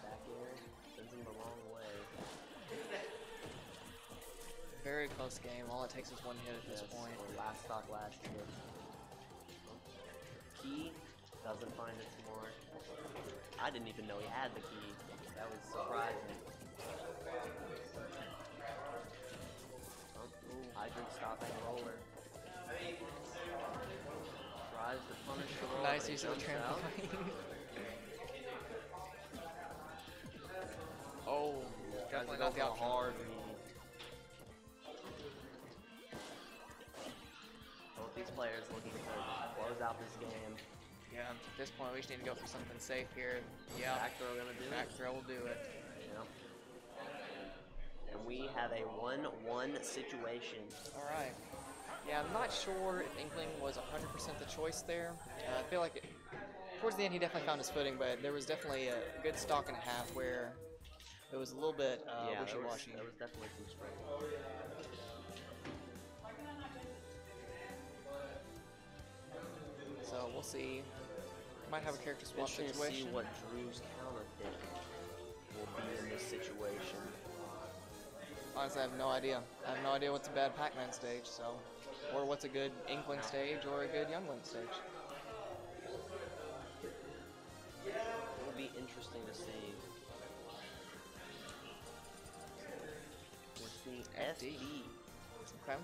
Back air sends him the wrong way. Very close game. All it takes is one hit at this point. Last stock last year. Key doesn't find it anymore. I didn't even know he had the key. That was surprising. Oh, Hydrant stopping roller. Tries to punish the roller. Nice use of the trampoline. Oh, yeah, definitely not the option. Both these players looking to close out this game. Yeah, at this point we just need to go for something safe here. Yeah, back throw gonna do it. Back throw will do it. Yeah. And we have a 1-1 situation. All right. Yeah, I'm not sure if Inkling was 100% the choice there. I feel like towards the end he definitely found his footing, but there was definitely a good stock and a half where it was a little bit wishy-washy. Yeah, there was definitely some strength. So we'll see. Might have a character swap situation. Let's see what Drew's counter pick will be in this situation. Honestly, I have no idea. I have no idea what's a bad Pac-Man stage, so, or what's a good Inkling stage or a good Young Link stage. It would be interesting to see. What's the FD? Okay.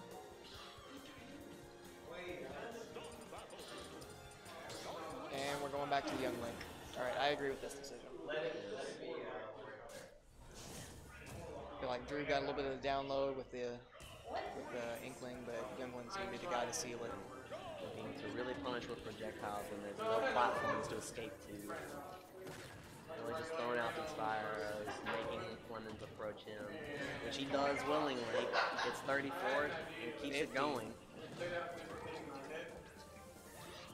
And we're going back to the Young Link. Alright, I agree with this decision. I feel like Drew got a little bit of the download with the Inkling, but Young Link's going to be the guy to seal it. Looking to really punish with projectiles when there's no platforms to escape to. Really just throwing out these fire arrows, making Clemens approach him, which he does willingly. It's 34 and keeps it going.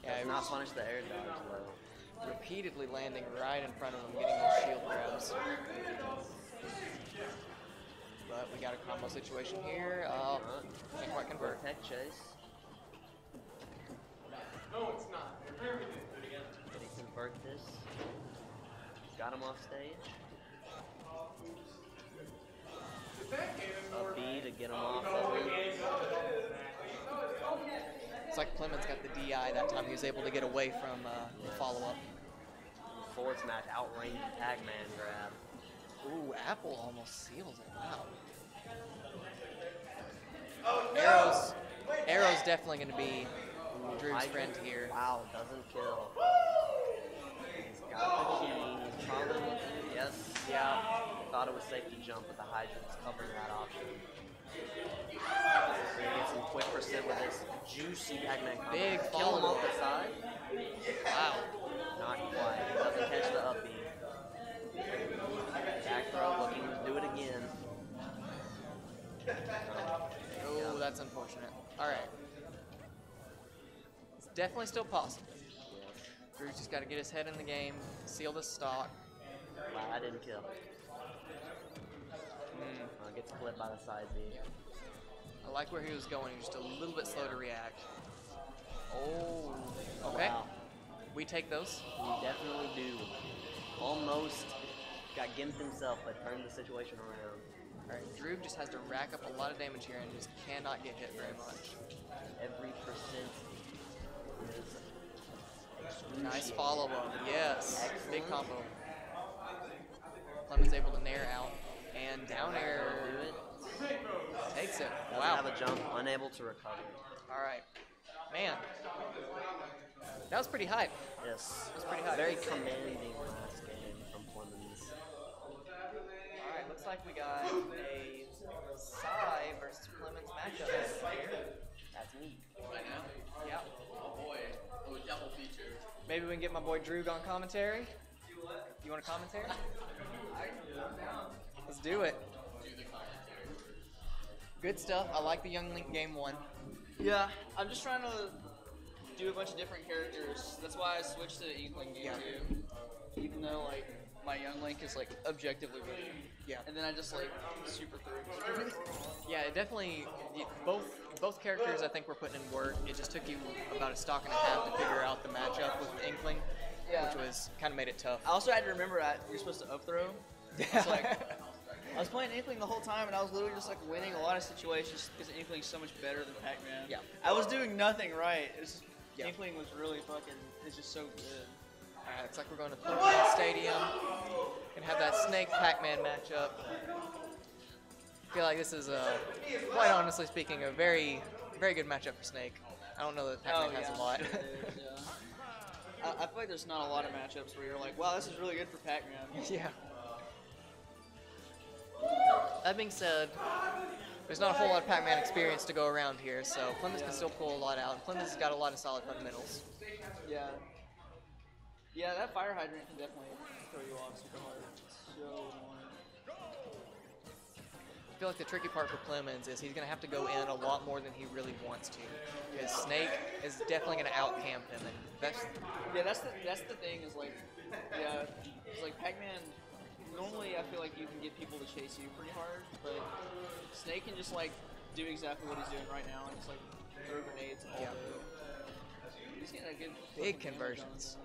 Yeah, not punish the air dodge though. Repeatedly landing right in front of him, getting those shield grabs. But we got a combo situation here. Can't quite convert. Tech chase. No, it's not. Did he convert this? Got him off stage. A B to get him off of it. It's like Clemens got the DI that time. He was able to get away from the follow-up. Forward smash outranged the Pac-Man grab. Ooh, Apple almost seals it. Wow. Oh, no! Arrow's definitely going to be Drew's friend here. Wow, doesn't kill. He's got the key. He's probably looking. Yes, yeah. Thought it was safe to jump, but the Hydrant's covering that option. Gonna get some quick percent with this juicy Pac-Man combo. Big fall off the side. Wow. Not quite. Doesn't catch the upbeat. Back throw looking to do it again. Oh, that's unfortunate. Alright. It's definitely still possible. Drew's just got to get his head in the game, seal this stock. Wow, I didn't kill. Oh, gets clipped by the side B. I like where he was going. He was just a little bit slow to react. Oh, okay. Wow. We take those. We definitely do. Almost got gimped himself, but turned the situation around. All right, Drew just has to rack up a lot of damage here and just cannot get hit very much. Every percent is nice follow-up. Yes. Excellent. Big combo. Clemens able to nair out, and down air takes it. Wow. Doesn't have a jump, unable to recover. All right. Man, that was pretty hype. Yes. That was pretty hype. Very commanding last game from Clemens. All right, looks like we got a Psy versus Clemens matchup here. That's me. Right now? Yeah. Oh, boy. Oh, double feature. Maybe we can get my boy Drew on commentary. You want a commentary? Let's do it. Good stuff. I like the Young Link game one. Yeah, I'm just trying to do a bunch of different characters. That's why I switched to the Inkling game two. Even though, like, my Young Link is like objectively winning. Yeah. And then I just like super through. Yeah, it definitely both characters I think were putting in work. It just took you about a stock and a half to figure out the matchup with the Inkling, yeah, which was kind of made it tough. I also had to remember that you're supposed to up throw. It's like I was playing Inkling the whole time, and I was literally just like winning a lot of situations because Inkling's so much better than Pac-Man. Yeah. I was doing nothing right. It's just, yeah. Inkling was really fucking. It's just so good. It's like we're going to Pokemon Stadium. Gonna have that Snake Pac-Man matchup. I feel like this is a, quite honestly speaking, a very, very good matchup for Snake. I don't know that Pac-Man has a lot. Sure is, yeah. I feel like there's not a lot of matchups where you're like, wow, this is really good for Pac-Man. Yeah. That being said, there's not a whole lot of Pac-Man experience to go around here, so Plymouth can still pull a lot out. And Plymouth's got a lot of solid fundamentals. Yeah. Yeah, that fire hydrant can definitely throw you off super hard. It's so annoying. I feel like the tricky part for Plemons is he's going to have to go in a lot more than he really wants to. Because Snake is definitely going to out-camp him. And that's the thing is like, yeah, it's like Pac-Man, normally I feel like you can get people to chase you pretty hard, but Snake can just like do exactly what he's doing right now and just like throw grenades all over. Yeah. He's getting a good big conversions.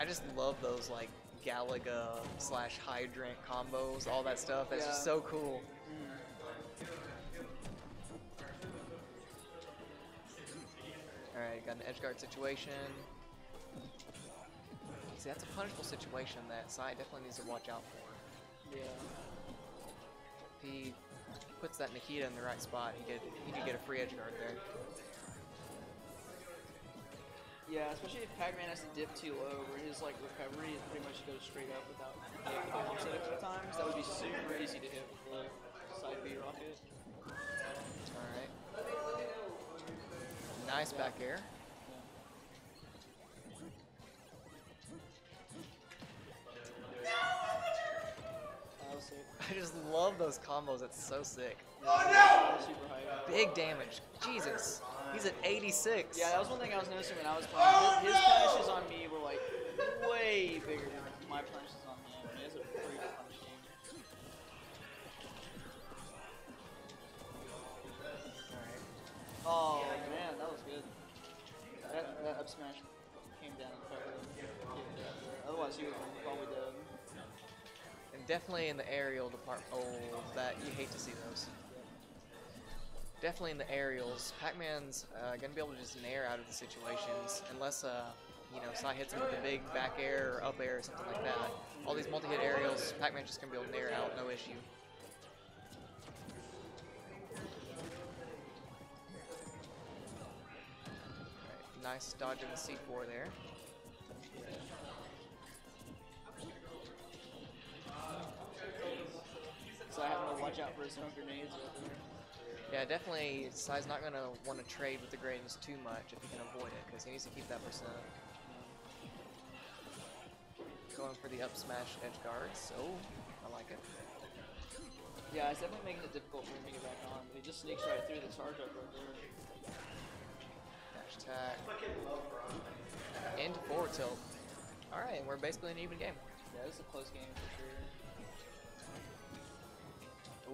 I just love those like Galaga / Hydrant combos, all that stuff. That's just so cool. Mm. All right, got an edge guard situation. See, that's a punishable situation that Sai definitely needs to watch out for. Yeah. If he puts that Nikita in the right spot, he could get a free edge guard there. Yeah, especially if Pac-Man has to dip too low, where his like recovery is pretty much goes straight up without offset a few times. That would be super easy to hit with the side B rocket. All right. Nice back air. I just love those combos. It's so sick. Oh no! Big damage. Jesus. He's at 86. Yeah, that was one thing I was noticing when I was playing. His punishes on me were like way bigger than my punishes on him. It is a pretty good punish game. Alright. Oh man, that was good. That up smash came down quickly. Otherwise he would probably dead. And definitely in the aerial department. Oh, that you hate to see those. Definitely in the aerials, Pac-Man's gonna be able to just nair out of the situations, unless you know, Sai hits him with a big back air or up air or something like that. All these multi-hit aerials, Pac-Man's just gonna be able to nair out, no issue. Right, nice dodge of the C4 there. So I have to watch out for his own grenades right there. Yeah, definitely, Sai's not going to want to trade with the Gradens too much if he can avoid it, because he needs to keep that percent. Going for the up smash edge guards. Oh, I like it. Yeah, it's definitely making it difficult for him to get back on, but he just sneaks right through the charge up right there. Dash attack. Into forward tilt. Alright, and we're basically an even game. Yeah, this is a close game for sure.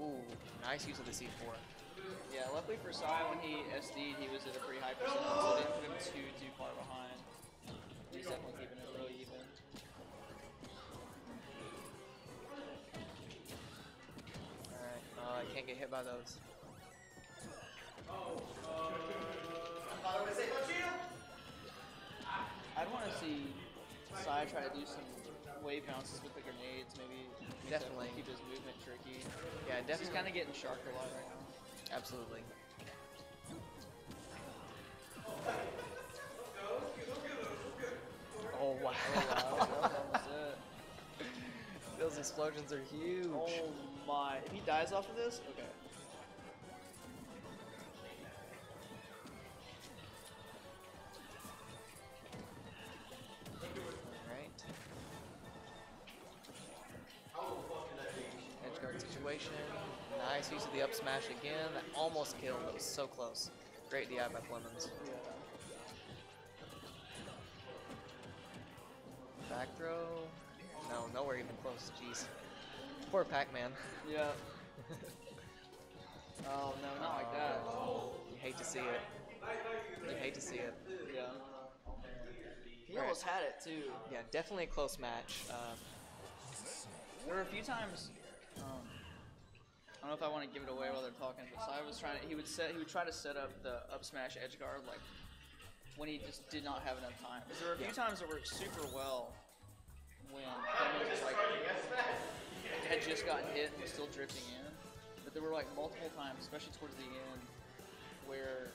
Ooh, nice use of the C4. Yeah, luckily for Sai, when he SD'd, he was at a pretty high percent, so they didn't put him too far behind. He's definitely keeping it really even. Alright, I can't get hit by those. I'd want to see Sai try to do some wave bounces with the grenades, maybe. Definitely. Keep his movement tricky. Yeah, definitely. He's kind of getting shark a lot right now. Absolutely. Oh wow. Those explosions are huge. Oh my. If he dies off of this, okay. Nice use of the up smash again. That almost killed. That was so close. Great DI by Plemons. Yeah. Back throw? No, nowhere even close, jeez. Poor Pac-Man. Yeah. Oh, no, not like that. You hate to see it. You hate to see it. Yeah. He almost had it, too. Yeah, definitely a close match. There were a few times... I don't know if I want to give it away while they're talking, but Sai was trying to, he would try to set up the up smash edge guard like when he just did not have enough time. Because there were a few times that worked super well when Pac-Man was like had just gotten hit and was still drifting in. But there were like multiple times, especially towards the end, where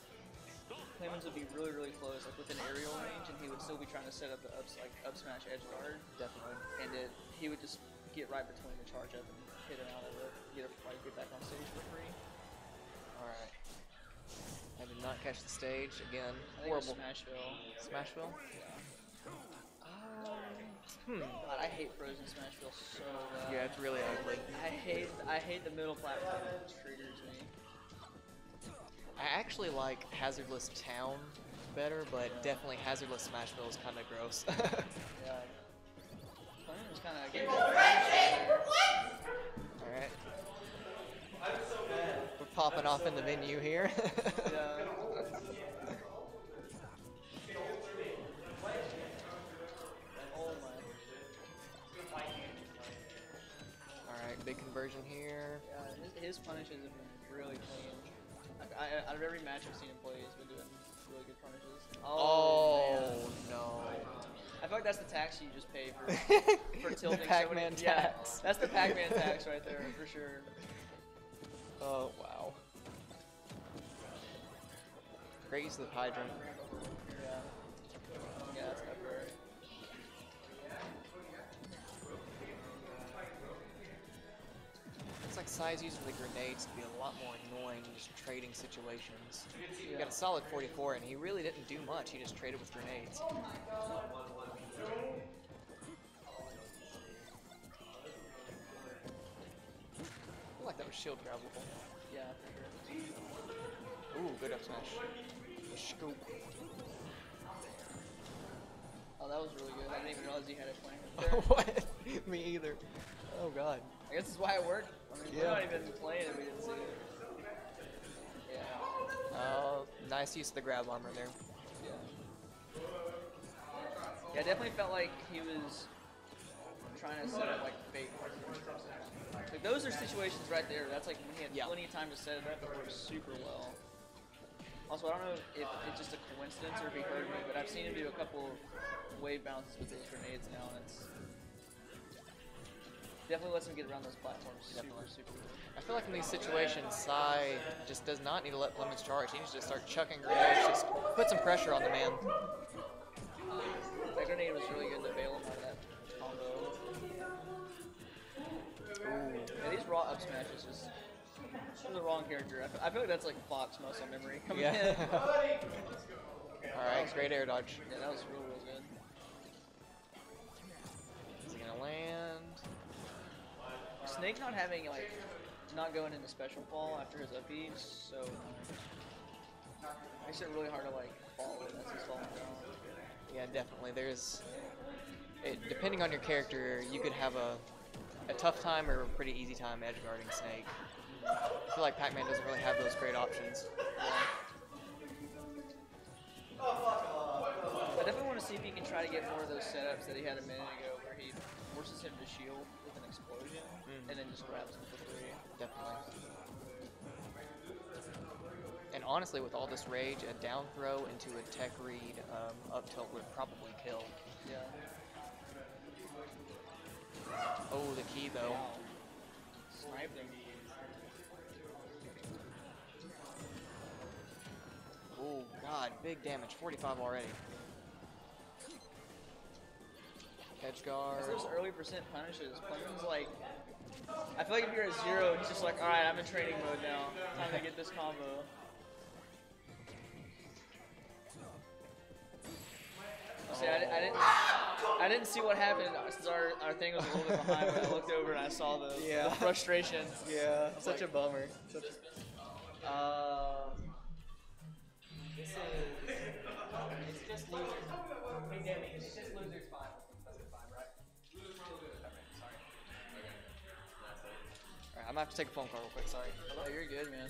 Pac-Man would be really, really close, like within aerial range, and he would still be trying to set up the up smash edge guard. Definitely. And he would just get right between the charge up and hit him out of it. Get back on stage for free. Alright. I did not catch the stage again. Horrible. Smashville. Smashville? Yeah. God, I hate frozen Smashville so bad. Yeah, it's really ugly. I hate the middle platform. It triggers me. I actually like Hazardless Town better, but definitely Hazardless Smashville is kind of gross. Yeah. Playing was kind of. Alright. We're popping off in the venue here. Yeah. Oh my. Alright, big conversion here. Yeah, his punishes have been really clean. Like, out of every match I've seen him play, he's been doing really good punishes. Oh no. I feel like that's the tax you just pay for tilting. The Pac-Man tax. Yeah, that's the Pac-Man tax right there, for sure. Oh, wow. Great use of the hydrant. Yeah. Yeah, that's not fair. Looks like Sai's using the grenades to be a lot more annoying in just trading situations. Yeah. He got a solid 44, and he really didn't do much. He just traded with grenades. Oh my God. I feel like that was shield grabbable. Yeah, for sure. Ooh, good up smash. Scoop. Oh, that was really good. I didn't even realize you had it playing right there. What? Me either. Oh, God. I guess that's why it worked. I mean, we're not even playing if we didn't see it. Yeah. Oh, nice use of the grab armor there. Yeah. Yeah, I definitely felt like he was trying to set up like fake. Like those are situations right there. That's like when he had plenty of time to set it up. It worked super well. Also, I don't know if it's just a coincidence or if he heard me, but I've seen him do a couple wave bounces with his grenades now, and it's definitely lets him get around those platforms. Definitely. Super, super. I feel like in these situations, Sai just does not need to let Lemons charge. He needs to just start chucking grenades, just put some pressure on the man. That grenade was really good to bail him out of that combo. Yeah, these raw up smashes just the wrong character. I feel like that's like Fox muscle memory coming in. Alright, great air dodge. Yeah, that was real good. Is he gonna land? Snake not having like not going into special fall after his up E, so makes it really hard to like fall when that's his falling down. Yeah, definitely. There's depending on your character, you could have a tough time or a pretty easy time edge guarding Snake. I feel like Pac-Man doesn't really have those great options. Yeah. I definitely want to see if he can try to get more of those setups that he had a minute ago, where he forces him to shield with an explosion and then just grabs him for free. Definitely. And honestly, with all this rage, a down throw into a tech read up tilt would probably kill. Yeah. Oh, the key though. Wow. Sniped him. Oh God, big damage. 45 already. Edge guard. Those early percent punishes. Punishes like, I feel like if you're at zero, it's just like, all right, I'm in training mode now. Time to get this combo. See, I didn't see what happened since our thing was a little bit behind, but I looked over and I saw the frustration. Yeah, such like, a bummer. Such a, this is, it's just losers. It's just losers final. I'm gonna have to take a phone call real quick, sorry. Hello? Oh, you're good, man.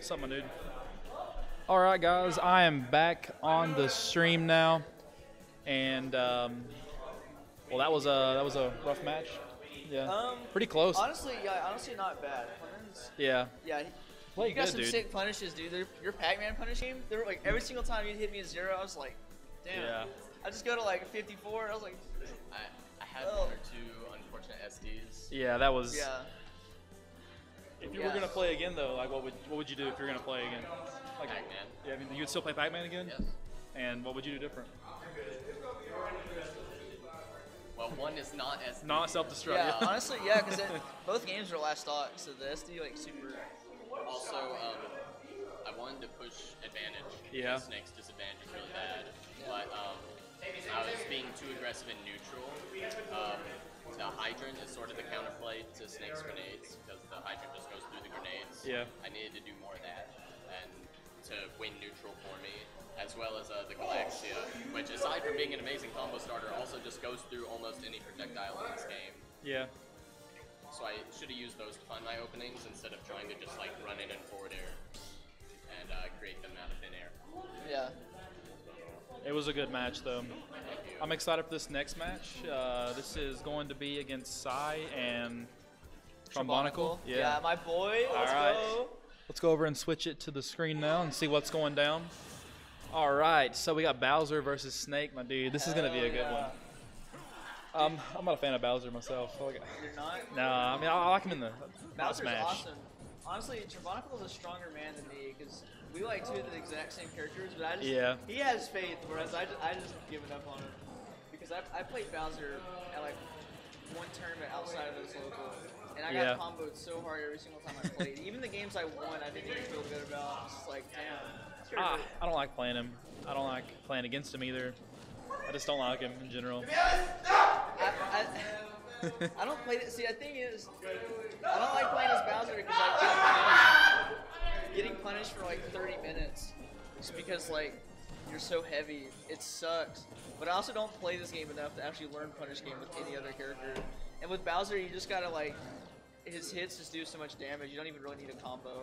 Something, dude. All right, guys, I am back on the stream now, and well, that was a rough match. Yeah, pretty close. Honestly, yeah, honestly, not bad. Clemens, yeah, you got some sick punishes, dude. Your Pac-Man punishing, they were like every single time you hit me at zero, I was like, damn. Yeah. I just go to like 54. I was like, I had one or two unfortunate SDs. Yeah, that was. Yeah. If you were gonna play again though, like what would you do if you're gonna play again? Like, Pac-Man. Yeah, I mean, you would still play Pac-Man again. Yes. And what would you do different? Well, one is not as not self-destruct. Yeah, honestly, yeah, because both games were last stock, so the SD like super. Also, I wanted to push advantage. Yeah. Snake's disadvantage is really bad, but I was being too aggressive in neutral. The hydrant is sort of the counterplay to Snake's grenades, because the hydrant just goes through the grenades. Yeah. I needed to do more of that, and to win neutral for me, as well as the Galaxia, which aside from being an amazing combo starter, also just goes through almost any projectile in this game. Yeah. So I should have used those to find my openings instead of trying to just like run in and forward air and create them out of thin air. Yeah. It was a good match, though. I'm excited for this next match. This is going to be against Psy and Trombonical. Yeah, my boy. All right, let's go. Let's go over and switch it to the screen now and see what's going down. All right, so we got Bowser versus Snake, my dude. This is going to be a good one. I'm not a fan of Bowser myself. So you're not? No, I mean, I like him in the Bowser's smash. Awesome. Honestly, Trombonical is a stronger man than me, because we like two of the exact same characters, but I just, he has faith, whereas I just given up on him. Because I played Bowser at like one tournament outside of this local, and I got comboed so hard every single time I played. Even the games I won, I didn't even feel good about. I was just like, damn. I don't like playing him. I don't like playing against him either. I just don't like him in general. I don't play it. See, the thing is, I don't like playing as Bowser because I keep getting punished for like 30 minutes. Just because, like, you're so heavy. It sucks. But I also don't play this game enough to actually learn punish game with any other character. And with Bowser, you just gotta, like, his hits just do so much damage. You don't even really need a combo.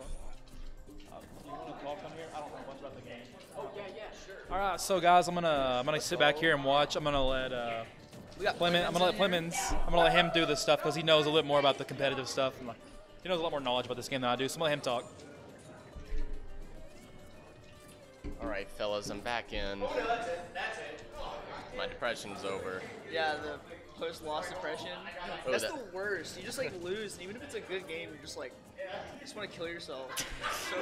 Do you want to talk on here? I don't know much about the game. Oh, yeah, sure. All right, so, guys, I'm gonna sit back here and watch. I'm gonna let, Plemons, I'm gonna let Plemons. I'm gonna let him do this stuff because he knows a little more about the competitive stuff. And like, he knows a lot more knowledge about this game than I do. So I'm gonna let him talk. All right, fellas, I'm back in. Oh, no, that's it. My depression's over. Yeah, the post-loss depression. Oh, that's the worst. You just like lose, and even if it's a good game, you're just like, you just want to kill yourself. So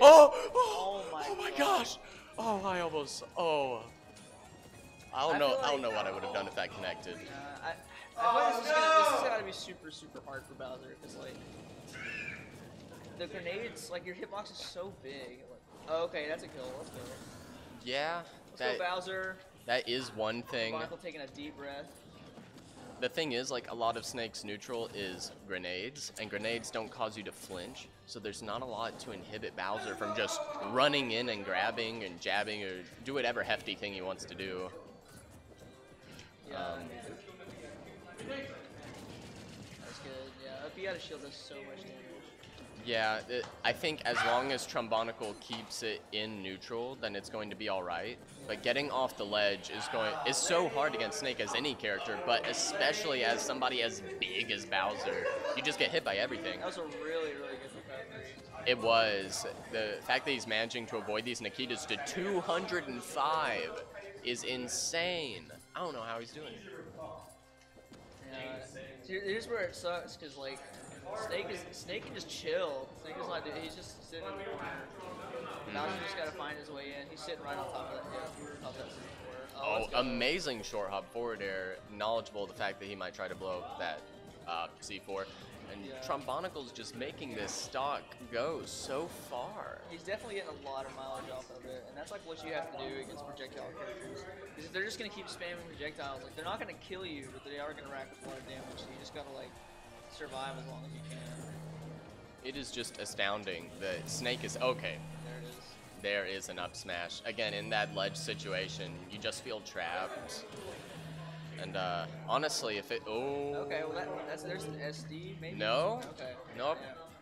oh my gosh! Oh, I almost. Oh. I don't know what I would have done if that connected. This has got to be super, super hard for Bowser, because, like, the grenades, like, your hitbox is so big. Like, oh, okay, that's a kill. Let's go. Yeah. Let's go, Bowser. That is one thing. Michael taking a deep breath. The thing is, like, a lot of Snake's neutral is grenades, and grenades don't cause you to flinch, so there's not a lot to inhibit Bowser from just running in and grabbing and jabbing or do whatever hefty thing he wants to do. That's good. Yeah, if you got a shield, that's so much damage. Yeah, I think as long as Trombonical keeps it in neutral, then it's going to be all right. But getting off the ledge is so hard against Snake as any character, but especially as somebody as big as Bowser. You just get hit by everything. That was a really, really good recovery. It was. The fact that he's managing to avoid these Nikitas to 205 is insane. I don't know how he's doing it. Here's where it sucks, because, like, Snake can just chill. Snake is not doing. He's just sitting. Bowser just gotta find his way in. He's sitting right on top of that. Yeah, top of that. Oh, amazing short hop forward air, knowledgeable of the fact that he might try to blow up that C4. And Trombonicle's just making this stock go so far. He's definitely getting a lot of mileage off of it, and that's like what you have to do against projectile characters. Because they're just going to keep spamming projectiles. Like, they're not going to kill you, but they are going to rack up a lot of damage, so you just got to like survive as long as you can. It is just astounding that Snake is okay. There it is. There is an up smash. Again, in that ledge situation, you just feel trapped. And honestly, if it okay, well there's an SD maybe. No. Okay. Nope.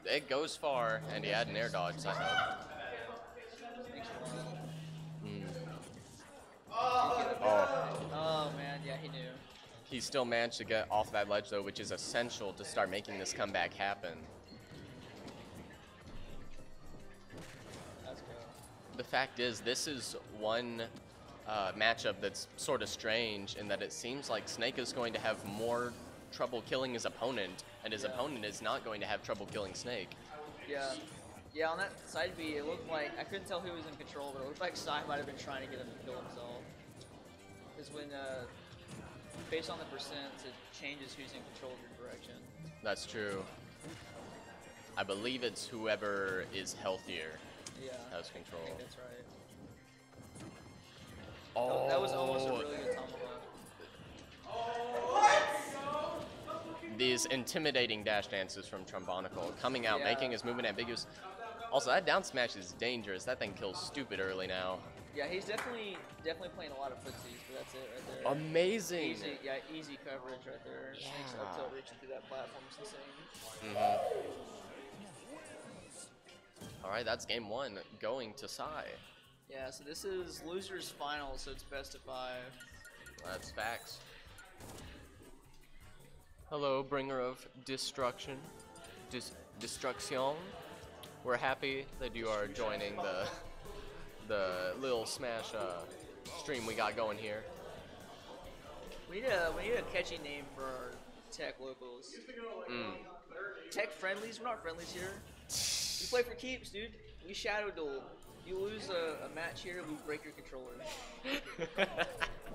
Yeah. It goes far, and he had an air dodge. So I know. Mm. Oh man, yeah, he knew. He still managed to get off that ledge though, which is essential to start making this comeback happen. Let's go. The fact is, this is one matchup that's sort of strange in that it seems like Snake is going to have more trouble killing his opponent, and his opponent is not going to have trouble killing Snake. Yeah. Yeah, on that side B, it looked like, I couldn't tell who was in control, but it looked like Sai might have been trying to get him to kill himself. Because when, based on the percents, it changes who's in control of your direction. That's true. I believe it's whoever is healthier. Yeah. Has control. I think that's right. Oh, that was almost a really good tumble. Oh, what? These intimidating dash dances from Trombonicle coming out, making his movement ambiguous. Also, that down smash is dangerous. That thing kills stupid early now. Yeah, he's definitely playing a lot of footsies, but that's it right there. Amazing. Easy, yeah, easy coverage right there. Yeah. Snake's up tilt reaching through that platform is insane. Mm-hmm. All right, that's game one going to Sai. Yeah, so this is losers final, so it's best of five. That's facts. Hello, bringer of destruction. Destruction. We're happy that you are joining the little Smash stream we got going here. We need a catchy name for our tech locals. Mm. Tech friendlies? We're not friendlies here. We play for keeps, dude. We shadow duel. You lose a match here, we break your controller.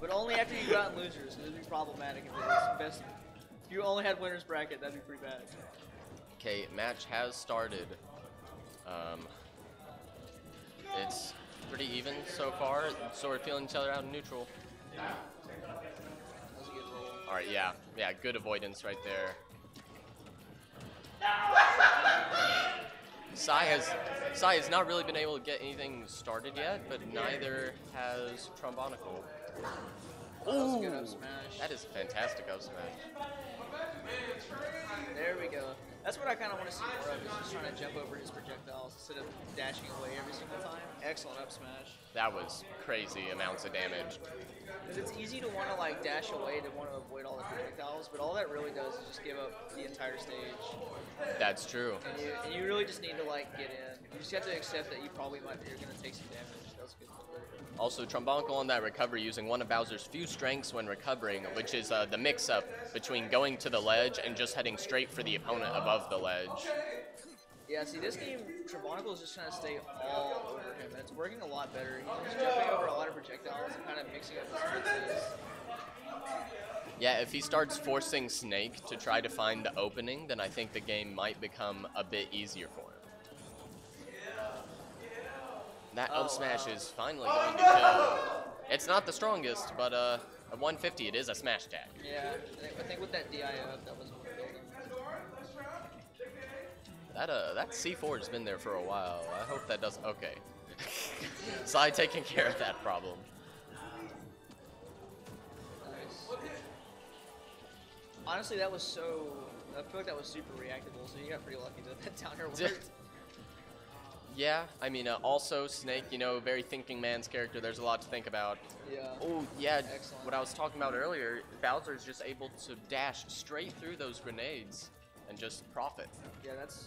But only after you got losers, so it'd be problematic if it was best. If you only had winners bracket, that'd be pretty bad. Okay, match has started. It's pretty even so far, so we're feeling each other out in neutral. Yeah. That was a good roll. All right, yeah, good avoidance right there. Sai has not really been able to get anything started yet, but neither has Trombonicle. Oh, that is a fantastic up smash. There we go. That's what I kind of want to see more of, is just trying to jump over his projectiles instead of dashing away every single time. Excellent up smash. That was crazy amounts of damage. Because it's easy to want to like dash away to want to avoid all the projectiles, but all that really does is just give up the entire stage. That's true. And you really just need to like get in. You just have to accept that you probably you're going to take some damage. That's good. Also, Trombonicle on that recovery using one of Bowser's few strengths when recovering, which is the mix-up between going to the ledge and just heading straight for the oppononabove the ledge. Yeah, see, this game, Trombonicle is just trying to stay all over him. It's working a lot better. He's just jumping over a lot of projectiles and kind of mixing up his fixes. Yeah, if he starts forcing Snake to try to find the opening, then I think the game might become a bit easier for him. That up smash is finally going to kill. It's not the strongest, but at 150 it is a smash attack. Yeah, I think with that DI up, that was what we're building. That C4 has been there for a while. I hope that doesn't. Okay. Sai taking care of that problem. Nice. Honestly, that was so. I feel like that was super reactable, so you got pretty lucky that down here worked. Yeah, I mean, also Snake, you know, very thinking man's character. There's a lot to think about. Yeah. Oh, yeah, excellent. What I was talking about earlier, Bowser's just able to dash straight through those grenades and just profit. Yeah, that's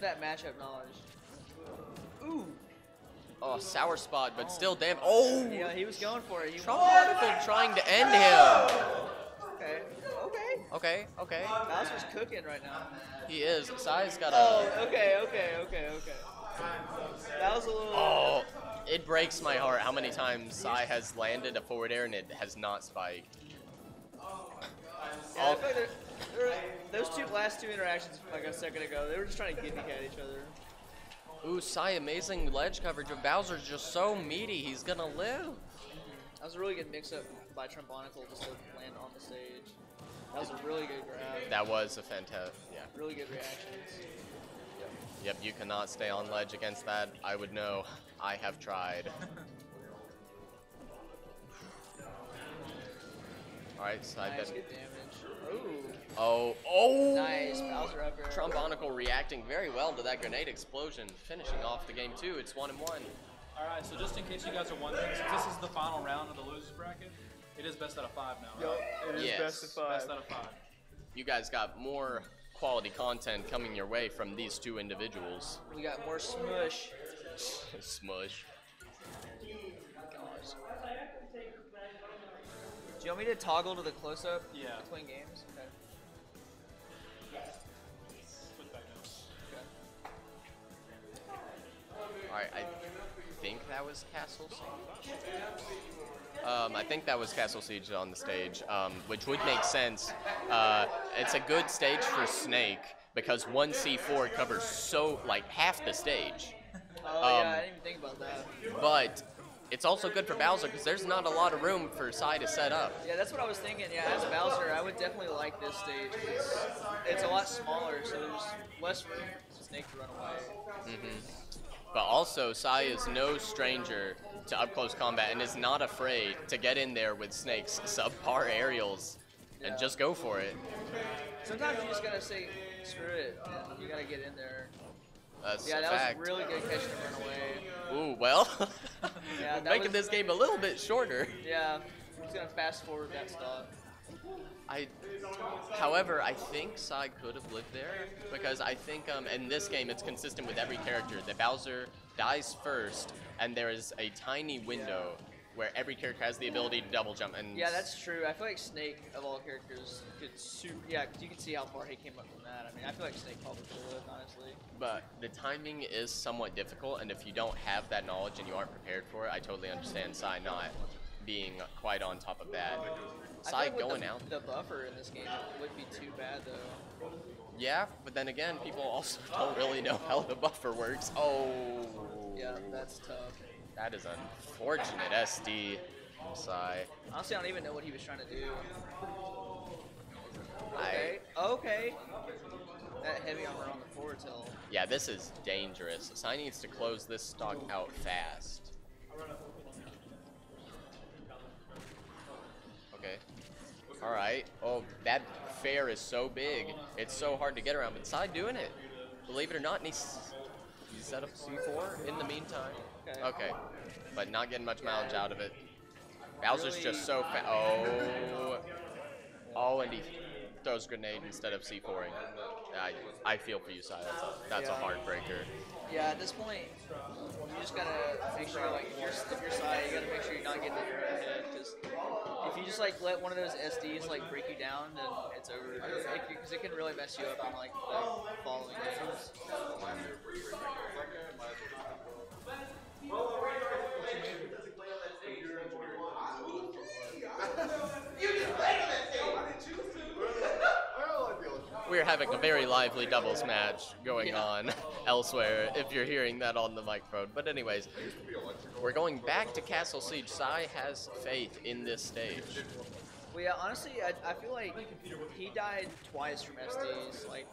that matchup knowledge. Ooh. Oh, sour spot, but still damn. Oh! Yeah, he was going for it. Trombonicle trying to end him. Okay. Okay. Bowser's cooking right now. He is. Sai's got a. Oh, okay. That was a little... Oh, it breaks my heart how many times Sai has landed a forward air and it has not spiked. Oh my God. Yeah, I feel like those last two interactions like a second ago, they were just trying to giddy cat each other. Ooh, Sai, amazing ledge coverage, but Bowser's just so meaty, he's gonna live. That was a really good mix-up by Trombonicle just to land on the stage. That was a really good grab. That was a fantastic, yeah. Really good reactions. Yep. Yep, you cannot stay on ledge against that. I would know. I have tried. Alright, Sai. Nice, good damage. Ooh. Oh, oh! Nice, Bowser up air. Trombonicle reacting very well to that grenade explosion, finishing off the game too. It's 1-1. Alright, so just in case you guys are wondering, since this is the final round of the losers bracket, it is best out of 5 now, right? Yep, it is best out of five. You guys got more quality content coming your way from these two individuals. We got more smush. Smush. Gosh. Do you want me to toggle to the close-up between games? Okay. Alright, I think that was Castle Siege. I think that was Castle Siege on the stage, which would make sense. It's a good stage for Snake because 1C4 covers like half the stage. Oh yeah, I didn't even think about that. But it's also good for Bowser because there's not a lot of room for Sai to set up. Yeah, that's what I was thinking. Yeah, as Bowser, I would definitely like this stage. It's a lot smaller, so there's less room for Snake to run away. Mm-hmm. But also, Sai is no stranger to up-close combat and is not afraid to get in there with Snake's subpar aerials and just go for it. Sometimes you just gotta say, screw it, and you gotta get in there. That's a fact. Was a really good catch to run away. Ooh, well, making this game a little bit shorter. Yeah, I'm just gonna fast forward that stop. However, I think Sai could have lived there because I think in this game it's consistent with every character that Bowser dies first, and there is a tiny window where every character has the ability to double jump. And yeah, that's true. I feel like Snake of all characters could super. Yeah, you can see how far he came up from that. I mean, I feel like Snake probably could have, honestly. But the timing is somewhat difficult, and if you don't have that knowledge and you aren't prepared for it, I totally understand Sai not being quite on top of that. Sai going out. The buffer in this game would be too bad though. Yeah, but then again, people also don't really know how the buffer works. Oh. Yeah, that's tough. That is unfortunate, SD. Sai. Honestly, I don't even know what he was trying to do. Okay. Okay. That heavy armor on the forward tilt. Yeah, this is dangerous. Sai needs to close this stock out fast. Okay. All right. Oh, that fair is so big. It's so hard to get around, but Sai doing it. Believe it or not, and he set up C4 in the meantime. Okay. Okay. But not getting much mileage out of it. Bowser's really just so fast. Oh. Oh, and he throws grenade instead of C4ing. I feel for you, Sai. That's a heartbreaker. Yeah, at this point, you just gotta make sure, like, if you're Sai, you gotta make sure you're not getting hit in the head, because if you just, like, let one of those SDs, like, break you down, then it's over. Because it can really mess you up on, like, the following games. We're having a very lively doubles match going on elsewhere, if you're hearing that on the microphone. But anyways, we're going back to Castle Siege. Sai has faith in this stage. Well, yeah, honestly, I feel like he died twice from SDs. Like,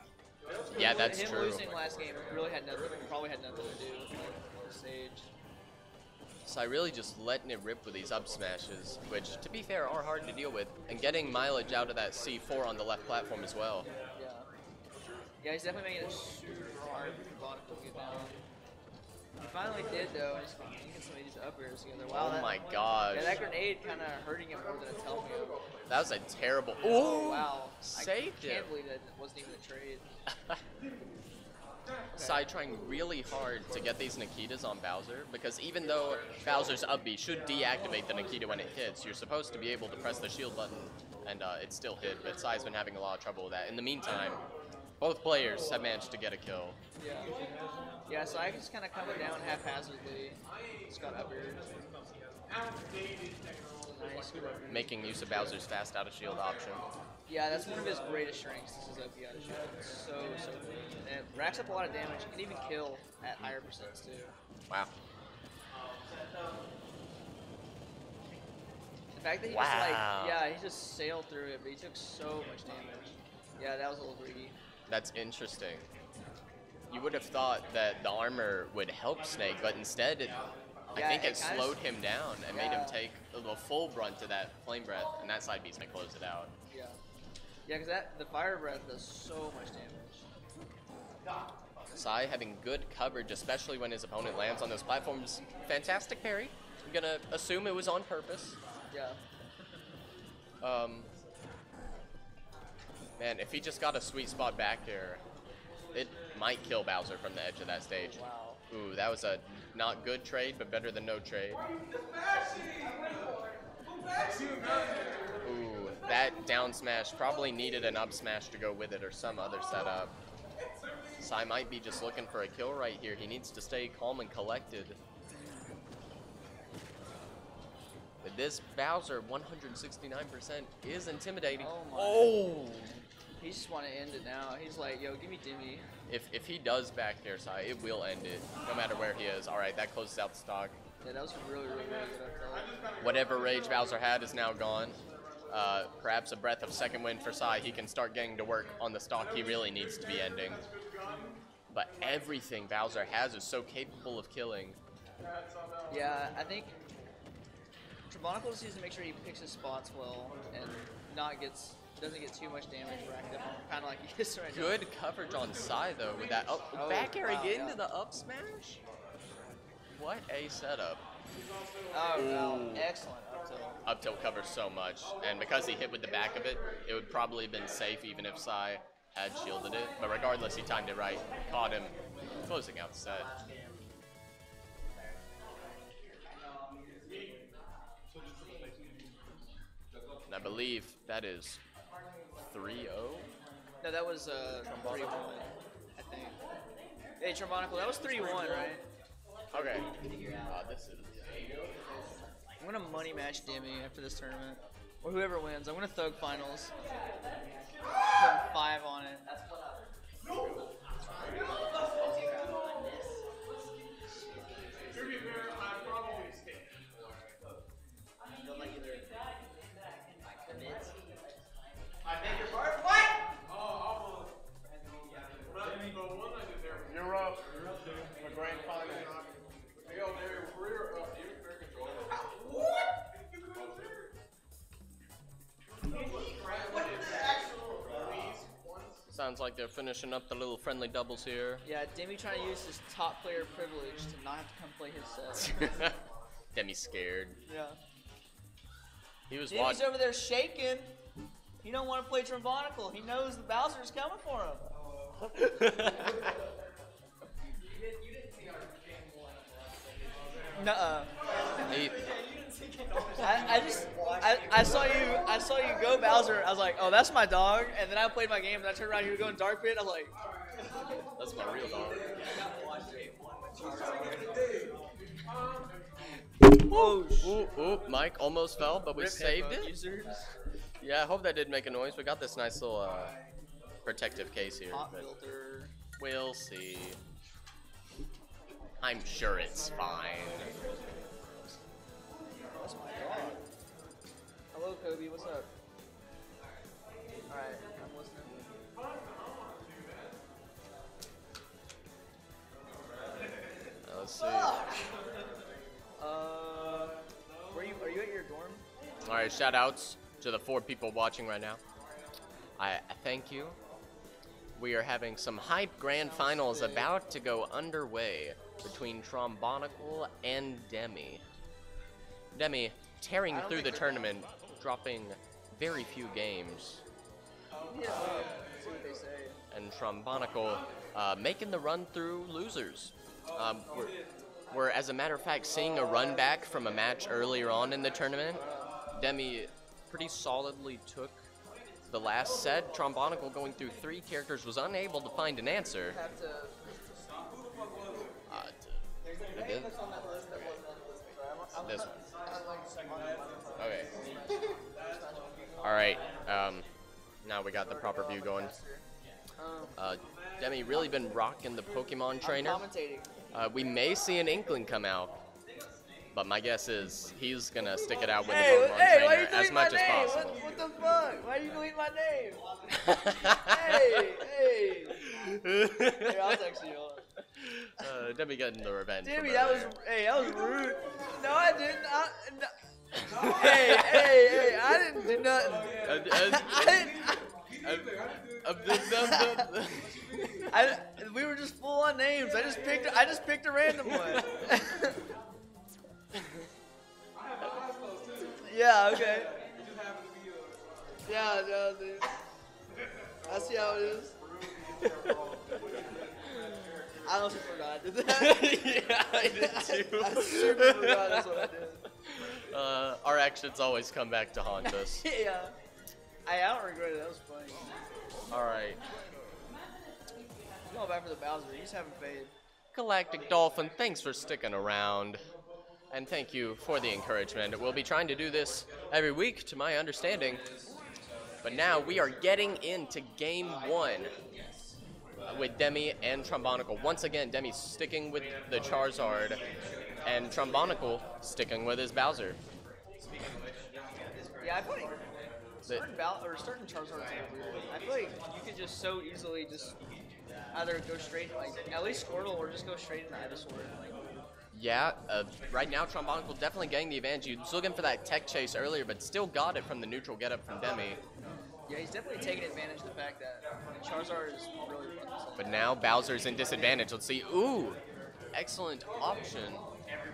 yeah, that's true. Him losing last game really had nothing. Probably had nothing to do with the stage. Sai really just letting it rip with these up smashes, which, to be fair, are hard to deal with, and getting mileage out of that C4 on the left platform as well. Yeah, he's definitely making it super hard for Trombonicle to get down. He finally did, though. He's getting some of these up airs together. Wow, oh my gosh. Yeah, that grenade kind of hurting him more than it's helping him. That was a terrible. Ooh! Oh, wow. Saved him. I can't believe that wasn't even a trade. Sai trying really hard to get these Nikitas on Bowser, because even though Bowser's up B should deactivate the Nikita when it hits, you're supposed to be able to press the shield button, and it still hit, but Sai's been having a lot of trouble with that. In the meantime, Both players have managed to get a kill. Yeah. Yeah, so I just kind of coming down haphazardly. Just got up here. Nice. Making use of Bowser's fast out of shield option. Yeah, that's one of his greatest strengths. This is up the out of shield. So good. And it racks up a lot of damage. You can even kill at higher percents too. Wow. The fact that he just he just sailed through it, but he took so much damage. Yeah, that was a little greedy. That's interesting. You would have thought that the armor would help Snake, but instead, I think it slowed him down and made him take the full brunt to that flame breath, and that side beat's gonna close it out. Yeah. Yeah, because the fire breath does so much damage. Sai having good coverage, especially when his opponent lands on those platforms. Fantastic parry. I'm gonna assume it was on purpose. Yeah. Man, if he just got a sweet spot back there, it might kill Bowser from the edge of that stage. Oh, wow. Ooh, that was a not good trade, but better than no trade. Ooh, that down smash probably needed an up smash to go with it or some other setup. Sai might be just looking for a kill right here. He needs to stay calm and collected. But this Bowser, 169%, is intimidating. Oh! He just want to end it now. He's like, yo, give me Dimmy. If he does back there, Sai, it will end it, no matter where he is. All right, that closes out the stock. Yeah, that was really, really good. Whatever rage Bowser had is now gone. Perhaps a breath of second wind for Sai. He can start getting to work on the stock he really needs to be ending. But everything Bowser has is so capable of killing. Yeah, I think Travonicles just needs to make sure he picks his spots well and doesn't get too much damage racked up, kind of like he is right now. Good coverage on Sai though with that up back air into the up smash. What a setup! Oh, wow. Excellent up tilt. Up tilt covers so much, and because he hit with the back of it, it would probably have been safe even if Sai had shielded it. But regardless, he timed it right, caught him, closing out the set. And I believe that is 3-0? No, that was 3-1, I think. Hey, Trombonicle, that was 3-1, right? Okay. This is... I'm gonna money match Demi after this tournament. Or whoever wins. I'm gonna Thug Finals. Put 5 on it. Sounds like they're finishing up the little friendly doubles here. Yeah, Demi trying to use his top player privilege to not have to come play his set. Demi's scared. Yeah. Demi's over there shaking. He don't want to play Trombonicle. He knows the Bowser's coming for him. Nuh-uh. I saw you go Bowser. I was like, oh, that's my dog. And then I played my game, and I turned around. You were going Dark Pit. I was like, that's my real dog. Ooh, Mike almost fell, but we saved it. Yeah, I hope that didn't make a noise. We got this nice little protective case here. Hot filter. We'll see. I'm sure it's fine. That's my dog. Hello, Kobe. What's up? All right, I'm listening. Let's see. Are you at your dorm? All right. Shout outs to the 4 people watching right now. I thank you. We are having some hype grand finals about to go underway between Trombonicle and Demi. Demi tearing through the tournament, dropping very few games. And Trombonicle making the run through losers. We're, as a matter of fact, seeing a run back from a match earlier on in the tournament. Demi pretty solidly took The last said Trombonicle going through 3 characters was unable to find an answer. This one. Okay. Alright, now we got the proper view going. Demi really been rocking the Pokemon Trainer. We may see an Inkling come out, but my guess is he's gonna stick it out with the Pokemon Trainer as much as possible. What the fuck? Why do you delete my name? Hey, I'll text you. Demi getting the revenge. Demi, that was that was rude. No, I didn't. No. hey, I didn't do nothing. We were just full on names. I just picked a random one. Yeah. Okay. Yeah. No, dude. I see how it is. I also forgot I did that. Yeah, I did too. I super forgot that's what I did. Our actions always come back to haunt us. Yeah. I don't regret it. That was funny. Alright. He's going back for the Bowser. He's having fade. Galactic Dolphin, thanks for sticking around. And thank you for the encouragement. We'll be trying to do this every week, to my understanding. But now we are getting into Game 1. With Demi and Trombonicle. Once again, Demi sticking with the Charizard and Trombonicle sticking with his Bowser. Yeah, I feel like certain Charizards are weird. I feel like you could just so easily just either go straight, like at least Squirtle, or just go straight into Ivysaur. Yeah, right now Trombonicle definitely getting the advantage. He was looking for that tech chase earlier, but still got it from the neutral getup from Demi. Yeah, he's definitely taking advantage of the fact that Charizard is really fun. But now Bowser's in disadvantage. Let's see. Ooh, excellent option.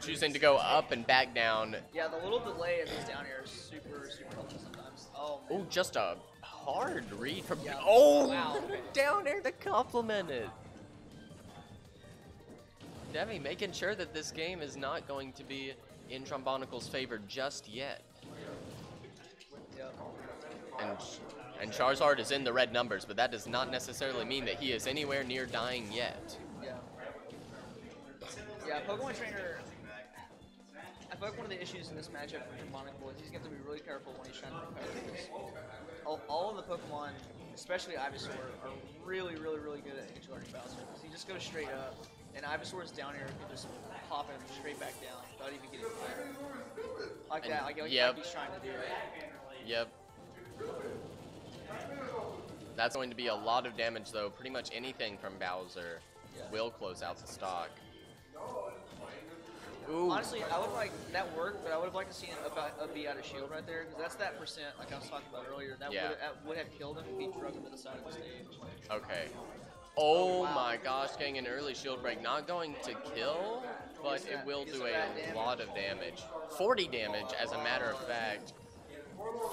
Choosing to go up and back down. Yeah, the little delay of his down air is super, super helpful sometimes. Oh, ooh, just a hard read from. Yeah. Oh, wow. Down air to compliment it. Demi making sure that this game is not going to be in Trombonicle's favor just yet. Yeah. And Charizard is in the red numbers, but that does not necessarily mean that he is anywhere near dying yet. Yeah. Yeah, Pokemon Trainer, I feel like one of the issues in this matchup for Trombonicle is he's going to be really careful when he's trying to recover. All of the Pokemon, especially Ivysaur, are really, really, really good at hitting Bowser. So he just goes straight up, and Ivysaur's down here can just pop him straight back down without even getting fired. Like that, like he's trying to do it. Yep. That's going to be a lot of damage, though. Pretty much anything from Bowser will close out the stock. Ooh. Honestly, I would like that work, but I would have liked to see a B out of shield right there, because that's that percent, like I was talking about earlier. That would have killed him if he drug him to the side of the stage. Okay. Oh wow. My gosh, getting an early shield break. Not going to kill, but it will do a lot of damage. 40 damage, as a matter of fact.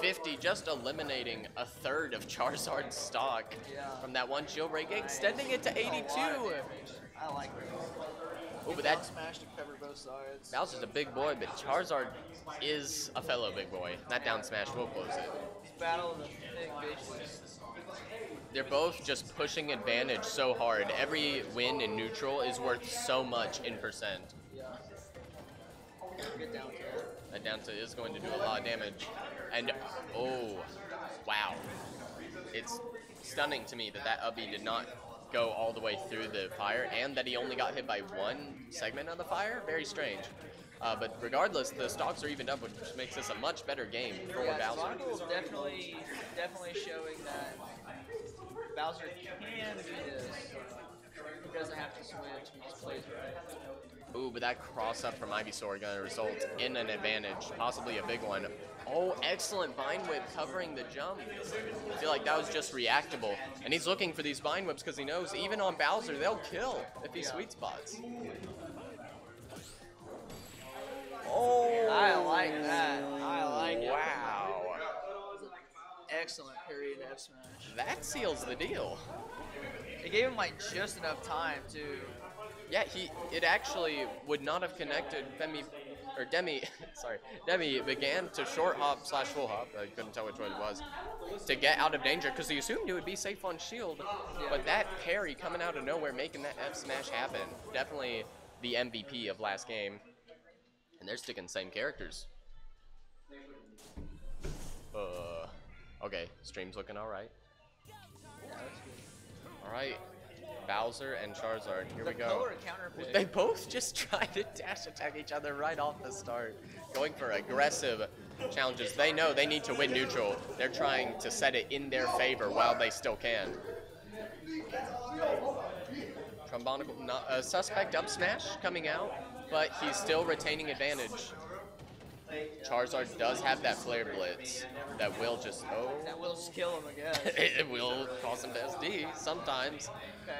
50, just eliminating a third of Charizard's stock from that one shield break, extending it to 82. I like it. Oh, but that smashed and covered both sides. Bowser's a big boy, but Charizard is a fellow big boy. That down smash will close it. They're both just pushing advantage so hard. Every win in neutral is worth so much in percent. Yeah. Good down there. That down tilt is going to do a lot of damage. And, oh, wow. It's stunning to me that that up B did not go all the way through the fire, and that he only got hit by one segment of the fire. Very strange. But regardless, the stocks are evened up, which makes this a much better game for Bowser. Definitely showing that Bowser can do this. He doesn't have to switch, he just plays right. Ooh, but that cross up from Ivysaur gonna result in an advantage, possibly a big one. Oh, excellent Vine Whip covering the jump. I feel like that was just reactable. And he's looking for these Vine Whips because he knows even on Bowser, they'll kill if he sweet spots. Oh, I like that. I like it. Wow. Excellent period F smash. That seals the deal. It gave him like just enough time to. Yeah, it actually would not have connected Femi or Demi, sorry, Demi began to short hop slash full hop, I couldn't tell which one it was, to get out of danger, because he assumed it would be safe on shield, but that parry coming out of nowhere, making that F smash happen, definitely the MVP of last game. And they're sticking the same characters. Okay, stream's looking all right. All right, Bowser and Charizard, here we go. They both just tried to dash attack each other right off the start, going for aggressive challenges. They know they need to win neutral. They're trying to set it in their favor while they still can. Trombonical, not a suspect up smash coming out, but he's still retaining advantage. Charizard does have that Flare Blitz that will just, oh. That will just kill him, I guess. It will cause him to SD sometimes. Okay.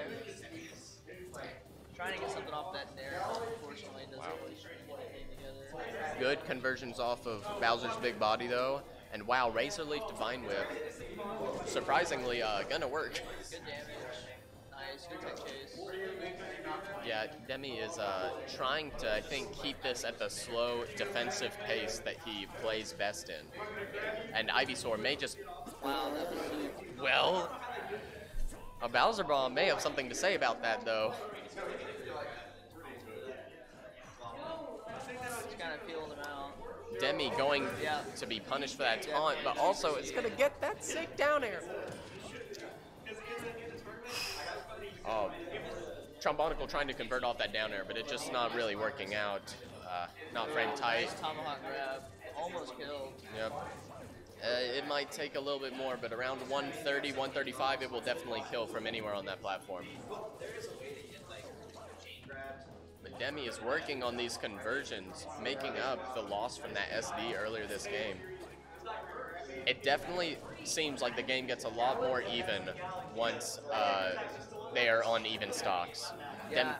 Trying to get something off that there, unfortunately, doesn't really put anything together. Good conversions off of Bowser's big body, though. And wow, Razor Leaf Divine Whip. Surprisingly, gonna work. Good damage. Yeah, Demi is trying to, I think, keep this at the slow defensive pace that he plays best in. And Ivysaur may just... Wow, that was huge. Well, a Bowser Bomb may have something to say about that, though. Just kind of peeled him out. Demi going to be punished for that taunt, but also it's going to get that sick down air. Trombonical trying to convert off that down air, but it's just not really working out. Not frame tight. Nice tomahawk grab. Almost killed. Yep. It might take a little bit more, but around 130, 135, it will definitely kill from anywhere on that platform. But Demi is working on these conversions, making up the loss from that SD earlier this game. It definitely seems like the game gets a lot more even once they are on even stocks. Yeah,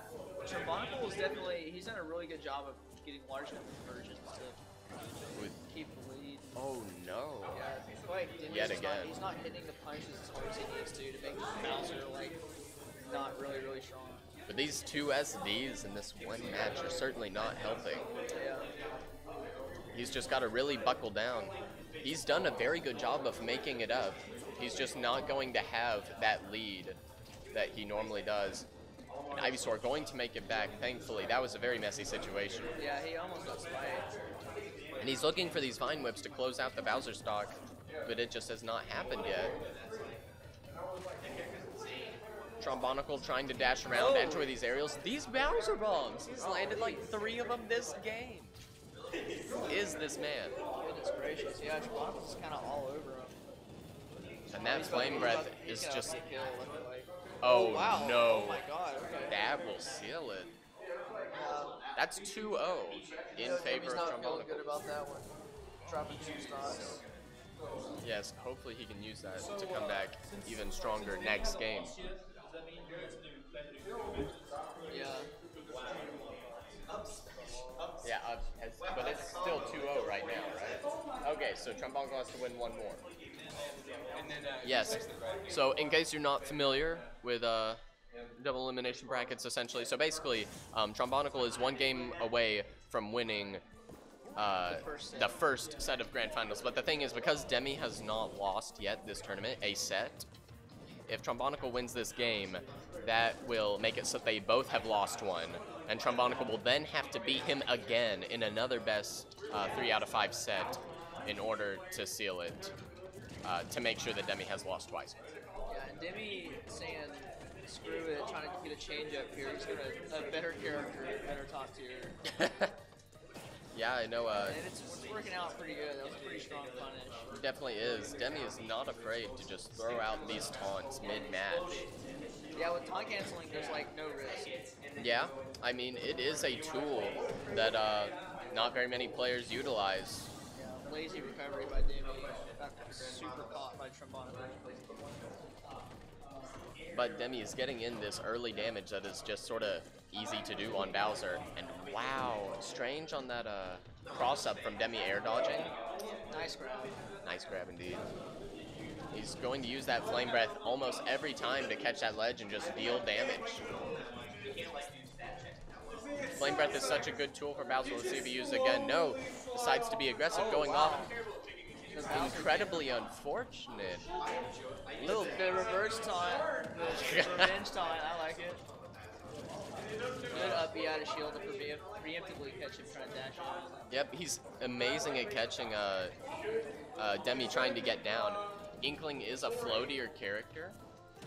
Trombonical is definitely, he's done a really good job of getting large conversions to keep the lead. Oh no. Yeah, yet again. He's not hitting the punches as hard as he needs to make Bowser like not really, really strong. But these two SDs in this one match are certainly not helping. Yeah. He's just got to really buckle down. He's done a very good job of making it up. He's just not going to have that lead that he normally does. And Ivysaur going to make it back, thankfully. That was a very messy situation. Yeah, he almost got spiked. And he's looking for these Vine Whips to close out the Bowser stock, but it just has not happened yet. Trombonical trying to dash around, enter these aerials. These Bowser Bombs! He's landed like 3 of them this game. Who is this man? Goodness gracious, yeah, Trombonical's kind of all over him. And that Flame Breath is just... Oh, wow. No. Oh my God, okay. That will seal it. That's 2-0 in favor of Trombonical. Good about that one. Dropping 2 stocks. Yes, hopefully he can use that to come back even stronger next game. Yeah. Yeah, but it's still 2-0 right now, right? Okay, so Trombonical has to win one more. Yes, so in case you're not familiar with double elimination brackets, essentially, so basically, Trombonical is 1 game away from winning the first set of grand finals. But the thing is, because Demi has not lost yet this tournament, a set, if Trombonical wins this game, that will make it so they both have lost one. And Trombonical will then have to beat him again in another best 3 out of 5 set in order to seal it, to make sure that Demi has lost twice. Yeah, and Demi saying, screw it, trying to get a change up here. He's got a better character, a better top tier. Yeah, I know. And it's working out pretty good. That was a pretty strong punish. It definitely is. Demi is not afraid to just throw out these taunts mid-match. Yeah, with taunt canceling, there's like no risk. Yeah, I mean, it is a tool that not very many players utilize. Yeah, lazy recovery by Demi. Super caught by Trombonical. But Demi is getting in this early damage that is just sort of easy to do on Bowser. And wow, strange on that cross-up from Demi air dodging. Nice grab. Nice grab indeed. He's going to use that Flame Breath almost every time to catch that ledge and just deal damage. Flame Breath is such a good tool for Bowser. Let's see if he uses it again. No, decides to be aggressive, going off. Incredibly unfortunate. A little bit of reverse taunt, revenge taunt, I like it. Good up B out of shield to preemptively catch him trying to dash him. Yep, he's amazing at catching Demi trying to get down. Inkling is a floatier character,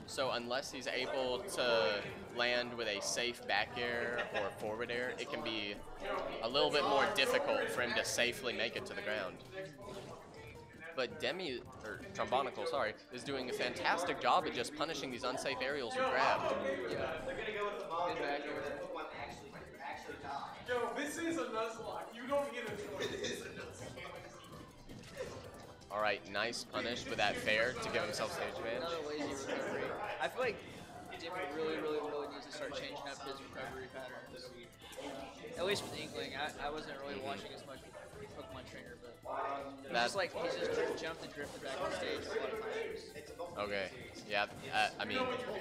so unless he's able to land with a safe back air or forward air, it can be a little bit more difficult for him to safely make it to the ground. But Demi, or Trombonicle, sorry, is doing a fantastic job at just punishing these unsafe aerials with grab. Yeah. Yo, this is a Nuzlocke. You don't get a choice. It is a Nuzlocke. All right, nice punish with that fair to give himself stage advantage. I feel like Demi really needs to start changing up his recovery patterns. At least with Inkling, I wasn't really watching as much with Pokemon Trainer, but that's like he's just jumped and drifted back on stage a lot of times. Okay, yeah, I mean,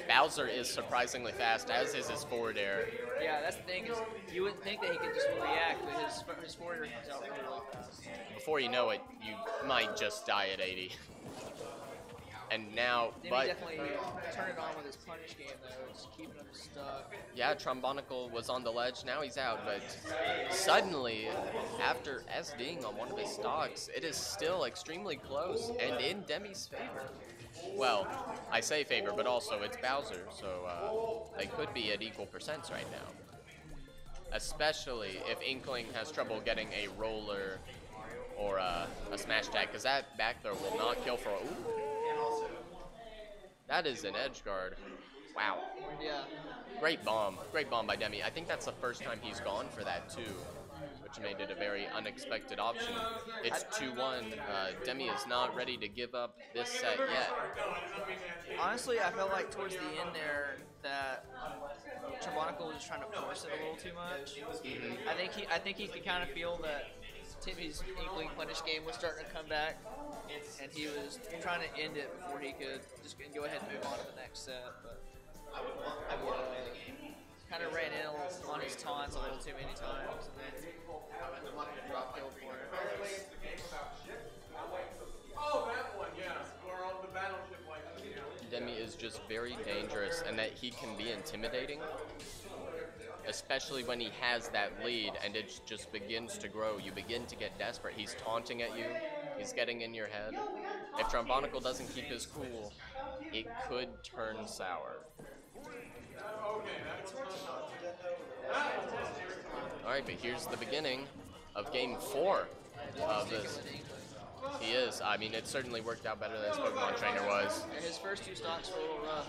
Bowser is surprisingly fast, as is his forward air. Yeah, that's the thing, is you wouldn't think that he could just react, but his forward air comes out really fast. Before you know it, you might just die at 80. And now, Demi but definitely turn it on with his punish game though, just keeping him stuck. Yeah, Trombonicle was on the ledge, now he's out, but suddenly, after SDing on one of his stocks, it is still extremely close and in Demi's favor. Well, I say favor, but also it's Bowser, so they could be at equal percents right now. Especially if Inkling has trouble getting a roller or a smash tag, because that back throw will not kill for a... Ooh. That is an edge guard. Wow. Yeah. Great bomb. Great bomb by Demi. I think that's the first time he's gone for that too, which made it a very unexpected option. It's 2-1. Demi is not ready to give up this set yet. Honestly, I felt like towards the end there that Trombonicle was just trying to force it a little too much. Mm-hmm. I think he could kind of feel that Timmy's Inkling punish game was starting to come back, and he was trying to end it before he could just go ahead and move on to the next set. But I kind of ran in on his taunts a little too many times, and then dropped kill for it. Oh, that one, yeah. Or on the battleship. Demi is just very dangerous, and that he can be intimidating, especially when he has that lead and it just begins to grow. You begin to get desperate. He's taunting at you. He's getting in your head. If Trombonicle doesn't keep his cool, it could turn sour. All right, but here's the beginning of game 4 of this. He is. I mean, it certainly worked out better than his Pokemon Trainer was. And his first two stocks were a little rough.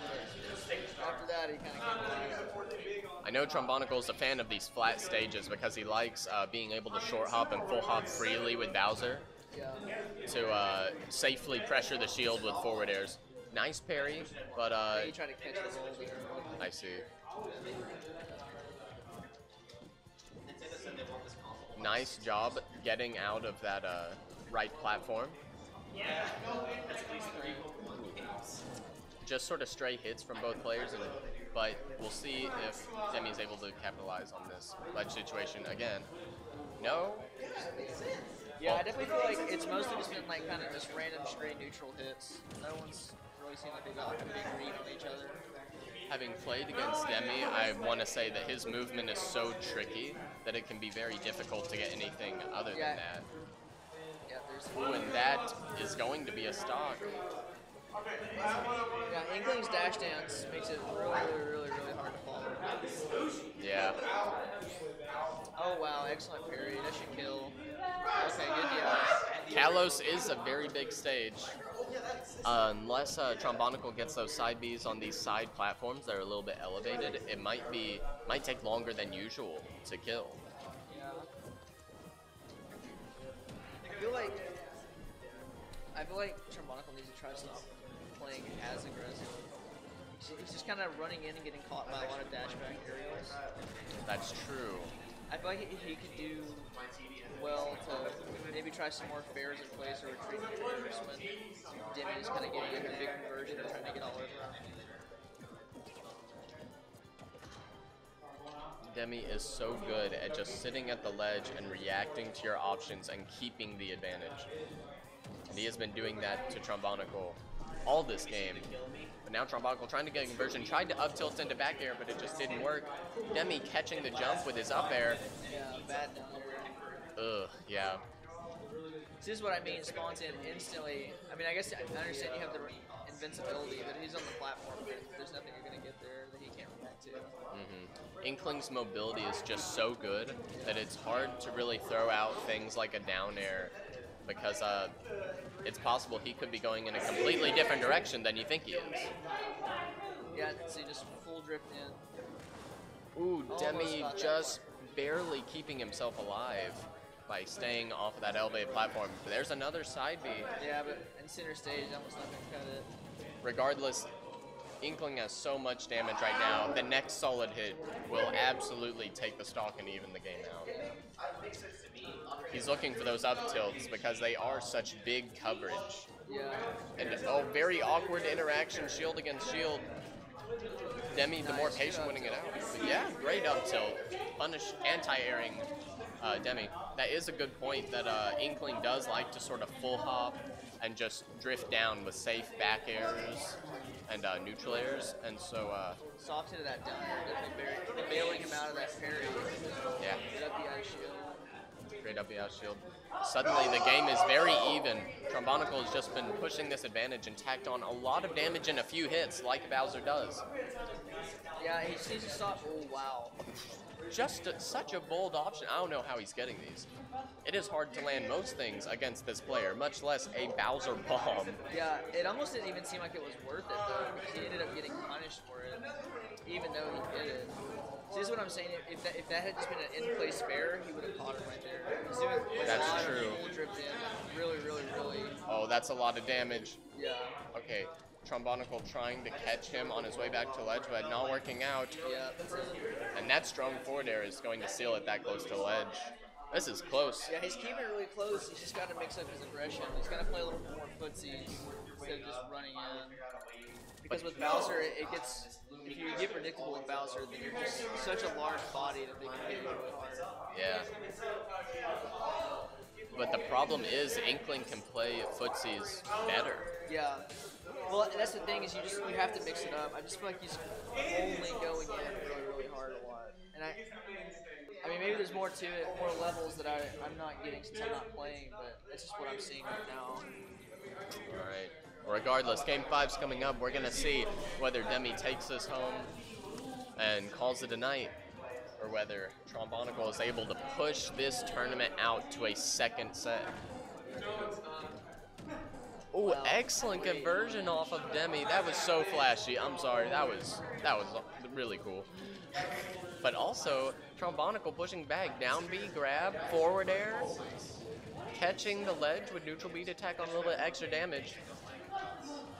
After that, he kind of came out. I know Trombonicle's a fan of these flat stages because he likes being able to short hop and full hop freely with Bowser to safely pressure the shield with forward airs. Nice parry, but... you try to catch the ball. I see. Nice job getting out of that... right platform. Yeah. Just sort of stray hits from both players, but we'll see if Demi is able to capitalize on this ledge situation again. No? Yeah, I definitely feel like it's mostly just been like kind of just random straight neutral hits. No one's really seen like they got a big read on each other. Having played against Demi, I want to say that his movement is so tricky that it can be very difficult to get anything other than that. Ooh, and that is going to be a stock. Yeah, Inkling's dash dance makes it really hard to follow. Yeah. Oh wow, excellent parry. That should kill. Okay, good DI. Kalos is a very big stage. Unless Trombonicle gets those side Bs on these side platforms that are a little bit elevated, it might take longer than usual to kill. I feel like Trombonicle needs to try to stop playing as aggressive. He's just kind of running in and getting caught by a lot of dashback aerials. That's true. I feel like he could do well to maybe try some more fairs in place or retreat fairs when Demi is kind of getting a big conversion and trying to get all over. Demi is so good at just sitting at the ledge and reacting to your options and keeping the advantage. And he has been doing that to Trombonicle all this game. But now Trombonicle trying to get a conversion, tried to up tilt into back air, but it just didn't work. Demi catching the jump with his up air. Yeah, bad down air. Ugh, yeah. This is what I mean, spawns in instantly. I mean, I guess I understand you have the invincibility, but he's on the platform. There's nothing you're going to get there that he can't react to. Mm-hmm. Inkling's mobility is just so good that it's hard to really throw out things like a down air because it's possible he could be going in a completely different direction than you think he is. Yeah, so you just full drift in. Ooh, Demi just barely keeping himself alive by staying off of that elevated platform. There's another side B. Yeah, but in center stage, almost not going to cut it. Regardless, Inkling has so much damage right now. The next solid hit will absolutely take the stock and even the game out. He's looking for those up tilts because they are such big coverage. Yeah. And oh, very awkward interaction, shield against shield. Demi, the more patient, winning it out. But yeah, great up tilt. Punish anti-airing Demi. That is a good point that Inkling does like to sort of full hop and just drift down with safe back airs and neutral airs. And so soft into that down air, bailing him out of that parry. Yeah. Great up the out shield. Great up the out shield. Suddenly the game is very even. Trombonicle has just been pushing this advantage and tacked on a lot of damage in a few hits like Bowser does. Yeah, he sees a soft. Oh, wow. Just such a bold option. I don't know how he's getting these. It is hard to land most things against this player, much less a Bowser bomb. Yeah, it almost didn't even seem like it was worth it, though, because he ended up getting punished for it, even though he did it. So this is what I'm saying. If that had just been an in-play spare, he would have caught him right there. That's true. Really. Oh, that's a lot of damage. Yeah. Okay. Trombonicle trying to catch him on his way back to ledge, but not working out. Yeah. And that strong forward air is going to seal it that close to ledge. This is close. Yeah, he's keeping it really close. He's just got to mix up his aggression. He's got to play a little more footsie instead of just running in. Because with Bowser, it gets, if you get predictable with Bowser, then you're just such a large body that they can hit you with. Yeah. But the problem is Inkling can play footsies better. Yeah. Well, that's the thing is you have to mix it up. I just feel like he's only going in really hard a lot. And I mean, maybe there's more to it, more levels that I'm not getting since I'm not playing, but that's just what I'm seeing right now. All right. Regardless, Game 5's coming up. We're going to see whether Demi takes this home and calls it a night, or whether Trombonicle is able to push this tournament out to a second set. Oh, wow. Excellent conversion off of Demi. That was so flashy. I'm sorry. That was really cool. But also, Trombonicle pushing back. Down B grab, forward air, catching the ledge with neutral B to attack on a little bit extra damage.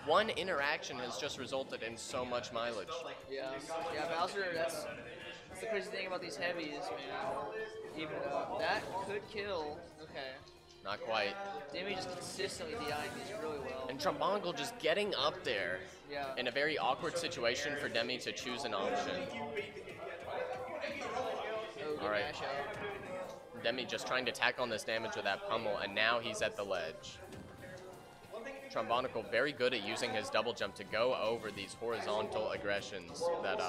One interaction has just resulted in so much mileage. Yeah, Bowser, that's the crazy thing about these heavies, man. Even though that could kill. Okay. Not quite. Demi just consistently DI'ing these really well. And Trombonicle just getting up there in a very awkward situation for Demi to choose an option. Oh, all right. Demi just trying to tack on this damage with that pummel, and now he's at the ledge. Trombonicle very good at using his double jump to go over these horizontal aggressions that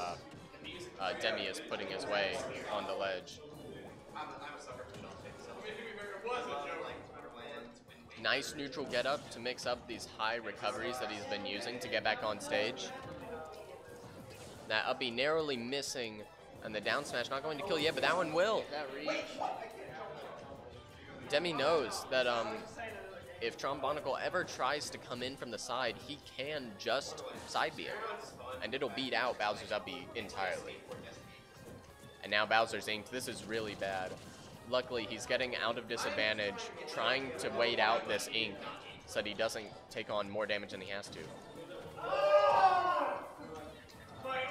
Demi is putting his way on the ledge. Nice neutral get up to mix up these high recoveries that he's been using to get back on stage. That up B narrowly missing, and the down smash not going to kill yet, but that one will. That reach. Demi knows that if Trombonicle ever tries to come in from the side, he can just side B it, and it'll beat out Bowser's up B entirely. And now Bowser's inked. This is really bad. Luckily, he's getting out of disadvantage, trying to wait out this ink so that he doesn't take on more damage than he has to.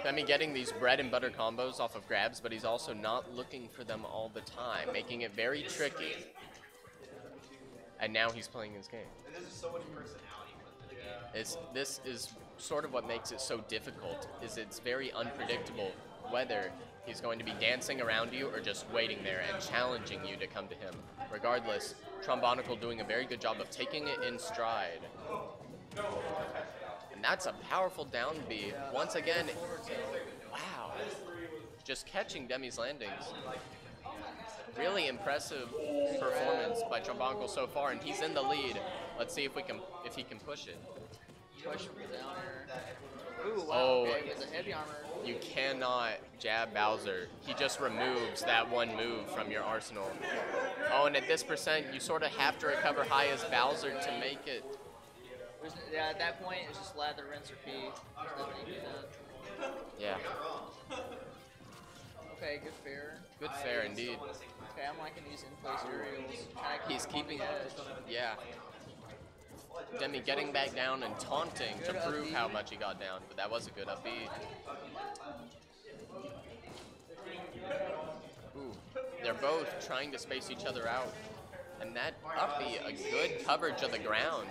Demi getting these bread and butter combos off of grabs, but he's also not looking for them all the time, making it very tricky. And now he's playing his game. And there's so much personality within the game. This is sort of what makes it so difficult, is it's very unpredictable whether he's going to be dancing around you or just waiting there and challenging you to come to him. Regardless, Trombonicle doing a very good job of taking it in stride. And that's a powerful down B. Once again, wow. Just catching Demi's landings. Really impressive performance by Trombonicle so far, and he's in the lead. Let's see if he can push it. Push him down there. Ooh, wow. Oh, okay, with the heavy armor. You cannot jab Bowser. He just removes that one move from your arsenal. Oh, and at this percent, you sort of have to recover high as Bowser to make it. Yeah, at that point, it's just lather, rinse, repeat. Yeah. Okay, good fair. Good fair indeed. Okay, I'm liking these in-place aerials. He's keeping it. Yeah. Demi getting back down and taunting to prove how much he got down, but that was a good upbeat. Ooh, they're both trying to space each other out, and that upbeat, a good coverage of the ground.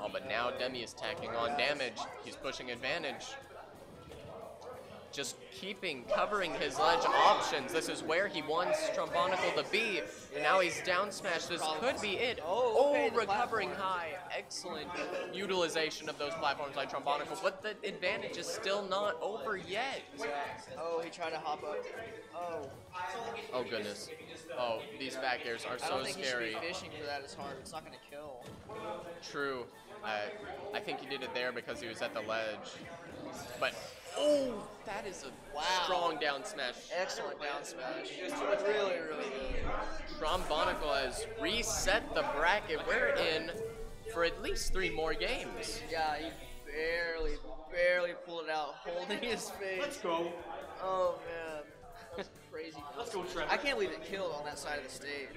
Oh, but now Demi is tacking on damage. He's pushing advantage. Just keeping, covering his ledge options. This is where he wants Trombonicle to be. And now he's down smash. This could be it. Oh, recovering high. Excellent utilization of those platforms by Trombonicle. But the advantage is still not over yet. Oh, he tried to hop up. Oh. Oh, goodness. Oh, these back airs are so scary. I don't think he should be fishing for that as hard. It's not going to kill. True. I think he did it there because he was at the ledge. But... oh, that is a wow. Strong down smash. Excellent down smash. Really, really good. Trombonicle has reset the bracket. We're in for at least 3 more games. Yeah, he barely pulled it out, holding his face. Let's go. Oh, man. That's crazy. Let's go, Trevor. I can't believe it killed on that side of the stage.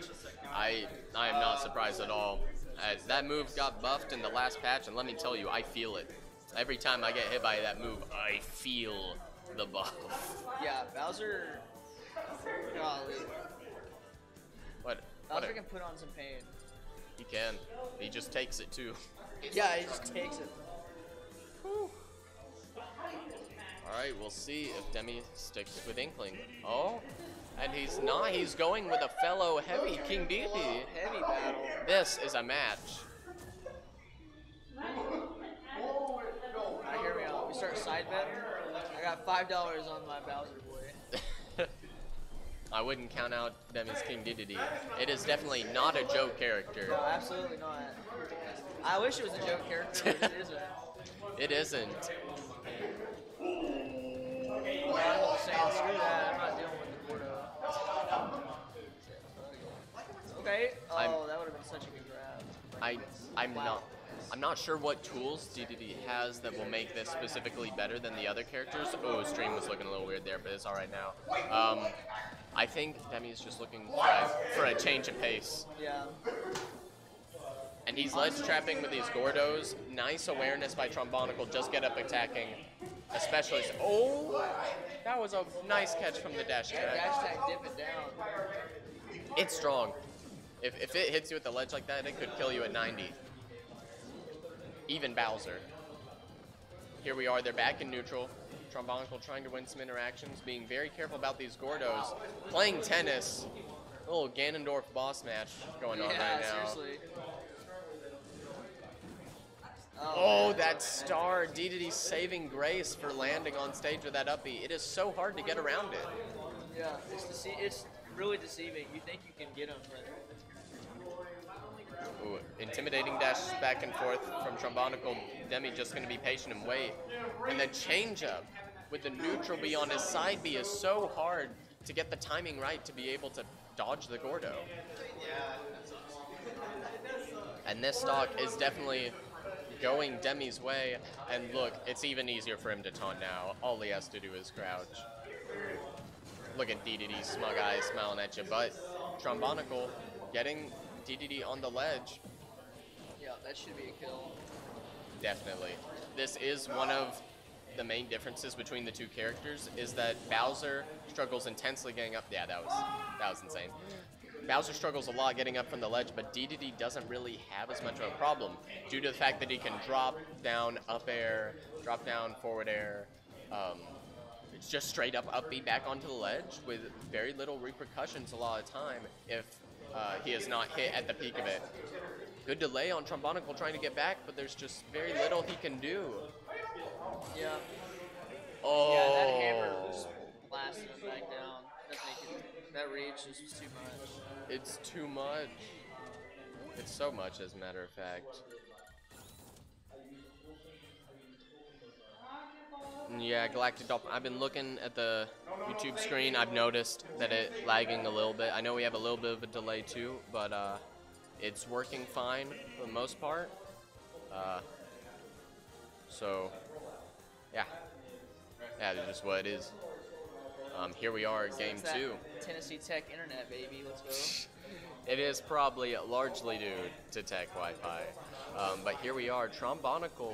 I am not surprised at all. As that move got buffed in the last patch, and let me tell you, I feel it. Every time I get hit by that move, I feel the buff. Yeah, Bowser. Golly. What? Bowser can put on some pain. He can. He just takes it too. Yeah, he just takes it. Whew. All right, we'll see if Demi sticks with Inkling. Oh, and he's not. He's going with a fellow heavy King Dedede. Heavy battle. This is a match. Start side bet. I got $5 on my Bowser boy. I wouldn't count out Demi's King Dedede. It is definitely not a joke character. No, absolutely not. I wish it was a joke character, but it isn't. It isn't. I'm saying, screw that. I'm not dealing with the Gordo. Okay. Oh, that would have been such a good grab. Like I'm not sure what tools Dedede has that will make this specifically better than the other characters. Oh, stream was looking a little weird there, but it's all right now. I think Demi's just looking for a change of pace. Yeah. And he's ledge trapping with these Gordos. Nice awareness by Trombonicle. Just get up attacking. Especially, oh, that was a nice catch from the dash tag. Dash tag, dip it down. It's strong. If it hits you with the ledge like that, it could kill you at 90. Even Bowser. Here we are, they're back in neutral. Trombonicle trying to win some interactions, being very careful about these Gordos. Playing tennis. A little Ganondorf boss match going on right now. Seriously. Oh, that star. Dedede's saving grace for landing on stage with that upbeat. It is so hard to get around it. Yeah, it's really deceiving. You think you can get him, but... ooh, intimidating dash back and forth from Trombonicle. Demi just going to be patient and wait. And the changeup with the neutral B on his side B is so hard to get the timing right to be able to dodge the Gordo. And this stock is definitely going Demi's way. And look, it's even easier for him to taunt now. All he has to do is crouch. Look at Dedede, smug eyes smiling at you. But Trombonicle getting Dedede on the ledge. Yeah, that should be a kill. Definitely. This is one of the main differences between the two characters is that Bowser struggles intensely getting up. Yeah, that was insane. Bowser struggles a lot getting up from the ledge, but Dedede doesn't really have as much of a problem due to the fact that he can drop down up air, drop down forward air. just straight up B back onto the ledge with very little repercussions a lot of time if he is not hit at the peak of it. Good delay on Trombonicle trying to get back, but there's just very little he can do. Yeah. Oh. Yeah, that hammer was blasting him back down. That reach is just too much. It's too much. It's so much, as a matter of fact. Yeah, Galactic Dolphin. I've been looking at the YouTube screen. I've noticed that it's lagging a little bit. I know we have a little bit of a delay too, but it's working fine for the most part. So, yeah. Yeah, that's just what it is. Here we are at game two. Tennessee Tech internet, baby. Let's go. It is probably largely due to Tech Wi-Fi. But here we are, Trombonicle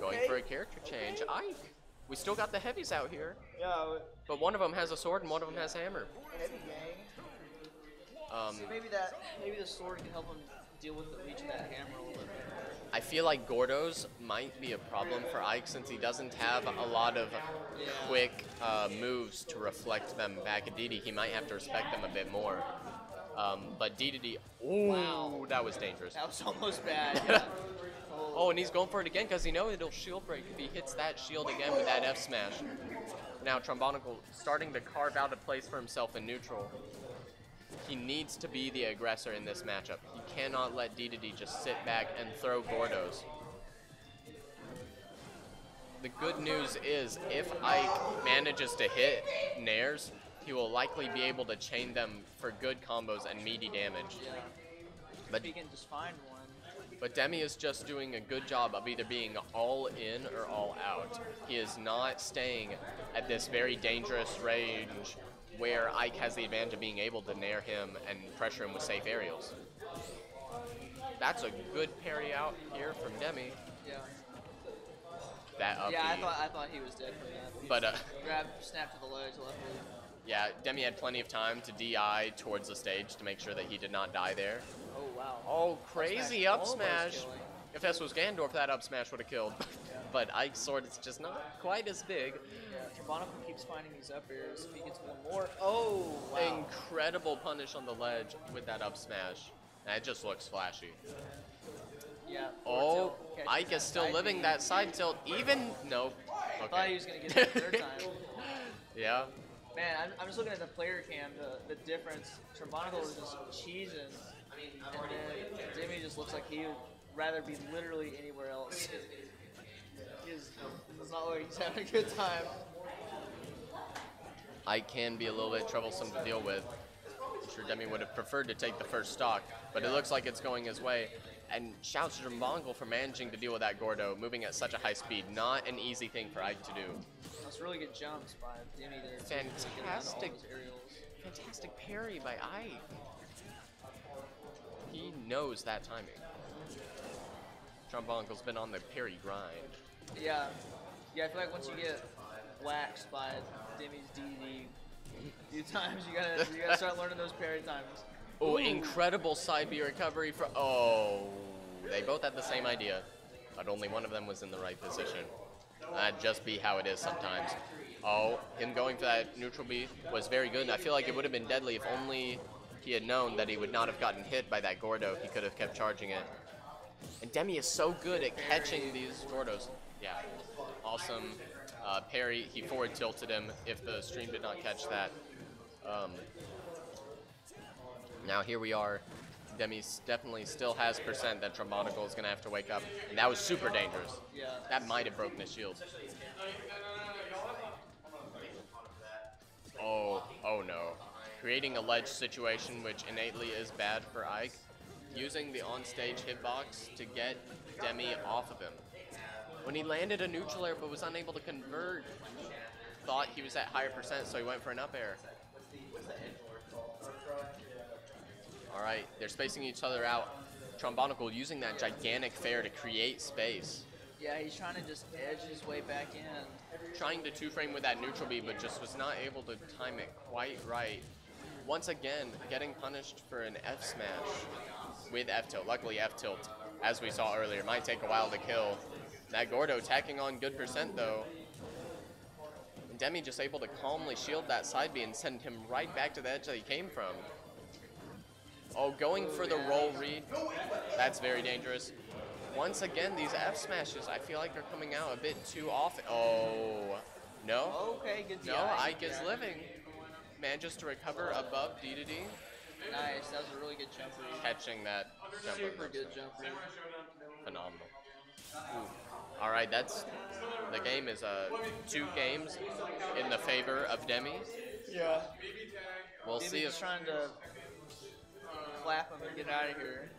going for a character change. Ike, we still got the heavies out here. Yeah. But one of them has a sword and one of them has hammer. Heavy gang. So maybe the sword can help him deal with the reach of that hammer a little bit. I feel like Gordo's might be a problem for Ike since he doesn't have a lot of quick moves to reflect them back at DD. He might have to respect them a bit more. But DDD, ooh, wow, that was dangerous. That was almost bad, yeah. Oh, and he's going for it again because he knows it'll shield break if he hits that shield again with that F smash. Now Trombonicle starting to carve out a place for himself in neutral. He needs to be the aggressor in this matchup. He cannot let DDD just sit back and throw Gordos. The good news is if Ike manages to hit Nairs, he will likely be able to chain them for good combos and meaty damage. Yeah. But he can just find one. But Demi is just doing a good job of either being all in or all out. He is not staying at this very dangerous range where Ike has the advantage of being able to nair him and pressure him with safe aerials. That's a good parry out here from Demi. Yeah. That up. Yeah, I thought he was dead for that. But grab, snap to the ledge, left move. Yeah, Demi had plenty of time to DI towards the stage to make sure that he did not die there. Oh, wow. Oh, crazy up smash. If this was Ganondorf, that up smash would have killed. But Ike's sword is just not quite as big. Yeah, Trombonicle keeps finding these up airs. If he gets one more. Oh, wow. Incredible punish on the ledge with that up smash. And it just looks flashy. Yeah. Oh, Ike is still living that side tilt. Even, no. Okay. I thought he was going to get it the third time. Yeah. Man, I'm just looking at the player cam, the difference. Trombonicle is just cheesing, and then Demi just looks like he would rather be literally anywhere else. It's not like he's having a good time. I can be a little bit troublesome to deal with. I'm sure Demi would have preferred to take the first stock, but it looks like it's going his way. And shouts to Trombonicle for managing to deal with that Gordo, moving at such a high speed. Not an easy thing for Ike to do. That's really good jumps by Demi there. Fantastic parry by Ike. He knows that timing. Trombonicle's been on the parry grind. Yeah. Yeah, I feel like once you get waxed by Demi's DD a few times, you gotta start learning those parry times. Oh, incredible side B recovery for, oh, they both had the same idea, but only one of them was in the right position. That'd just be how it is sometimes. Oh, him going for that neutral B was very good, and I feel like it would have been deadly if only he had known that he would not have gotten hit by that Gordo. He could have kept charging it. And Demi is so good at catching these Gordos. Yeah, awesome parry. He forward tilted him if the stream did not catch that. Now here we are. Demi definitely still has percent that Trombonicle is going to have to wake up. And that was super dangerous. Yeah. That might have broken his shield. Oh, oh no. Creating a ledge situation, which innately is bad for Ike. Using the on-stage hitbox to get Demi off of him. When he landed a neutral air but was unable to convert, thought he was at higher percent, so he went for an up air. All right, they're spacing each other out. Trombonicle using that gigantic fair to create space. Yeah, he's trying to just edge his way back in. Trying to two-frame with that neutral B, but just was not able to time it quite right. Once again, getting punished for an F smash with F tilt. Luckily, F tilt, as we saw earlier, might take a while to kill. That Gordo tacking on good percent, though. Demi just able to calmly shield that side B and send him right back to the edge that he came from. Oh, going for the roll read. That's very dangerous. Once again, these F smashes, I feel like they're coming out a bit too often. Oh, no. Okay, good. No, Ike is living. Manages to recover above D to D. Nice, that was a really good jump read. Catching that jump read. Super good jump read. Phenomenal. Ooh. All right, that's the game is 2 games in the favor of Demi. Yeah. We'll see if trying to clap him and get out of here.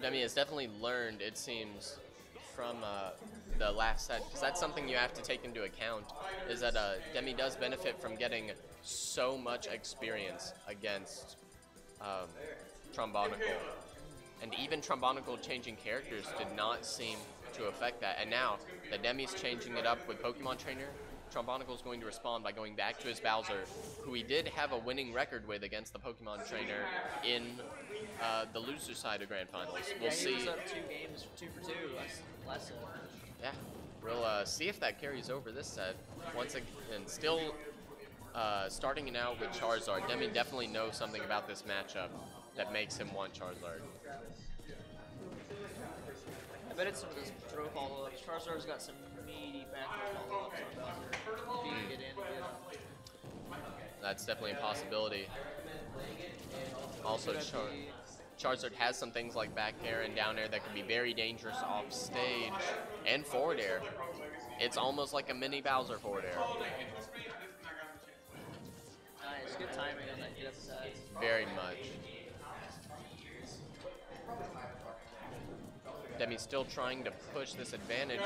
Demi has definitely learned, it seems, from the last set, because that's something you have to take into account, is that Demi does benefit from getting so much experience against Trombonical. And even Trombonical changing characters did not seem to affect that. And now, the Demi's changing it up with Pokemon Trainer. Trombonicle's going to respond by going back to his Bowser, who he did have a winning record with against the Pokemon Trainer in the loser side of Grand Finals. We'll see. He was up 2 games, 2 for 2 last one. Yeah, we'll see if that carries over this set. Once again, still starting it out with Charizard. Demi definitely knows something about this matchup that makes him want Charizard. I bet it's some of those throw follow-ups. Charizard's got some meaty back throw follow-ups on Bowser. If he can get in, that's definitely a possibility. Also, Charizard has some things like back air and down air that could be very dangerous off stage, and forward air. It's almost like a mini Bowser forward air. Nice, good timing on that get-up side. Very much. Demi's still trying to push this advantage.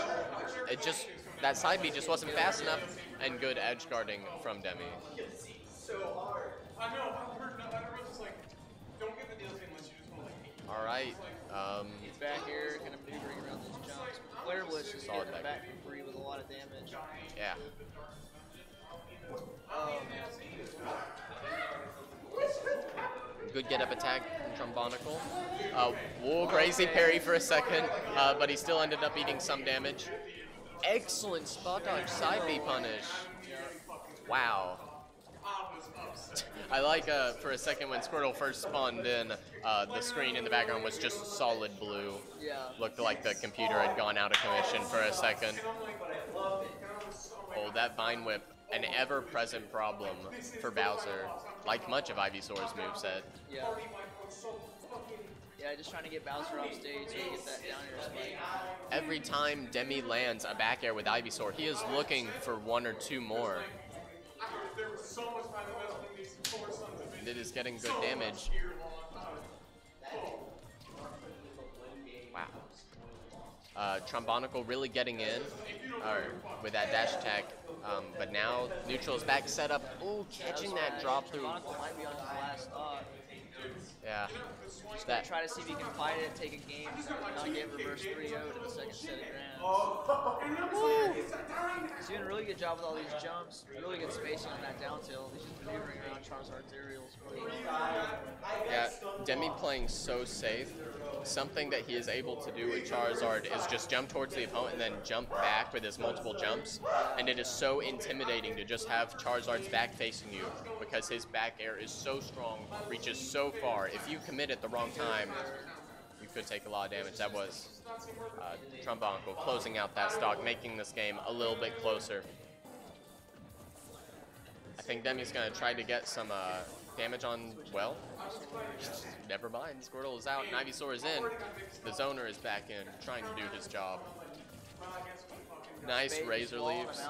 It just, that side B just wasn't fast enough, and good edge guarding from Demi. All right. He's back here, kind of maneuvering around those jumps. Blair Witch just getting the back free with a lot of damage. Yeah. Good get-up attack from Trombonical. Whoa, crazy parry for a second, but he still ended up eating some damage. Excellent spot dodge side B punish. Wow. I like for a second when Squirtle first spawned in, the screen in the background was just solid blue. Looked like the computer had gone out of commission for a second. Oh, that vine whip. An ever-present problem for Bowser, like much of Ivysaur's moveset. Yeah. Yeah, just trying to get Bowser off stage and get that down air spike. Every time Demi lands a back air with Ivysaur, he is looking for 1 or 2 more. And it is getting good damage. Wow. Trombonical really getting in with that dash attack, but now neutral's back set up. Oh, catching that drop through. Trombonical might be on his last thought. Yeah. Just gonna try to see if he can fight it, take a game, not get reverse 3-0 to the second set of Grand. He's doing a really good job with all these jumps, really good spacing on that down tilt. He's just maneuvering around Charizard's aerials. Yeah, Demi playing so safe. Something that he is able to do with Charizard is just jump towards the opponent and then jump back with his multiple jumps. And it is so intimidating to just have Charizard's back facing you because his back air is so strong, reaches so far. If you commit at the wrong time, you could take a lot of damage. That was Trombonical closing out that stock, making this game a little bit closer. I think Demi's going to try to get some damage on, well, never mind. Squirtle is out and Ivysaur is in. The zoner is back in, trying to do his job. Nice razor leaves.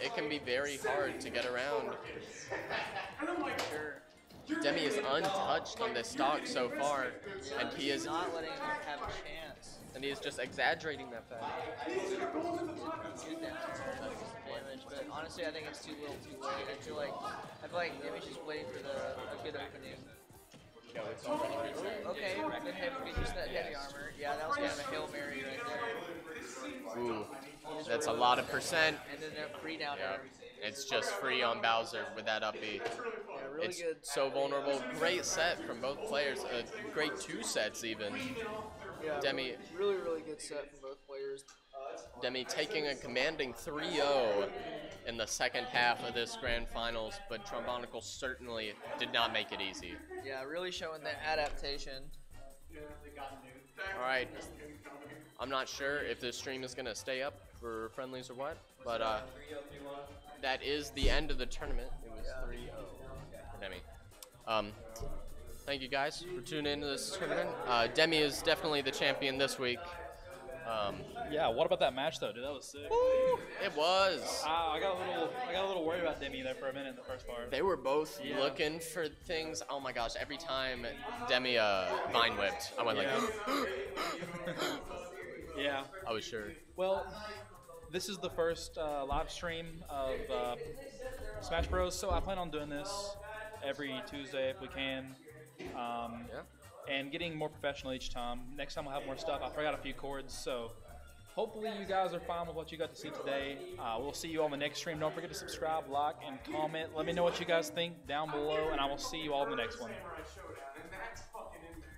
It can be very hard to get around. Demi is untouched on this stock so far, and he is not letting him have a chance. And he is just exaggerating that fact. Damage, but honestly, I think it's too little, too late. I feel like Demi's just waiting for a good opening. No, it's already reset. Okay, good heavy, just that heavy armor. Yeah, that was kind of a Hail Mary right there. Ooh, that's a lot of percent. And then that free down air. It's just free on Bowser with that up B. Yeah, really it's good. So vulnerable. Great set from both players. Great 2 sets even. Yeah, Demi. Really, really good set from both players. Demi taking a commanding 3-0 in the second half of this grand finals, but Trombonicle certainly did not make it easy. Yeah, really showing the adaptation. All right, I'm not sure if this stream is going to stay up for friendlies or what, but that is the end of the tournament. It was 3-0 for Demi. Thank you guys for tuning into this tournament. Demi is definitely the champion this week. Yeah, what about that match though, dude? That was sick. Woo, it was. I got a little worried about Demi there for a minute in the first part. They were both looking for things. Oh my gosh! Every time Demi vine whipped, I went like, yeah. I was sure. Well, this is the first live stream of Smash Bros. So I plan on doing this every Tuesday if we can. Yeah. And getting more professional each time. Next time we'll have more stuff. I forgot a few chords, so hopefully you guys are fine with what you got to see today. We'll see you on the next stream. Don't forget to subscribe, like, and comment. Let me know what you guys think down below, and I will see you all in the next one.